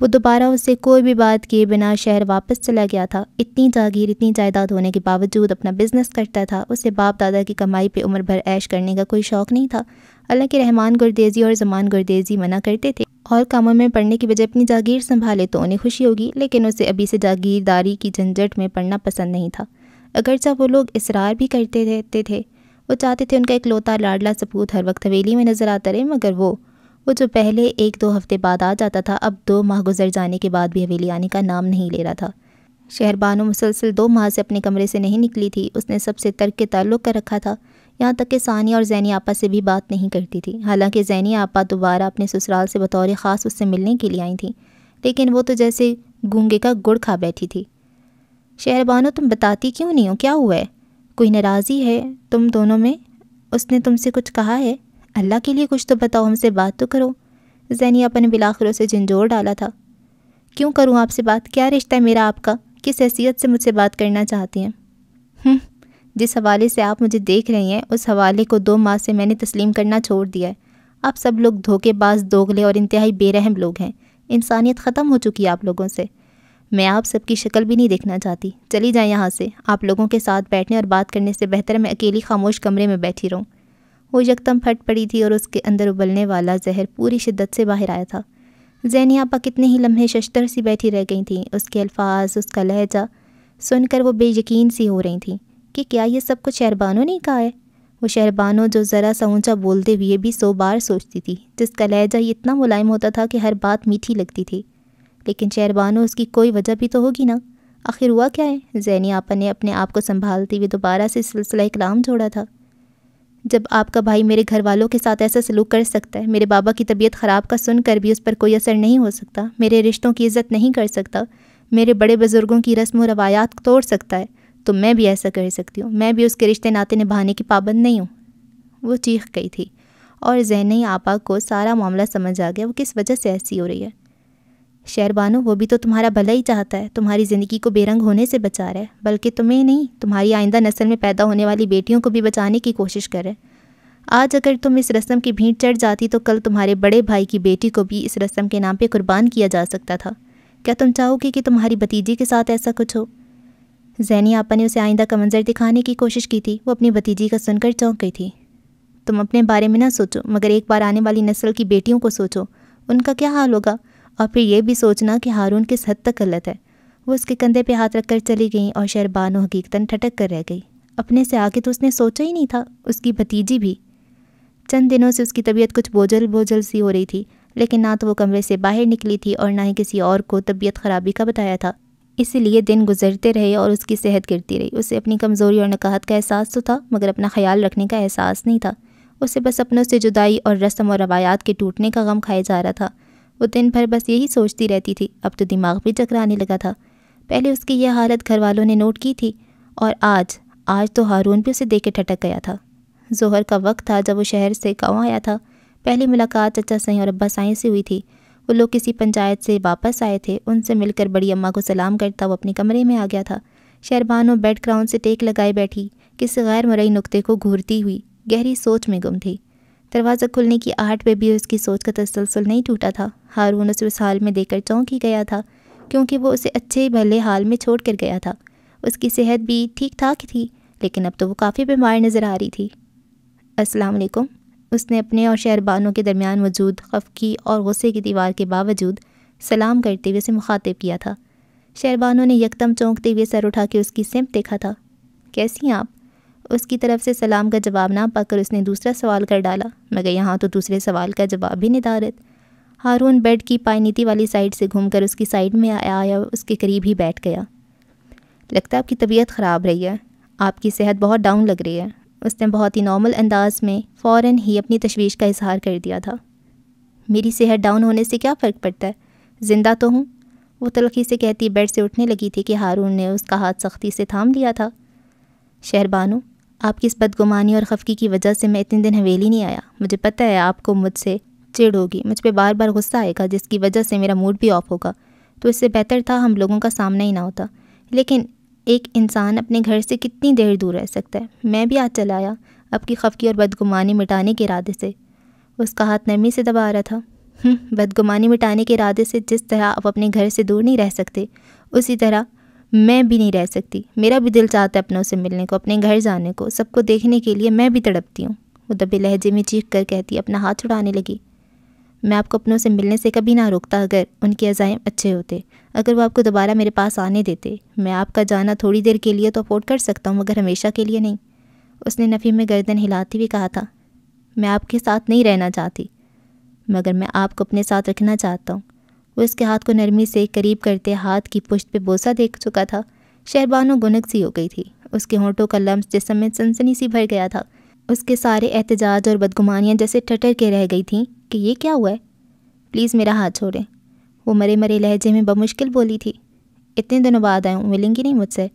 वो दोबारा उससे कोई भी बात किए बिना शहर वापस चला गया था। इतनी जागीर इतनी जायदाद होने के बावजूद अपना बिजनेस करता था। उसे बाप दादा की कमाई पे उम्र भर ऐश करने का कोई शौक़ नहीं था। हालांकि रहमान गुरदेजी और ज़मान गुरदेजी मना करते थे और कामों में पढ़ने की बजाय अपनी जागीर संभाले तो उन्हें खुशी होगी, लेकिन उसे अभी से जागीरदारी की झंझट में पढ़ना पसंद नहीं था। अगरचा वो लोग इसरार भी करते रहते थे। वो चाहते थे उनका इकलौता लाडला सपूत हर वक्त हवेली में नज़र आता रहे, मगर वो जो पहले एक दो हफ्ते बाद आ जाता था, अब 2 माह गुजर जाने के बाद भी हवेली आने का नाम नहीं ले रहा था। शहरबानो मुसलसल 2 माह से अपने कमरे से नहीं निकली थी। उसने सबसे तर्क के ताल्लुक़ कर रखा था, यहाँ तक कि सानिया और ज़ैनी आपा से भी बात नहीं करती थी। हालांकि ज़ैनी आपा दोबारा अपने ससुराल से बतौर ख़ास उससे मिलने के लिए आई थी, लेकिन वो तो जैसे गूंगे का गुड़ खा बैठी थी। शहरबानो, तुम बताती क्यों नहीं हो? क्या हुआ है? कोई नाराज़ी है तुम दोनों में? उसने तुमसे कुछ कहा है? अल्लाह के लिए कुछ तो बताओ, हमसे बात तो करो। ज़ैनी आपा ने बिलाखिर से झंझोर डाला था। क्यों करूं आपसे बात? क्या रिश्ता है मेरा आपका? किस हैसियत से मुझसे बात करना चाहती हैं? जिस हवाले से आप मुझे देख रही हैं, उस हवाले को 2 माह से मैंने तस्लीम करना छोड़ दिया है। आप सब लोग धोखेबाज, दोगले और इंतहाई बेरहम लोग हैं। इंसानियत ख़त्म हो चुकी है आप लोगों से। मैं आप सबकी शक्ल भी नहीं देखना चाहती। चली जाएँ यहाँ से। आप लोगों के साथ बैठने और बात करने से बेहतर मैं अकेली खामोश कमरे में बैठी रहूँ। वो यकदम फट पड़ी थी और उसके अंदर उबलने वाला जहर पूरी शिद्दत से बाहर आया था। ज़ैनी आपा कितने ही लम्हे शशतर सी बैठी रह गई थीं। उसके अल्फाज, उसका लहजा सुनकर वो बेयकीन सी हो रही थी कि क्या ये सब कुछ शहरबानो ने कहा है? वो शहरबानो जो ज़रा सा ऊँचा बोलते हुए भी 100 बार सोचती थी, जिसका लहजा ये इतना मुलायम होता था कि हर बात मीठी लगती थी। लेकिन शहरबानो, उसकी कोई वजह भी तो होगी ना। आखिर हुआ क्या है? ज़ैनी आपा ने अपने आप को संभालते हुए दोबारा से सिलसिला कलाम जोड़ा था। जब आपका भाई मेरे घर वालों के साथ ऐसा सलूक कर सकता है, मेरे बाबा की तबीयत ख़राब का सुनकर भी उस पर कोई असर नहीं हो सकता, मेरे रिश्तों की इज़्ज़त नहीं कर सकता, मेरे बड़े बुज़ुर्गों की रस्म व रवायात तोड़ सकता है, तो मैं भी ऐसा कर सकती हूँ। मैं भी उसके रिश्ते नाते निभाने की पाबंद नहीं हूँ। वो चीख गई थी और ज़हनी आपा को सारा मामला समझ आ गया वो किस वजह से ऐसी हो रही है। शहरबानो, वो भी तो तुम्हारा भला ही चाहता है, तुम्हारी ज़िंदगी को बेरंग होने से बचा रहा है, बल्कि तुम्हें नहीं, तुम्हारी आइंदा नस्ल में पैदा होने वाली बेटियों को भी बचाने की कोशिश कर रहा है। आज अगर तुम इस रस्म की भीड़ चढ़ जाती तो कल तुम्हारे बड़े भाई की बेटी को भी इस रस्म के नाम पे कुर्बान किया जा सकता था। क्या तुम चाहोगे कि तुम्हारी भतीजी के साथ ऐसा कुछ हो? ज़ैनी आपा ने उसे आइंदा का मंजर दिखाने की कोशिश की थी। वो अपनी भतीजी का सुनकर चौंक गई थी। तुम अपने बारे में ना सोचो, मगर एक बार आने वाली नस्ल की बेटियों को सोचो, उनका क्या हाल होगा। और फिर यह भी सोचना कि हारून किस हद तक गलत है। वो उसके कंधे पे हाथ रखकर चली गई और शहरबानो हकीकतन ठटक कर रह गई। अपने से आगे तो उसने सोचा ही नहीं था, उसकी भतीजी भी। चंद दिनों से उसकी तबीयत कुछ बोझल बोझल सी हो रही थी, लेकिन ना तो वो कमरे से बाहर निकली थी और ना ही किसी और को तबीयत खराबी का बताया था। इसलिए दिन गुजरते रहे और उसकी सेहत गिरती रही। उसे अपनी कमज़ोरी और नकाहत का एहसास तो था, मगर अपना ख्याल रखने का एहसास नहीं था। उसे बस अपनों से जुदाई और रस्म और रवायात के टूटने का गम खाया जा रहा था। वो दिन भर बस यही सोचती रहती थी। अब तो दिमाग भी चकराने लगा था। पहले उसकी यह हालत घर वालों ने नोट की थी और आज तो हारून भी उसे देख के ठटक गया था। जोहर का वक्त था जब वो शहर से गाँव आया था। पहली मुलाकात चचा साईं और अब्बा साईं से हुई थी। वो लोग किसी पंचायत से वापस आए थे। उनसे मिलकर बड़ी अम्मा को सलाम करता वो अपने कमरे में आ गया था। शहरबानो बेड क्राउन से टेक लगाए बैठी किसी गैर मुरई नुक्ते को घूरती हुई गहरी सोच में गुम थी। दरवाज़ा खुलने की आहट पे भी उसकी सोच का तसलसल नहीं टूटा था। हारून उसे उस हाल में देखकर चौंक ही गया था, क्योंकि वो उसे अच्छे भले हाल में छोड़ कर गया था। उसकी सेहत भी ठीक ठाक थी, लेकिन अब तो वो काफ़ी बीमार नज़र आ रही थी। अस्सलाम वालेकुम, उसने अपने और शहरबानो के दरमियान मौजूद खफकी और गुस्से की दीवार के बावजूद सलाम करते हुए उसे मुखातिब किया था। शहरबानो ने यकदम चौंकते हुए सर उठा के उसकी सिमत देखा था। कैसी हैं आप? उसकी तरफ से सलाम का जवाब ना पाकर उसने दूसरा सवाल कर डाला, मगर यहाँ तो दूसरे सवाल का जवाब भी निदारत। हारून बेड की पायनीति वाली साइड से घूमकर उसकी साइड में आया, उसके करीब ही बैठ गया। लगता है आपकी तबीयत ख़राब रही है, आपकी सेहत बहुत डाउन लग रही है। उसने बहुत ही नॉर्मल अंदाज में फ़ौरन ही अपनी तशवीश का इजहार कर दिया था। मेरी सेहत डाउन होने से क्या फ़र्क पड़ता है, ज़िंदा तो हूँ। वो तलखी से कहती बेड से उठने लगी थी कि हारून ने उसका हाथ सख्ती से थाम लिया था। शहरबानो, आपकी इस बदगुमानी और खफकी की वजह से मैं इतने दिन हवेली नहीं आया। मुझे पता है आपको मुझसे चिढ़ होगी, मुझ पर बार बार गुस्सा आएगा जिसकी वजह से मेरा मूड भी ऑफ होगा, तो इससे बेहतर था हम लोगों का सामना ही ना होता। लेकिन एक इंसान अपने घर से कितनी देर दूर रह सकता है? मैं भी आज चला आया आपकी खफकी और बदगुमानी मिटाने के इरादे से। उसका हाथ नरमी से दबा रहा था। बदगुमानी मिटाने के इरादे से जिस तरह आप अपने घर से दूर नहीं रह सकते, उसी तरह मैं भी नहीं रह सकती। मेरा भी दिल चाहता है अपनों से मिलने को, अपने घर जाने को, सबको देखने के लिए मैं भी तड़पती हूँ। वो दबे लहजे में चीख कर कहती अपना हाथ छुड़ाने लगी। मैं आपको अपनों से मिलने से कभी ना रोकता अगर उनके अज़ाइम अच्छे होते, अगर वो आपको दोबारा मेरे पास आने देते। मैं आपका जाना थोड़ी देर के लिए तो अफोर्ड कर सकता हूँ, मगर हमेशा के लिए नहीं। उसने नफ़ी में गर्दन हिलाते हुए कहा था। मैं आपके साथ नहीं रहना चाहती, मगर मैं आपको अपने साथ रखना चाहता हूँ। वो इसके हाथ को नरमी से करीब करते हाथ की पुष्ट पे बोसा देख चुका था। शहरबानो गुनक सी हो गई थी। उसके होंठों का लम्स जिसम में सनसनी सी भर गया था। उसके सारे एहतजाज और बदगुमानियाँ जैसे ठटर के रह गई थीं कि ये क्या हुआ है। प्लीज़ मेरा हाथ छोड़ें, वो मरे मरे लहजे में बमुश्किल बोली थी। इतने दिनों बाद आया हूँ, मिलेंगी नहीं मुझसे?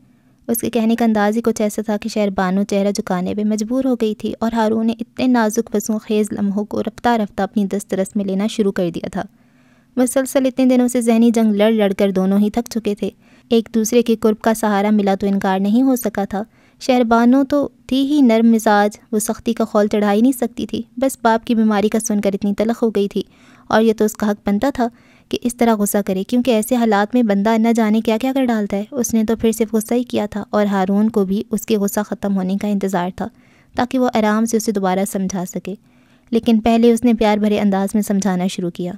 उसके कहने का अंदाज़ ही कुछ ऐसा था कि शहरबानो चेहरा झुकाने पर मजबूर हो गई थी और हारून ने इतने नाजुक वसूँ खेज़ लम्हों को रफ्ता रफ्ता अपनी दस्तरस में लेना शुरू कर दिया था। मुसलसल इतने दिनों से जहनी जंग लड़ लड़ कर दोनों ही थक चुके थे। एक दूसरे के कुर्ब का सहारा मिला तो इनकार नहीं हो सका था। शहरबानो तो थी ही नर्म मिजाज, वो सख्ती का खौल चढ़ा ही नहीं सकती थी। बस बाप की बीमारी का सुनकर इतनी तलख हो गई थी और यह तो उसका हक बनता था कि इस तरह गुस्सा करे, क्योंकि ऐसे हालात में बंदा न जाने क्या क्या कर डालता है। उसने तो फिर सिर्फ गुस्सा ही किया था और हारून को भी उसके गुस्सा ख़त्म होने का इंतज़ार था ताकि वो आराम से उसे दोबारा समझा सके। लेकिन पहले उसने प्यार भरे अंदाज में समझाना शुरू किया।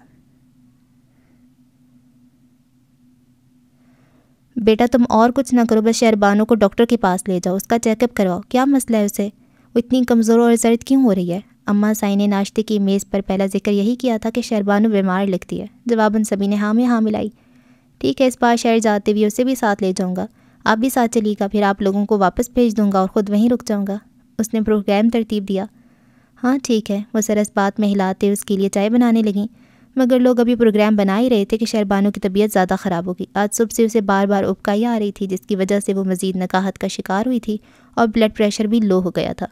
बेटा तुम और कुछ ना करो, बस शहरबानो को डॉक्टर के पास ले जाओ, उसका चेकअप करवाओ। क्या मसला है उसे? वो इतनी कमज़ोर और जर्द क्यों हो रही है? अम्मा साई ने नाश्ते की मेज़ पर पहला जिक्र यही किया था कि शहरबानो बीमार लगती है। जवाबन सभी ने हाँ में हाँ मिलाई। ठीक है, इस बार शहर जाते हुए उसे भी साथ ले जाऊँगा, आप भी साथ चलिएगा, फिर आप लोगों को वापस भेज दूँगा और ख़ुद वहीं रुक जाऊँगा। उसने प्रोग्राम तरतीब दिया। हाँ ठीक है, वो सरस बात में हिलाते उसके लिए चाय बनाने लगी। मगर लोग अभी प्रोग्राम बना ही रहे थे कि शहरबानो की तबीयत ज़्यादा ख़राब होगी। आज सुबह से उसे बार बार उबकाई आ रही थी, जिसकी वजह से वो मज़ीद नकाहत का शिकार हुई थी और ब्लड प्रेशर भी लो हो गया था।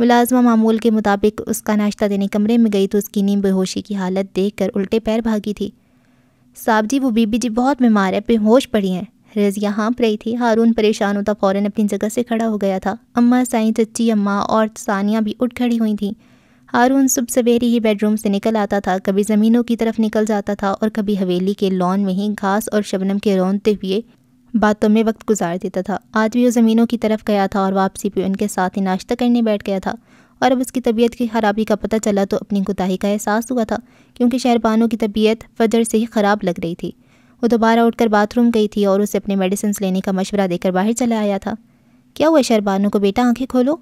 मुलाजमा मामूल के मुताबिक उसका नाश्ता देने कमरे में गई तो उसकी नीम बेहोशी की हालत देख कर उल्टे पैर भागी थी। साहब जी, वो बीबी जी बहुत बीमार है, बेहोश पड़ी हैं, रज़िया हाँप रही थी। हारून परेशान होता फ़ौरन अपनी जगह से खड़ा हो गया था। अम्मा साईं, चच्ची अम्मा और सानिया भी उठ खड़ी हुई थीं। हारून सुबह सवेरे ही बेडरूम से निकल आता था, कभी ज़मीनों की तरफ निकल जाता था और कभी हवेली के लॉन में ही घास और शबनम के रौंदते हुए बातों में वक्त गुजार देता था। आज भी वो ज़मीनों की तरफ गया था और वापसी पे उनके साथ ही नाश्ता करने बैठ गया था। और अब उसकी तबीयत की ख़राबी का पता चला तो अपनी कोताही का एहसास हुआ था, क्योंकि शहरबानो की तबीयत फजर से ही ख़राब लग रही थी। वो दोबारा उठकर बाथरूम गई थी और उसे अपने मेडिसिन लेने का मशवरा देकर बाहर चला आया था। क्या हुआ शहरबानो को? बेटा आँखें खोलो।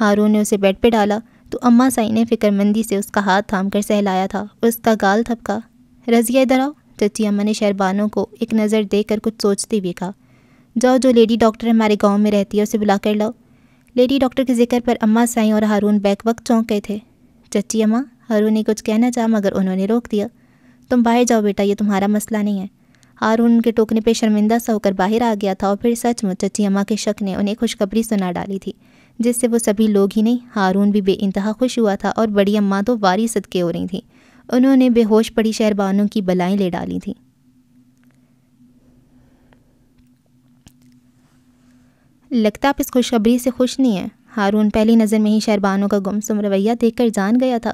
हारून ने उसे बेड पर डाला तो अम्मा साई ने फ़िक्रमंदी से उसका हाथ थाम कर सहलाया था। उसका गाल थपका। रज़िया इधर आओ, चची अम्मा ने शहरबानो को एक नज़र देकर कुछ सोचते हुए कहा। जाओ, जो लेडी डॉक्टर हमारे गांव में रहती है उसे बुला कर लाओ। लेडी डॉक्टर के जिक्र पर अम्मा साई और हारून बैक वक्त चौंक गए थे। चची अम्मा, हारून ने कुछ कहना चाहा मगर उन्होंने रोक दिया। तुम बाहर जाओ बेटा, ये तुम्हारा मसला नहीं है। हारून उनके टोकने पर शर्मिंदा सा होकर बाहर आ गया था और फिर सचमुच चची अम्मा के शक ने उन्हें खुशखबरी सुना डाली थी, जिससे वो सभी लोग ही नहीं हारून भी बेइंतहा खुश हुआ था। और बड़ी अम्मा तो वारी सदके हो रही थीं, उन्होंने बेहोश पड़ी शहरबानो की बलाएं ले डाली थीं। लगता आप इस खुशखबरी से खुश नहीं हैं। हारून पहली नज़र में ही शहरबानो का गुमसुम रवैया देखकर जान गया था।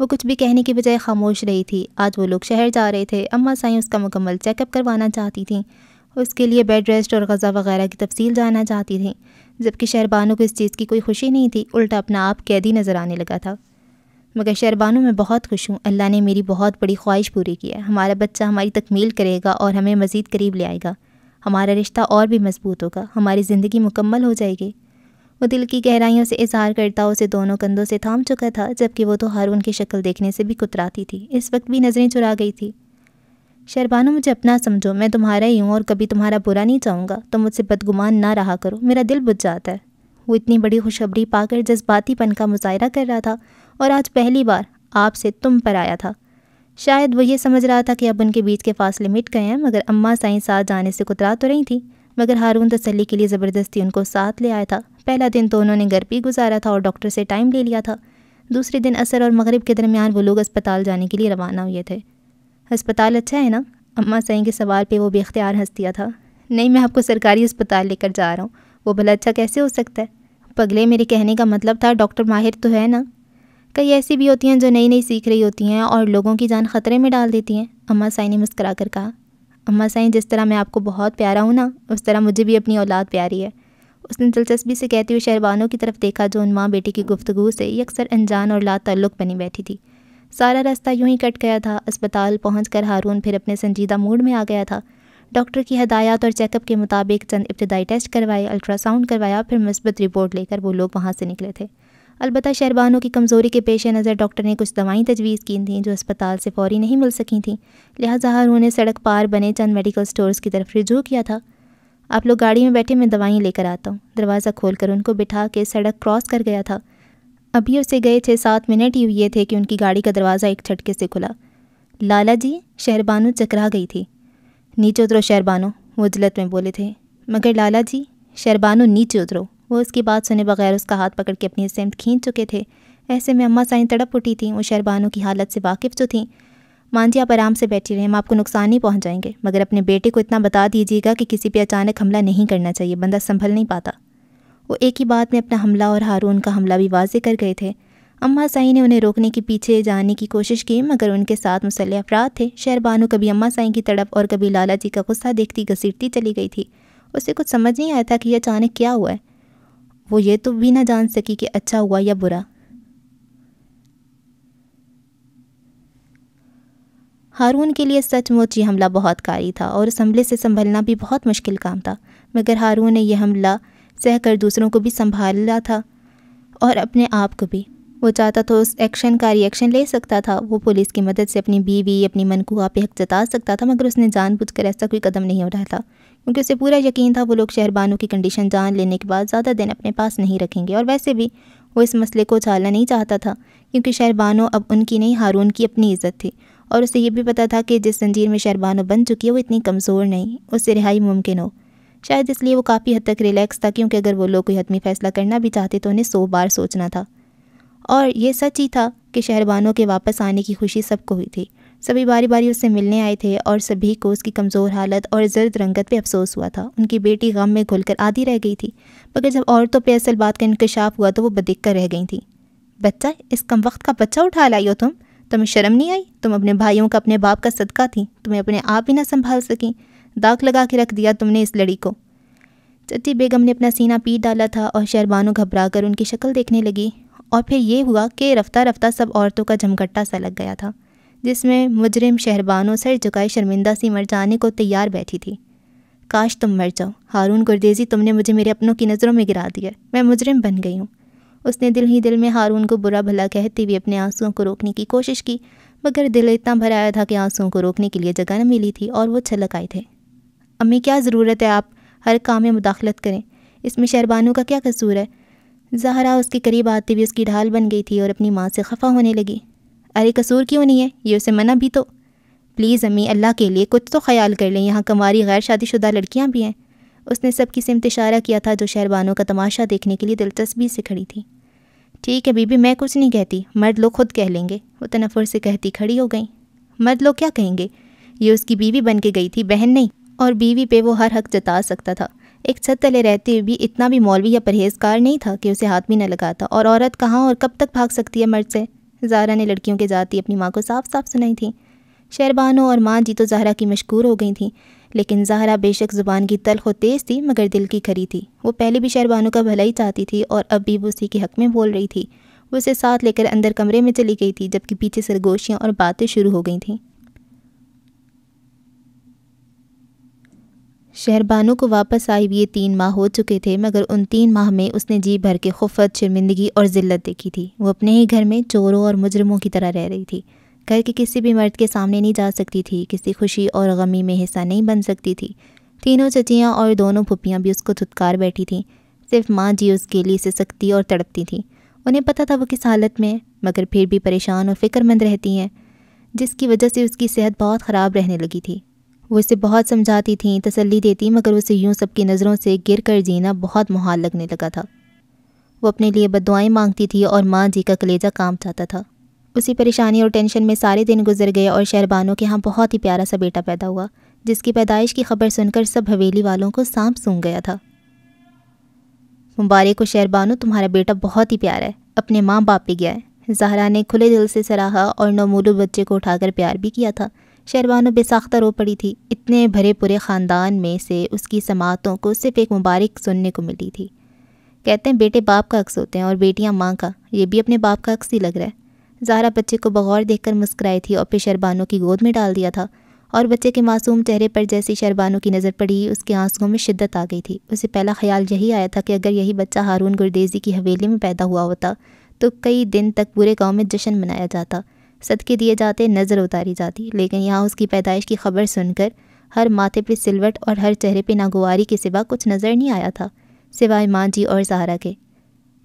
वो कुछ भी कहने की बजाय खामोश रही थी। आज वो लोग शहर जा रहे थे। अम्मा साईं उसका मुकम्मल चेकअप करवाना चाहती थीं, उसके लिए बेड रेस्ट और गज़ा वगैरह की तफसील जानना चाहती थीं, जबकि शहरबानो को इस चीज़ की कोई खुशी नहीं थी, उल्टा अपना आप कैदी नज़र आने लगा था। मगर शहरबानो, मैं बहुत खुश हूँ, अल्लाह ने मेरी बहुत बड़ी ख्वाहिश पूरी की है। हमारा बच्चा हमारी तकमील करेगा और हमें मज़ीद करीब ले आएगा। हमारा रिश्ता और भी मजबूत होगा, हमारी ज़िंदगी मुकम्मल हो जाएगी। वो दिल की गहराइयों से इजहार करता उसे दोनों कंधों से थाम चुका था, जबकि वो तो हारून की शक्ल देखने से भी कुतराती थी। इस वक्त भी नज़रें चुरा गई थी। शहरबानो, मुझे अपना समझो, मैं तुम्हारा ही हूँ और कभी तुम्हारा बुरा नहीं चाहूँगा। तुम मुझसे बदगुमान ना रहा करो, मेरा दिल बुझ जाता है। वो इतनी बड़ी खुशखबरी पाकर जज्बातीपन का मुजाहरा कर रहा था और आज पहली बार आपसे तुम पर आया था। शायद वो ये समझ रहा था कि अब उनके बीच के फासले मिट गए हैं, मगर अम्मा साईं साथ जाने से कुतरा तो रही थी, मगर हारून तसल्ली के लिए ज़बरदस्ती उनको साथ ले आया था। पहला दिन तो उन्होंने घर पर गुजारा था और डॉक्टर से टाइम ले लिया था। दूसरे दिन असर और मगरिब के दरमियान वो लोग अस्पताल जाने के लिए रवाना हुए थे। अस्पताल अच्छा है ना? अम्मा साईं के सवाल पे वो बेख्तियार हंस दिया था। नहीं, मैं आपको सरकारी अस्पताल लेकर जा रहा हूँ। वो भला अच्छा कैसे हो सकता है? पगले, मेरे कहने का मतलब था डॉक्टर माहिर तो है ना। कई ऐसी भी होती हैं जो नई नई सीख रही होती हैं और लोगों की जान खतरे में डाल देती हैं, अम्मा साईं ने मुस्करा कर कहा। अम्मा साईं, जिस तरह मैं आपको बहुत प्यारा हूँ ना, उस तरह मुझे भी अपनी औलाद प्यारी है। उसने दिलचस्पी से कहते हुए शहरबानो की तरफ देखा, जो उन माँ बेटी की गुफ्तगू से यकसर अनजान और ला ताल्लुक़ बनी बैठी थी। सारा रास्ता यूं ही कट गया था। अस्पताल पहुंचकर हारून फिर अपने संजीदा मूड में आ गया था। डॉक्टर की हदायत और चेकअप के मुताबिक चंद इब्तदाई टेस्ट करवाए, अल्ट्रासाउंड करवाया, फिर मुस्बत रिपोर्ट लेकर वो लोग वहाँ से निकले थे। अलबत्ता शहरबानो की कमज़ोरी के पेश नज़र डॉक्टर ने कुछ दवाएँ तजवीज़ की थीं जो अस्पताल से फौरी नहीं मिल सकी थीं, लिहाजा हारून ने सड़क पार बने चंद मेडिकल स्टोर्स की तरफ रुजू किया था। आप लोग गाड़ी में बैठे, मैं दवाएँ लेकर आता हूँ। दरवाज़ा खोलकर उनको बिठा के सड़क क्रॉस कर गया था। अभी उसे गए 6-7 मिनट ही हुए थे कि उनकी गाड़ी का दरवाज़ा एक झटके से खुला। लाला जी, शहरबानो चकरा गई थी। नीचे उतरो शहरबानो, वो जिलत में बोले थे। मगर लाला जी, शहरबानो नीचे उतरो, वो उसकी बात सुने बगैर उसका हाथ पकड़ के अपनी सेम्त खींच चुके थे। ऐसे में अम्मा साईं तड़प उठी थी। वो शहरबानो की हालत से वाकिफ़ जो थी। मान जी, आप आराम से बैठी रहें, हम आपको नुकसान नहीं पहुँचाएंगे, मगर अपने बेटे को इतना बता दीजिएगा कि किसी पर अचानक हमला नहीं करना चाहिए, बंदा संभल नहीं पाता। वो एक ही बात में अपना हमला और हारून का हमला भी वाजे कर गए थे। अम्मा साईं ने उन्हें रोकने के पीछे जाने की कोशिश की, मगर उनके साथ मुसल्ह अफराद थे। शहरबानो कभी अम्मा साईं की तड़प और कभी लाला जी का गुस्सा देखती घसीटती चली गई थी। उसे कुछ समझ नहीं आया था कि यह अचानक क्या हुआ है। वो ये तो भी ना जान सकी कि अच्छा हुआ या बुरा। हारून के लिए सचमुच ये हमला बहुत कारी था और उस हमले से संभलना भी बहुत मुश्किल काम था, मगर हारून ने यह हमला सहकर दूसरों को भी संभाला था और अपने आप को भी। वो चाहता तो उस एक्शन का रिएक्शन ले सकता था, वो पुलिस की मदद से अपनी बीवी, अपनी मनकूहा पे हक जता सकता था, मगर उसने जानबूझकर ऐसा कोई कदम नहीं उठाया था, क्योंकि उसे पूरा यकीन था वो लोग शहरबानो की कंडीशन जान लेने के बाद ज़्यादा दिन अपने पास नहीं रखेंगे। और वैसे भी वो इस मसले को उछालना नहीं चाहता था, क्योंकि शहरबानो अब उनकी नहीं हारून की अपनी इज़्ज़त थी और उसे ये भी पता था कि जिस जंजीर में शहरबानो बन चुकी है वो इतनी कमज़ोर नहीं, उससे रिहाई मुमकिन हो। शायद इसलिए वो काफ़ी हद तक रिलैक्स था, क्योंकि अगर वो लोग कोई हतमी फ़ैसला करना भी चाहते तो उन्हें 100 बार सोचना था। और ये सच ही था कि शहरबानो के वापस आने की खुशी सबको हुई थी। सभी बारी बारी उससे मिलने आए थे और सभी को उसकी कमज़ोर हालत और जर्द रंगत पे अफसोस हुआ था। उनकी बेटी गम में घुलकर आधी रह गई थी, मगर जब औरतों पर असल बात का इंकशाफ हुआ तो वो बदिखकर रह गई थी। बच्चा, इस कम वक्त का बच्चा उठा लाई हो तुम? तुम्हें शर्म नहीं आई? तुम अपने भाइयों का, अपने बाप का सदका थी, तुम्हें अपने आप ही ना संभाल सकी। दाग लगा के रख दिया तुमने इस लड़ी को। चट्टी बेगम ने अपना सीना पीट डाला था और शहरबानो घबरा कर उनकी शक्ल देखने लगी। और फिर ये हुआ कि रफ्ता रफ्ता सब औरतों का जमघट्टा सा लग गया था, जिसमें मुजरिम शहरबानो सर झुकाए शर्मिंदा सी मर जाने को तैयार बैठी थी। काश तुम मर जाओ हारून गुरदेजी, तुमने मुझे मेरे अपनों की नज़रों में गिरा दिया, मैं मुजरिम बन गई हूँ। उसने दिल ही दिल में हारून को बुरा भला कहते हुए अपने आंसुओं को रोकने की कोशिश की, मगर दिल इतना भर आया था कि आंसुओं को रोकने के लिए जगह न मिली थी और वो छलक आए थे। अम्मी, क्या ज़रूरत है आप हर काम में मुदाखलत करें, इसमें शहरबानो का क्या कसूर है? ज़हरा उसके करीब आते हुए उसकी ढाल बन गई थी और अपनी माँ से खफा होने लगी। अरे कसूर क्यों नहीं है, ये उसे मना भी तो। प्लीज़ अम्मी, अल्लाह के लिए कुछ तो ख्याल कर लें, यहाँ कमारी गैर शादीशुदा लड़कियाँ भी हैं। उसने सबकी सिमत इशारा किया था जो शहरबानो का तमाशा देखने के लिए दिलचस्पी से खड़ी थी। ठीक है बीबी, मैं कुछ नहीं कहती, मर्द लोग खुद कह लेंगे, वो तनफ़ुर से कहती खड़ी हो गई। मर्द लोग क्या कहेंगे, ये उसकी बीवी बन के गई थी, बहन नहीं, और बीवी पे वो हर हक जता सकता था। एक छत तले रहते हुए भी इतना भी मौलवी या परहेजगार नहीं था कि उसे हाथ भी न लगाता। और औरत कहाँ और कब तक भाग सकती है मर्द से? ज़हरा ने लड़कियों के जाती अपनी माँ को साफ साफ सुनाई थी। शहरबानो और माँ जी तो ज़हरा की मशकूर हो गई थी, लेकिन ज़हरा बेशक ज़ुबान की तलख और तेज़ थी, मगर दिल की खरी थी। वो पहले भी शहरबानो का भला ही चाहती थी और अब भी वो उसी के हक़ में बोल रही थी। वो उसे साथ लेकर अंदर कमरे में चली गई थी, जबकि पीछे सरगोशियाँ और बातें शुरू हो गई थीं। शहरबानो को वापस आए हुए 3 माह हो चुके थे, मगर उन 3 माह में उसने जी भर के खुफत, शर्मिंदगी और ज़िल्लत देखी थी। वो अपने ही घर में चोरों और मुजरमों की तरह रह रही थी। घर के किसी भी मर्द के सामने नहीं जा सकती थी, किसी खुशी और गमी में हिस्सा नहीं बन सकती थी। 3 चचियाँ और 2 फुफियाँ भी उसको धुतकार बैठी थीं। सिर्फ माँ जी उसके लिए सिसकती और तड़पती थीं। उन्हें पता था वो किस हालत में है, मगर फिर भी परेशान और फ़िक्रमंद रहती हैं। जिसकी वजह से उसकी सेहत बहुत ख़राब रहने लगी थी। वो इसे बहुत समझाती थी, तसल्ली देती, मगर उसे यूँ सबकी नज़रों से गिर कर जीना बहुत मुहाल लगने लगा था। वो अपने लिए बद्दुआएं मांगती थी और माँ जी का कलेजा काम चाहता था। उसी परेशानी और टेंशन में सारे दिन गुजर गए और शहरबानो के यहाँ बहुत ही प्यारा सा बेटा पैदा हुआ, जिसकी पैदाइश की खबर सुनकर सब हवेली वालों को सांप सूंघ गया था। मुबारक हो शहरबानो, तुम्हारा बेटा बहुत ही प्यारा है, अपने माँ बाप पे गया है। ज़हरा ने खुले दिल से सराहा और नमूलू बच्चे को उठाकर प्यार भी किया था। शहरबानो बेसाख्ता रो पड़ी थी। इतने भरे पूरे ख़ानदान में से उसकी समातों को सिर्फ एक मुबारक सुनने को मिली थी। कहते हैं बेटे बाप का अक्स होते हैं और बेटियाँ माँ का, ये भी अपने बाप का अक्स ही लग रहा है। ज़हरा बच्चे को बगौर देखकर मुस्कुराई थी और फिर शहरबानो की गोद में डाल दिया था। और बच्चे के मासूम चेहरे पर जैसी शहरबानो की नज़र पड़ी, उसके आंसुओं में शिद्दत आ गई थी। उसे पहला ख्याल यही आया था कि अगर यही बच्चा हारून गुरदेजी की हवेली में पैदा हुआ होता तो कई दिन तक पूरे गांव में जश्न मनाया जाता, सदके दिए जाते, नज़र उतारी जाती। लेकिन यहाँ उसकी पैदाइश की खबर सुनकर हर माथे पर सिलवट और हर चेहरे पर नागवारी के सिवा कुछ नज़र नहीं आया था, सिवाय माँ जी और ज़हरा के।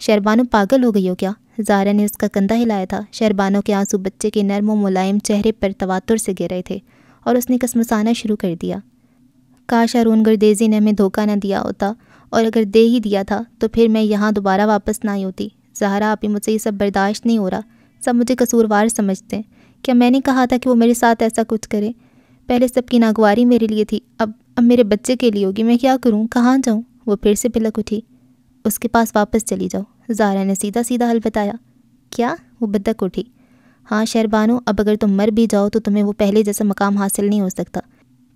शहरबानो पागल हो गई हो क्या? ज़हरा ने उसका कंधा हिलाया था। शहरबानो के आंसू बच्चे के नरम व मुलायम चेहरे पर तवातुर से गिर रहे थे और उसने कसमसाना शुरू कर दिया। काश हारून गुरदेजी ने हमें धोखा ना दिया होता, और अगर दे ही दिया था तो फिर मैं यहाँ दोबारा वापस ना आई होती। ज़हरा, आप ही मुझसे ये सब बर्दाश्त नहीं हो रहा। सब मुझे कसूरवार समझते हैं। क्या मैंने कहा था कि वो मेरे साथ ऐसा कुछ करे? पहले सबकी नागवारी मेरे लिए थी, अब मेरे बच्चे के लिए होगी। मैं क्या करूँ, कहाँ जाऊँ? वो फिर से बिलक उठी। उसके पास वापस चली जाओ, ज़हरा ने सीधा सीधा हल बताया। क्या? वो बदक उठी। हाँ शहरबानो, अब अगर तुम मर भी जाओ तो तुम्हें वो पहले जैसा मकाम हासिल नहीं हो सकता।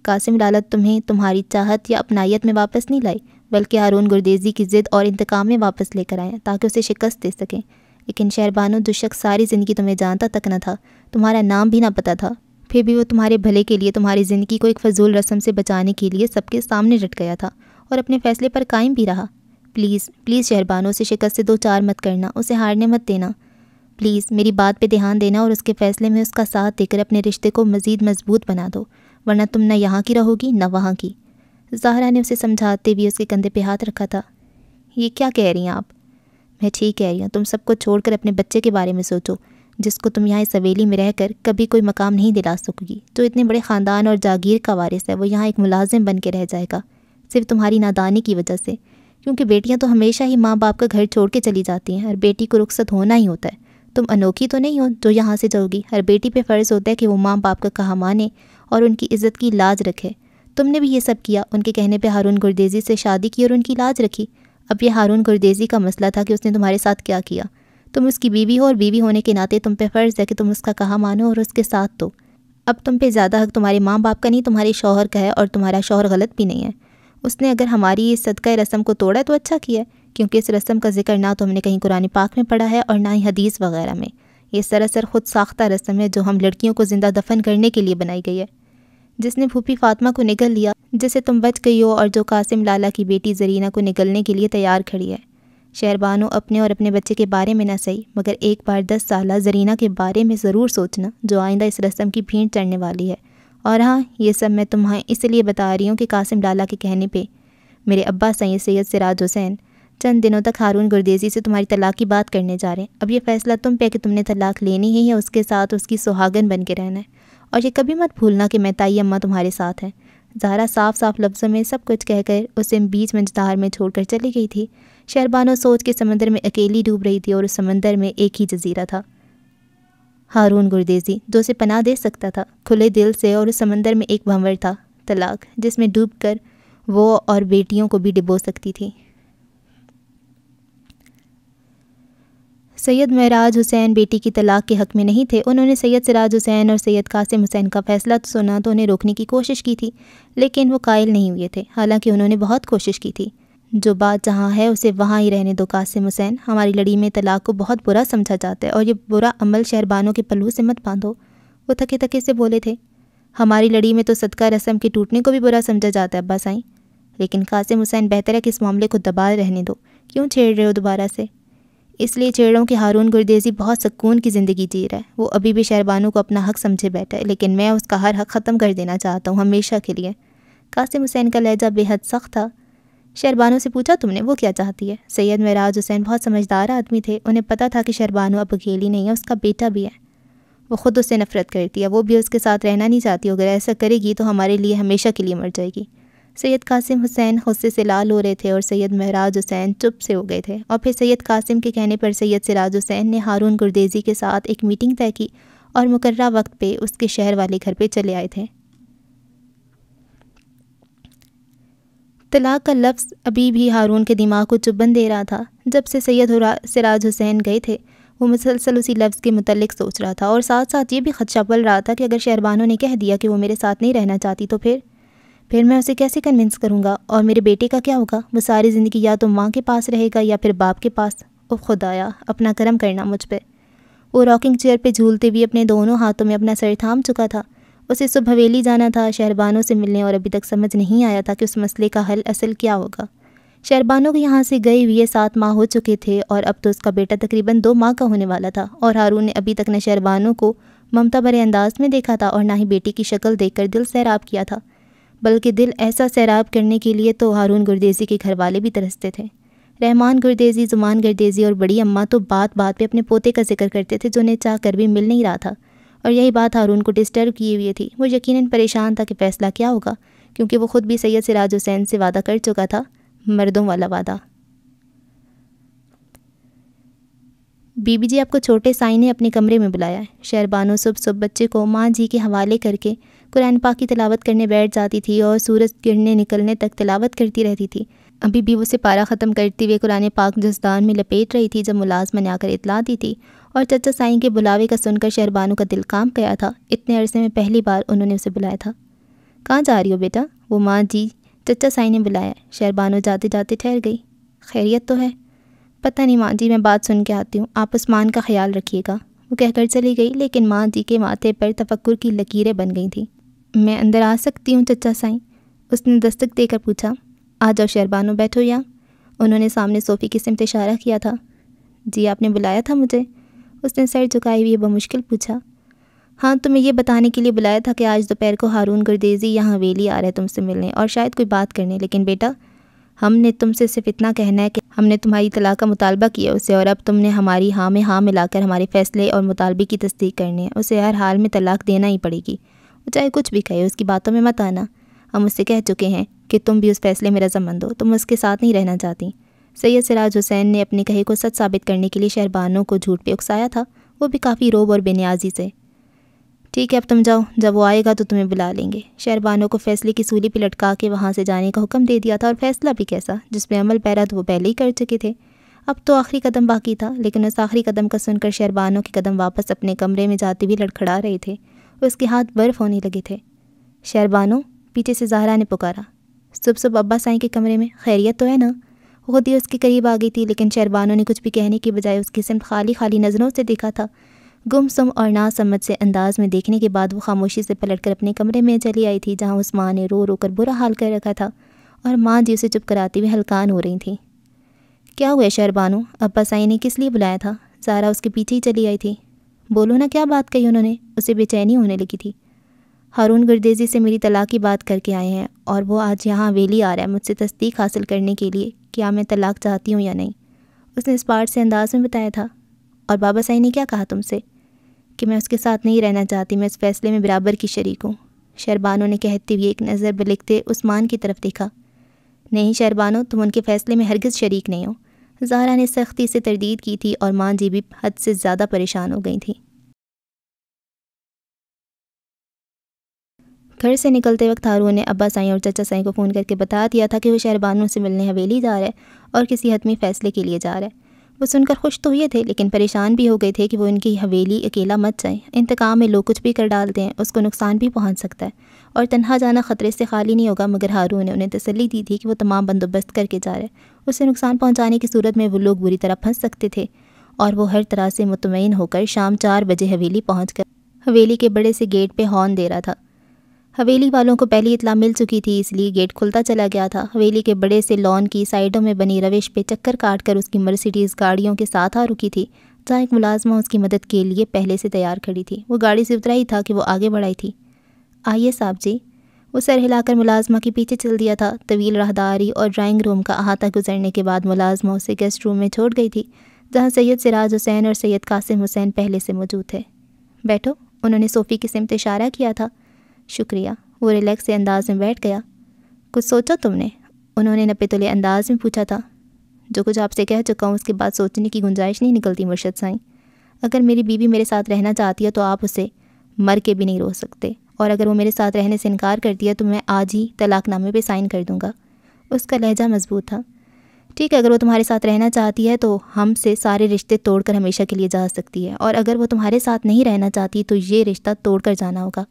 कासिम लालत तुम्हें तुम्हारी चाहत या अपनायत में वापस नहीं लाई, बल्कि हारून गुरदेजी की ज़िद और इंतकाम में वापस लेकर आए ताकि उसे शिकस्त दे सकें। लेकिन शहरबानो, जो शख्स सारी ज़िंदगी तुम्हें जानता तक न था, तुम्हारा नाम भी ना पता था, फिर भी वो तुम्हारे भले के लिए तुम्हारी ज़िंदगी को एक फजूल रस्म से बचाने के लिए सबके सामने डट गया था और अपने फैसले पर कायम भी रहा। प्लीज़ शहरबानो, उसे शिकस्त से दो चार मत करना, उसे हारने मत देना। प्लीज़ मेरी बात पे ध्यान देना और उसके फ़ैसले में उसका साथ देकर अपने रिश्ते को मज़ीद मजबूत बना दो, वरना तुम न यहाँ की रहोगी न वहाँ की। ज़हरा ने उसे समझाते हुए उसके कंधे पे हाथ रखा था। ये क्या कह रही हैं आप? मैं ठीक कह रही हूँ। तुम सबको छोड़कर अपने बच्चे के बारे में सोचो, जिसको तुम यहाँ इस हवेली में रहकर कभी कोई मकाम नहीं दिला सकोगी। जो इतने बड़े ख़ानदान और जागीर का वारिस है, वो यहाँ एक मुलाजिम बन के रह जाएगा, सिर्फ तुम्हारी नादानी की वजह से। क्योंकि बेटियाँ तो हमेशा ही माँ बाप का घर छोड़ के चली जाती हैं, हर बेटी को रुखसत होना ही होता है। तुम अनोखी तो नहीं हो जो यहाँ से जाओगी। हर बेटी पे फ़र्ज़ होता है कि वो माँ बाप का कहा माने और उनकी इज़्ज़त की लाज रखे। तुमने भी ये सब किया, उनके कहने पे हारून गुरदेजी से शादी की और उनकी लाज रखी। अब यह हारून गुरदेजी का मसला था कि उसने तुम्हारे साथ क्या किया। तुम उसकी बीवी हो और बीवी होने के नाते तुम पे फ़र्ज़ है कि तुम उसका कहा मानो और उसके साथ दो। अब तुम पे ज़्यादा हक तुम्हारे माँ बाप का नहीं, तुम्हारे शौहर का है, और तुम्हारा शौहर गलत भी नहीं है। उसने अगर हमारी इस सदका रस्म को तोड़ा तो अच्छा किया, क्योंकि इस रस्म का जिक्र ना तो हमने कहीं कुरान पाक में पढ़ा है और ना ही हदीस वगैरह में। ये सरासर ख़ुद साख्ता रस्म है जो हम लड़कियों को ज़िंदा दफन करने के लिए बनाई गई है। जिसने फूफी फातिमा को निगल लिया, जिसे तुम बच गई हो, और जो कासिम लाला की बेटी ज़रीना को निगलने के लिए तैयार खड़ी है। शहरबानो, अपने और अपने बच्चे के बारे में ना सही, मगर एक बार 10 साला ज़रीना के बारे में ज़रूर सोचना, जो आइंदा इस रस्म की भीड़ चढ़ने वाली है। और हाँ, ये सब मैं तुम्हें इसलिए बता रही हूँ कि कासिम लाला के कहने पर मेरे अब्बा सैयद सिराज हुसैन चंद दिनों तक हारून गुरदेजी से तुम्हारी तलाक़ की बात करने जा रहे हैं। अब ये फ़ैसला तुम पे कि तुमने तलाक़ लेनी है या उसके साथ उसकी सुहागन बन के रहना है। और ये कभी मत भूलना कि मैं ताई अम्मा तुम्हारे साथ हैं। ज़हरा साफ साफ लफ्ज़ों में सब कुछ कहकर उसे बीच मंझधार में छोड़कर चली गई थी। शहरबानो सोच के समंदर में अकेली डूब रही थी और उस समंदर में एक ही जजीरा था, हारून गुरदेजी, जो उसे पनाह दे सकता था खुले दिल से। और उस समंदर में एक भंवर था, तलाक़, जिसमें डूब कर वो और बेटियों को भी डिबो सकती थी। सैयद मेराज हुसैन बेटी की तलाक़ के हक़ में नहीं थे। उन्होंने सैयद सिराज हुसैन और सैयद कासिम हुसैन का फ़ैसला सुना तो उन्हें रोकने की कोशिश की थी, लेकिन वो कायल नहीं हुए थे, हालांकि उन्होंने बहुत कोशिश की थी। जो बात जहाँ है उसे वहाँ ही रहने दो कासिम हुसैन। हमारी लड़ी में तलाक़ को बहुत बुरा समझा जाता है और ये बुरा अमल शहरबानो के पल्लू से मत बांधो, वो थके थके से बोले थे। हमारी लड़ी में तो सदका रस्म के टूटने को भी बुरा समझा जाता है अब्बासाई। लेकिन कासिम हुसैन, बेहतर है कि इस मामले को दबाए रहने दो। क्यों छेड़ रहे हो दोबारा से? इसलिए छेड़ों कि हारून गुरदेजी बहुत सुकून की ज़िंदगी जी रहा है। वो अभी भी शहरबानो को अपना हक़ समझे बैठा है, लेकिन मैं उसका हर हक़ ख़त्म कर देना चाहता हूँ हमेशा के लिए। कासिम हुसैन का लहजा बेहद सख्त था। शहरबानो से पूछा, तुमने वो क्या चाहती है? सैयद मेराज हुसैन बहुत समझदार आदमी थे, उन्हें पता था कि शहरबानो अब अकेली नहीं है, उसका बेटा भी है। वो ख़ुद उससे नफ़रत करती है, वो भी उसके साथ रहना नहीं चाहती। अगर ऐसा करेगी तो हमारे लिए हमेशा के लिए मर जाएगी। सैयद कासिम हुसैन गुस्से से लाल हो रहे थे और सैयद मेराज हुसैन चुप से हो गए थे। और फिर सैयद कासिम के कहने पर सैयद सिराज हुसैन ने हारून गुरदेजी के साथ एक मीटिंग तय की और मुकर्रा वक्त पे उसके शहर वाले घर पे चले आए थे। तलाक का लफ्ज़ अभी भी हारून के दिमाग को चुभन दे रहा था। जब से सैयद सिराज हुसैन गए थे वो मुसलसल उसी लफ्ज़ के मुतल्लिक सोच रहा था और साथ साथ ये भी खदशा पल रहा था कि अगर शहरबानो ने कह दिया कि वो मेरे साथ नहीं रहना चाहती तो फिर मैं उसे कैसे कन्विंस करूँगा, और मेरे बेटे का क्या होगा? वो सारी ज़िंदगी या तो माँ के पास रहेगा या फिर बाप के पास। ओ खुदाया, अपना करम करना मुझ पर। वो रॉकिंग चेयर पे झूलते हुए अपने दोनों हाथों में अपना सर थाम चुका था। उसे सुबह हवेली जाना था शहरबानो से मिलने, और अभी तक समझ नहीं आया था कि उस मसले का हल असल क्या होगा। शहरबानो के यहाँ से गए हुए 7 माह हो चुके थे और अब तो उसका बेटा तकरीबन 2 माह का होने वाला था, और हारून ने अभी तक न शहरबानो को ममता भरे अंदाज में देखा था और ना ही बेटी की शक्ल देखकर दिल सैराब किया था, बल्कि दिल ऐसा सैराब करने के लिए तो हारून गुरदेजी के घर वाले भी तरसते थे। रहमान गुरदेजी, ज़मान गुरदेजी और बड़ी अम्मा तो बात बात पे अपने पोते का जिक्र करते थे जो उन्हें चाह कर भी मिल नहीं रहा था, और यही बात हारून को डिस्टर्ब किए हुए थी। वो यकीनन परेशान था कि फ़ैसला क्या होगा, क्योंकि वो ख़ुद भी सैयद सिराज हुसैन से वादा कर चुका था, मर्दों वाला वादा। बीबी जी, आपको छोटे साई ने अपने कमरे में बुलाया है। शहरबानो सुबह सुबह बच्चे को माँ जी के हवाले करके कुरान पाक की तिलावत करने बैठ जाती थी और सूरज गिरने निकलने तक तिलावत करती रहती थी। अभी भी वो से पारा ख़त्म करती हुई कुरान पाक जस्तान में लपेट रही थी जब मुलाजम ने आकर इतला दी थी, और चचा साईं के बुलावे का सुनकर शहरबानो का दिल काम गया था। इतने अरसे में पहली बार उन्होंने उसे बुलाया था। कहाँ जा रही हो बेटा? वो माँ जी, चचा साईं ने बुलाया। शहरबानो जाते जाते ठहर गई। खैरियत तो है? पता नहीं माँ जी, मैं बात सुन के आती हूँ, आप उस्मान का ख्याल रखिएगा, वो कहकर चली गई। लेकिन माँ जी के माथे पर तफक्कुर की लकीरें बन गई थी। मैं अंदर आ सकती हूँ चचा साईं? उसने दस्तक देकर पूछा। आ जाओ शहरबानो, बैठो यहाँ। उन्होंने सामने सोफ़े की सिमत इशारा किया था। जी, आपने बुलाया था मुझे? उसने सर झुकाए हुए बमुश्किल पूछा। हाँ, तुम्हें यह बताने के लिए बुलाया था कि आज दोपहर को हारून गुरदेजी यहाँ हवेली आ रहा है तुमसे मिलने और शायद कोई बात करने। लेकिन बेटा, हमने तुमसे सिर्फ इतना कहना है कि हमने तुम्हारी तलाक का मुतालबा किया उसे, और अब तुमने हमारी हाँ में हाँ मिलाकर हमारे फ़ैसले और मुतालबे की तस्दीक करनी है। उसे हर हाल में तलाक देना ही पड़ेगी, चाहे कुछ भी कहे, उसकी बातों में मत आना। हम उससे कह चुके हैं कि तुम भी उस फैसले में रजामंद हो, तुम उसके साथ नहीं रहना चाहती। सैयद सिराज हुसैन ने अपने कहे को सच साबित करने के लिए शहरबानो को झूठ पे उकसाया था, वो भी काफ़ी रोब और बेनियाजी से। ठीक है, अब तुम जाओ, जब वो आएगा तो तुम्हें बुला लेंगे। शहरबानो को फ़ैसले की सूली पर लटका के वहाँ से जाने का हुक्म दे दिया था, और फ़ैसला भी कैसा जिसमें अमल पैरा तो वो पहले ही कर चुके थे। अब तो आखिरी कदम बाकी था, लेकिन उस आखिरी कदम का सुनकर शहरबानो के कदम वापस अपने कमरे में जाते हुए लड़खड़ा रहे थे। उसके हाथ बर्फ़ होने लगे थे। शहरबानो, पीछे से ज़हरा ने पुकारा। सुबह सुबह अब्बा साईं के कमरे में खैरियत तो है ना? खुद ही उसके करीब आ गई थी, लेकिन शहरबानो ने कुछ भी कहने की बजाय उसकी सिमत खाली खाली नज़रों से देखा था। गुमसुम और नासमझ से अंदाज में देखने के बाद वो खामोशी से पलटकर अपने कमरे में चली आई थी, जहाँ उस्मान ने रो रोकर बुरा हाल कर रखा था और माँ जी उसे चुप कराती हुई हलकान हो रही थी। क्या हुआ शहरबानो, अब्बा साईं ने किस लिए बुलाया था? ज़हरा उसके पीछे ही चली आई थी। बोलो ना, क्या बात कही उन्होंने? उसे बेचैनी होने लगी थी। हारून गुरदेजी से मेरी तलाक की बात करके आए हैं और वो आज यहाँ हवेली आ रहा है मुझसे तस्दीक हासिल करने के लिए कि मैं तलाक चाहती हूँ या नहीं, उसने इस पार से अंदाज़ में बताया था। और बाबा साईं ने क्या कहा तुमसे? कि मैं उसके साथ नहीं रहना चाहती, मैं इस फैसले में बराबर की शरीक हूँ। शहरबानो ने कहते हुए एक नज़र बलिखते उस्मान की तरफ देखा। नहीं शहरबानो, तुम उनके फ़ैसले में हरगिज़ शरीक नहीं हो, ज़हरा ने सख्ती से तरदीद की थी, और माँ जी भी हद से ज़्यादा परेशान हो गई थी। घर से निकलते वक्त हारून ने अब्बा साईं और चचा साईं को फ़ोन करके बता दिया था कि वो शहरबानो से मिलने हवेली जा रहा है और किसी हतमी फ़ैसले के लिए जा रहा है। वो सुनकर खुश तो हुए थे, लेकिन परेशान भी हो गए थे कि वो इनकी हवेली अकेला मत जाए। इंतकाम में लोग कुछ भी कर डालते हैं, उसको नुकसान भी पहुंच सकता है, और तन्हा जाना ख़तरे से खाली नहीं होगा। मगर हारून ने उन्हें तसल्ली दी थी कि वो तमाम बंदोबस्त करके जा रहे, उसे नुकसान पहुँचाने की सूरत में वो लोग बुरी तरह फंस सकते थे। और वो हर तरह से मुतमईन होकर शाम 4 बजे हवेली पहुँच कर हवेली के बड़े से गेट पर हॉर्न दे रहा था। हवेली वालों को पहली इतला मिल चुकी थी, इसलिए गेट खुलता चला गया था। हवेली के बड़े से लॉन की साइडों में बनी रविश पे चक्कर काटकर उसकी मर्सिडीज़ गाड़ियों के साथ आ रुकी थी, जहाँ एक मुलाजमा उसकी मदद के लिए पहले से तैयार खड़ी थी। वो गाड़ी से उतरा ही था कि वो आगे बढ़ाई थी। आइए साहब जी, वो सर हिलाकर मुलाजमा के पीछे चल दिया था। तवील राहदारी और ड्राइंग रूम का अहाता गुजरने के बाद मुलाजमा उसे गेस्ट रूम में छोड़ गई थी, जहाँ सैयद सिराज हुसैन और सैयद कासिम हुसैन पहले से मौजूद थे। बैठो। उन्होंने सोफ़ी की सिमत इशारा किया था। शुक्रिया। वो रिलैक्स से अंदाज़ में बैठ गया। कुछ सोचा तुमने? उन्होंने नपेतले अंदाज़ में पूछा था। जो कुछ आपसे कह चुका हूँ उसके बाद सोचने की गुंजाइश नहीं निकलती मुर्शद साईं। अगर मेरी बीवी मेरे साथ रहना चाहती है तो आप उसे मर के भी नहीं रोक सकते, और अगर वो मेरे साथ रहने से इनकार कर दिया तो मैं आज ही तलाकनामे पे साइन कर दूँगा। उसका लहजा मजबूत था। ठीक है, अगर वो तुम्हारे साथ रहना चाहती है तो हमसे सारे रिश्ते तोड़कर हमेशा के लिए जा सकती है, और अगर वो तुम्हारे साथ नहीं रहना चाहती तो ये रिश्ता तोड़कर जाना होगा।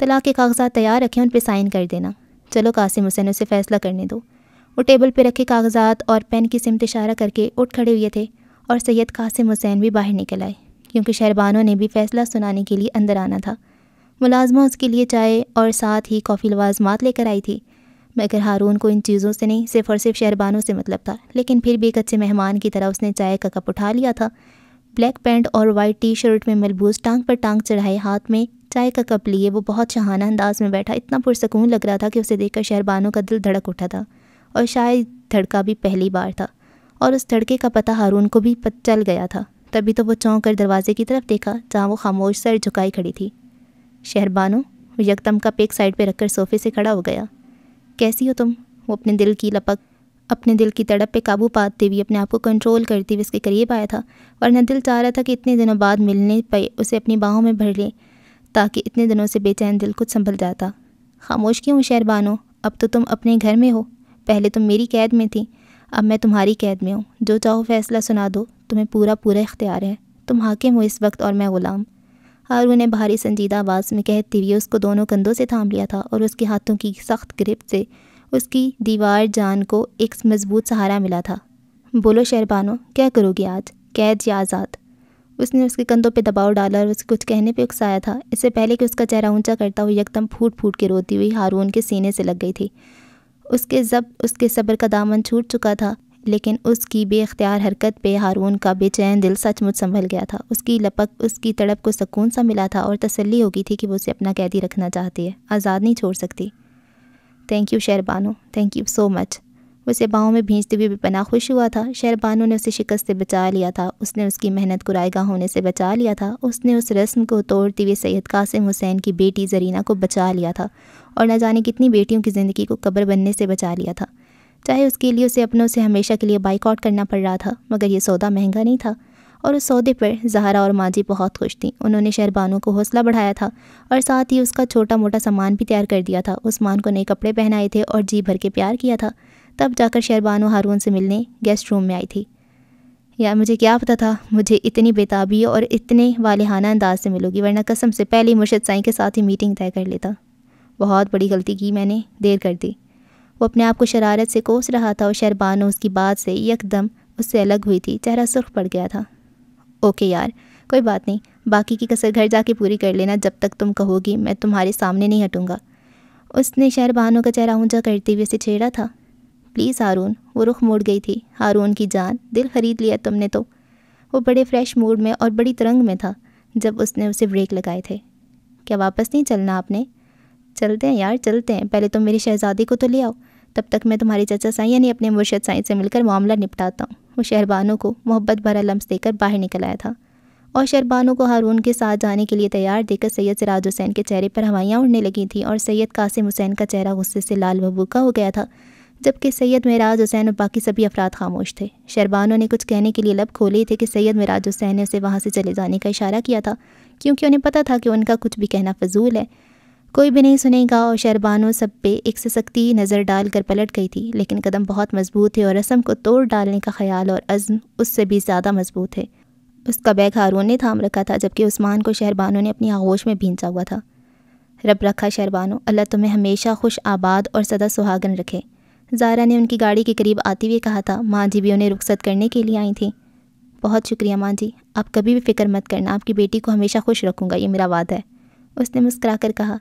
तलाक के कागजात तैयार रखें, उन पर साइन कर देना। चलो कासिम हुसैन, उसे फ़ैसला करने दो। वो टेबल पर रखे कागजात और पेन की सिमत इशारा करके उठ खड़े हुए थे और सैयद कासिम हुसैन भी बाहर निकल आए, क्योंकि शहरबानो ने भी फ़ैसला सुनाने के लिए अंदर आना था। मुलाजमा उसके लिए चाय और साथ ही कॉफ़ी लवाजमात लेकर आई थी, मगर हारून को इन चीज़ों से नहीं, सिर्फ और सिर्फ शहरबानो से मतलब था। लेकिन फिर भी एक अच्छे मेहमान की तरह उसने चाय का कप उठा लिया था। ब्लैक पैंट और वाइट टी शर्ट में मलबूस, टांग पर टांग चढ़ाए हाथ में चाय का कप लिए वो बहुत शहाना अंदाज में बैठा। इतना पुरसकून लग रहा था कि उसे देखकर शहरबानो का दिल धड़क उठा था, और शायद धड़का भी पहली बार था, और उस धड़के का पता हारून को भी चल गया था। तभी तो वो चौंक कर दरवाजे की तरफ देखा, जहाँ वो खामोश सर झुकाई खड़ी थी। शहरबानो यकदम कप एक साइड पर रखकर सोफ़े से खड़ा हो गया। कैसी हो तुम? वो अपने दिल की तड़प पे काबू पाते हुए, अपने आप को कंट्रोल करते हुए इसके करीब आया था, वरना दिल चाह रहा था कि इतने दिनों बाद मिलने पे उसे अपनी बाहों में भर ले, ताकि इतने दिनों से बेचैन दिल कुछ संभल जाता। खामोश क्यों शहरबानो? अब तो तुम अपने घर में हो। पहले तुम मेरी कैद में थी, अब मैं तुम्हारी कैद में हूँ। जो चाहो फैसला सुना दो, तुम्हें पूरा इख्तियार है। तुम हाकिम हो इस वक्त और मैं ग़ुलाम। हारून ने भारी संजीदा आवाज़ में कहते हुए उसको दोनों कंधों से थाम लिया था, और उसके हाथों की सख्त ग्रिप से उसकी दीवार जान को एक मजबूत सहारा मिला था। बोलो शहरबानो, क्या करोगी आज, कैद या आज़ाद? उसने उसके कंधों पे दबाव डाला और उसके कुछ कहने पे उकसाया था। इससे पहले कि उसका चेहरा ऊंचा करता हुआ यकदम फूट के रोती हुई हारून के सीने से लग गई थी। उसके सब्र का दामन छूट चुका था, लेकिन उसकी बेअख्तियार हरकत पे हारून का बेचैन दिल सचमुच संभल गया था। उसकी लपक, उसकी तड़प को सुकून सा मिला था, और तसल्ली हो गई थी कि वो उसे अपना कैदी रखना चाहती है, आज़ाद नहीं छोड़ सकती। Thank you Shehrbano, thank you so much. उसे बाहों में भींचते हुए बेपनाह खुश हुआ था। शहरबानो ने उसे शिकस्त से बचा लिया था, उसने उसकी मेहनत को रायगा होने से बचा लिया था, उसने उस रस्म को तोड़ते हुए सैयद कासिम हुसैन की बेटी ज़रीना को बचा लिया था, और न जाने कितनी बेटियों की ज़िंदगी को कब्र बनने से बचा लिया था। चाहे उसके लिए उसे अपनों से हमेशा के लिए बाइकआउट करना पड़ रहा था, मगर ये सौदा महंगा नहीं था, और उस सौदे पर ज़हरा और माजी बहुत खुश थीं। उन्होंने शहरबानो को हौसला बढ़ाया था, और साथ ही उसका छोटा मोटा सामान भी तैयार कर दिया था। उस्मान को नए कपड़े पहनाए थे और जी भर के प्यार किया था। तब जाकर शहरबानो हारून से मिलने गेस्ट रूम में आई थी। यार, मुझे क्या पता था मुझे इतनी बेताबी और इतने वालिहाना अंदाज से मिलोगी, वरना कसम से पहले मुर्शद साईं के साथ ही मीटिंग तय कर लेता। बहुत बड़ी गलती की मैंने, देर कर दी। वो अपने आप को शरारत से कोस रहा था, और शहरबानो उसकी बात से यकदम उससे अलग हुई थी। चेहरा सुर्ख पड़ गया था। ओके यार, कोई बात नहीं, बाकी की कसर घर जाके पूरी कर लेना। जब तक तुम कहोगी मैं तुम्हारे सामने नहीं हटूँगा। उसने शहरबानो का चेहरा ऊँचा करते हुए उसे छेड़ा था। प्लीज़ हारून। वो रुख मोड़ गई थी। हारून की जान, दिल खरीद लिया तुमने तो। वो बड़े फ़्रेश मूड में और बड़ी तरंग में था जब उसने उसे ब्रेक लगाए थे। क्या वापस नहीं चलना आपने? चलते हैं यार, चलते हैं। पहले तुम मेरी शहजादी को तो ले आओ, तब तक मैं तुम्हारे चाचा साईं यानी अपने मुर्शद साईं से मिलकर मामला निपटाता हूँ। वो शहरबानो को मोहब्बत भरा लम्स देकर बाहर निकल आया था, और शहरबानो को हारून के साथ जाने के लिए तैयार देखकर सैयद सिराज हुसैन के चेहरे पर हवाइयाँ उड़ने लगी थीं, और सैयद कासिम हुसैन का चेहरा गुस्से से लाल भभूका हो गया था, जबकि सैयद मेराज हुसैन और बाकी सभी अफराद खामोश थे। शहरबानो ने कुछ कहने के लिए लब खोले थे कि सैयद मेराज हुसैन ने उसे वहाँ से चले जाने का इशारा किया था, क्योंकि उन्हें पता था कि उनका कुछ भी कहना फजूल है, कोई भी नहीं सुनेगा। और शहरबानो सब पे एक से सख्ती नज़र डालकर पलट गई थी, लेकिन कदम बहुत मजबूत थे, और रस्म को तोड़ डालने का ख्याल और अज़्म उससे भी ज़्यादा मजबूत थे। उसका बैग हारून ने थाम रखा था, जबकि उस्मान को शहरबानो ने अपनी आगोश में भींचा हुआ था। रब रखा शहरबानो, अल्लाह तुम्हें हमेशा खुश आबाद और सदा सुहागन रखे। ज़हरा ने उनकी गाड़ी के करीब आते हुए कहा था। माँ जी भी उन्हें रुखसत करने के लिए आई थी। बहुत शुक्रिया माँ जी, आप कभी भी फ़िक्र मत करना, आपकी बेटी को हमेशा खुश रखूँगा, ये मेरा वादा है। उसने मुस्करा कर कहा।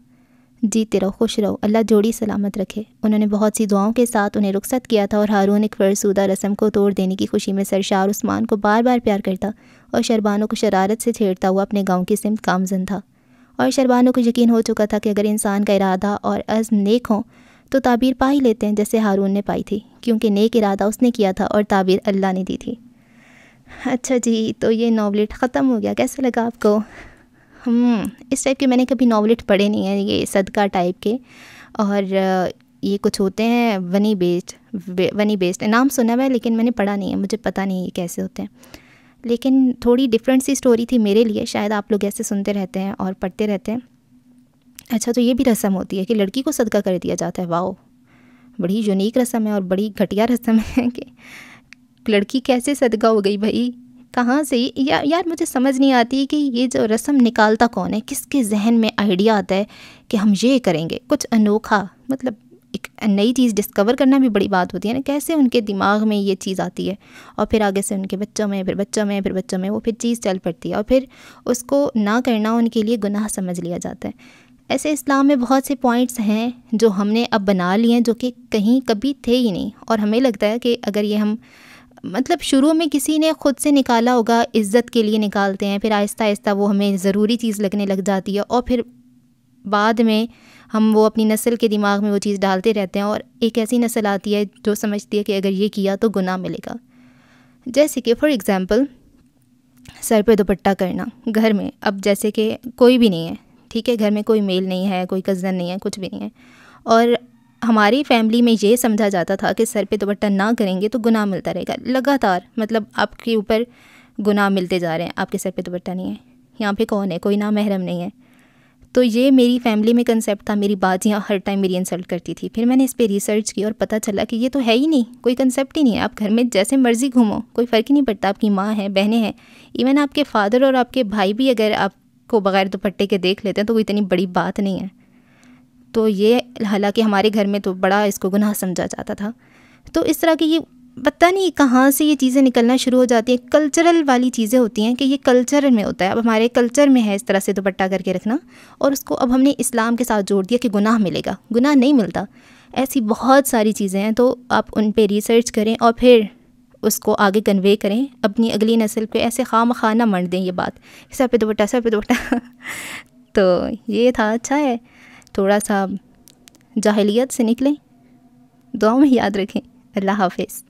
जीते रहो, खुश रहो, अल्लाह जोड़ी सलामत रखे। उन्होंने बहुत सी दुआओं के साथ उन्हें रुखसत किया था, और हारून एक फरसूदा रस्म को तोड़ देने की खुशी में सरशार उस्मान को बार बार प्यार करता और शहरबानो को शरारत से छेड़ता हुआ अपने गांव की सिमत कामजन था। और शहरबानो को यकीन हो चुका था कि अगर इंसान का इरादा और अज़्म नेक हों तो ताबीर पा ही लेते हैं, जैसे हारून ने पाई थी, क्योंकि नेक इरादा उसने किया था और ताबीर अल्लाह ने दी थी। अच्छा जी, तो ये नॉवलेट ख़त्म हो गया, कैसा लगा आपको? इस टाइप के मैंने कभी नॉवलेट पढ़े नहीं हैं, ये सदका टाइप के। और ये कुछ होते हैं वनी बेस्ड नाम सुना हुआ है लेकिन मैंने पढ़ा नहीं है, मुझे पता नहीं ये कैसे होते हैं। लेकिन थोड़ी डिफरेंट सी स्टोरी थी मेरे लिए, शायद आप लोग ऐसे सुनते रहते हैं और पढ़ते रहते हैं। अच्छा, तो ये भी रस्म होती है कि लड़की को सदका कर दिया जाता है। वाओ, बड़ी यूनिक रस्म है और बड़ी घटिया रस्म है कि लड़की कैसे सदका हो गई भाई, कहाँ से। यार मुझे समझ नहीं आती कि ये जो रस्म निकालता कौन है, किसके जहन में आइडिया आता है कि हम ये करेंगे कुछ अनोखा। मतलब एक नई चीज़ डिस्कवर करना भी बड़ी बात होती है ना, कैसे उनके दिमाग में ये चीज़ आती है और फिर आगे से उनके बच्चों में, फिर बच्चों में, फिर बच्चों में, वो फिर चीज़ चल पड़ती है और फिर उसको ना करना उनके लिए गुनाह समझ लिया जाता है। ऐसे इस्लाम में बहुत से पॉइंट्स हैं जो हमने अब बना लिए हैं, जो कि कहीं कभी थे ही नहीं। और हमें लगता है कि अगर ये हम, मतलब शुरू में किसी ने ख़ुद से निकाला होगा, इज़्ज़त के लिए निकालते हैं, फिर आहिस्ता आहिस्ता वो हमें ज़रूरी चीज़ लगने लग जाती है और फिर बाद में हम वो अपनी नस्ल के दिमाग में वो चीज़ डालते रहते हैं और एक ऐसी नस्ल आती है जो समझती है कि अगर ये किया तो गुनाह मिलेगा। जैसे कि फॉर एग्ज़ाम्पल सर पे दुपट्टा करना घर में। अब जैसे कि कोई भी नहीं है, ठीक है, घर में कोई मेल नहीं है, कोई कज़न नहीं है, कुछ भी नहीं है, और हमारी फैमिली में ये समझा जाता था कि सर पे दुपट्टा ना करेंगे तो गुनाह मिलता रहेगा। लगातार, मतलब आपके ऊपर गुनाह मिलते जा रहे हैं, आपके सर पे दुपट्टा नहीं है, यहाँ पे कौन है, कोई ना महरम नहीं है। तो ये मेरी फैमिली में कंसेप्ट था। मेरी बाजियाँ हर टाइम मेरी इंसल्ट करती थी। फिर मैंने इस पर रिसर्च की और पता चला कि ये तो है ही नहीं, कोई कंसेप्ट ही नहीं है। आप घर में जैसे मर्जी घूमो, कोई फ़र्क ही नहीं पड़ता। आपकी माँ है, बहनें हैं, इवन आपके फादर और आपके भाई भी अगर आपको बग़ैर दुपट्टे के देख लेते हैं तो कोई इतनी बड़ी बात नहीं है। तो ये, हालांकि हमारे घर में तो बड़ा इसको गुनाह समझा जाता था। तो इस तरह की ये पता नहीं कहाँ से ये चीज़ें निकलना शुरू हो जाती हैं। कल्चरल वाली चीज़ें होती हैं कि ये कल्चर में होता है, अब हमारे कल्चर में है इस तरह से दुपट्टा करके रखना, और उसको अब हमने इस्लाम के साथ जोड़ दिया कि गुनाह मिलेगा। गुनाह नहीं मिलता। ऐसी बहुत सारी चीज़ें हैं, तो आप उन पर रिसर्च करें और फिर उसको आगे कन्वे करें अपनी अगली नस्ल पे। ऐसे खामखा ना मंड दें ये बात, सर पे दुपट्टा, सर पे दुपट्टा। तो ये था, अच्छा है थोड़ा सा जाहिलियत से निकलें। दुआ में याद रखें। अल्लाह हाफिज़।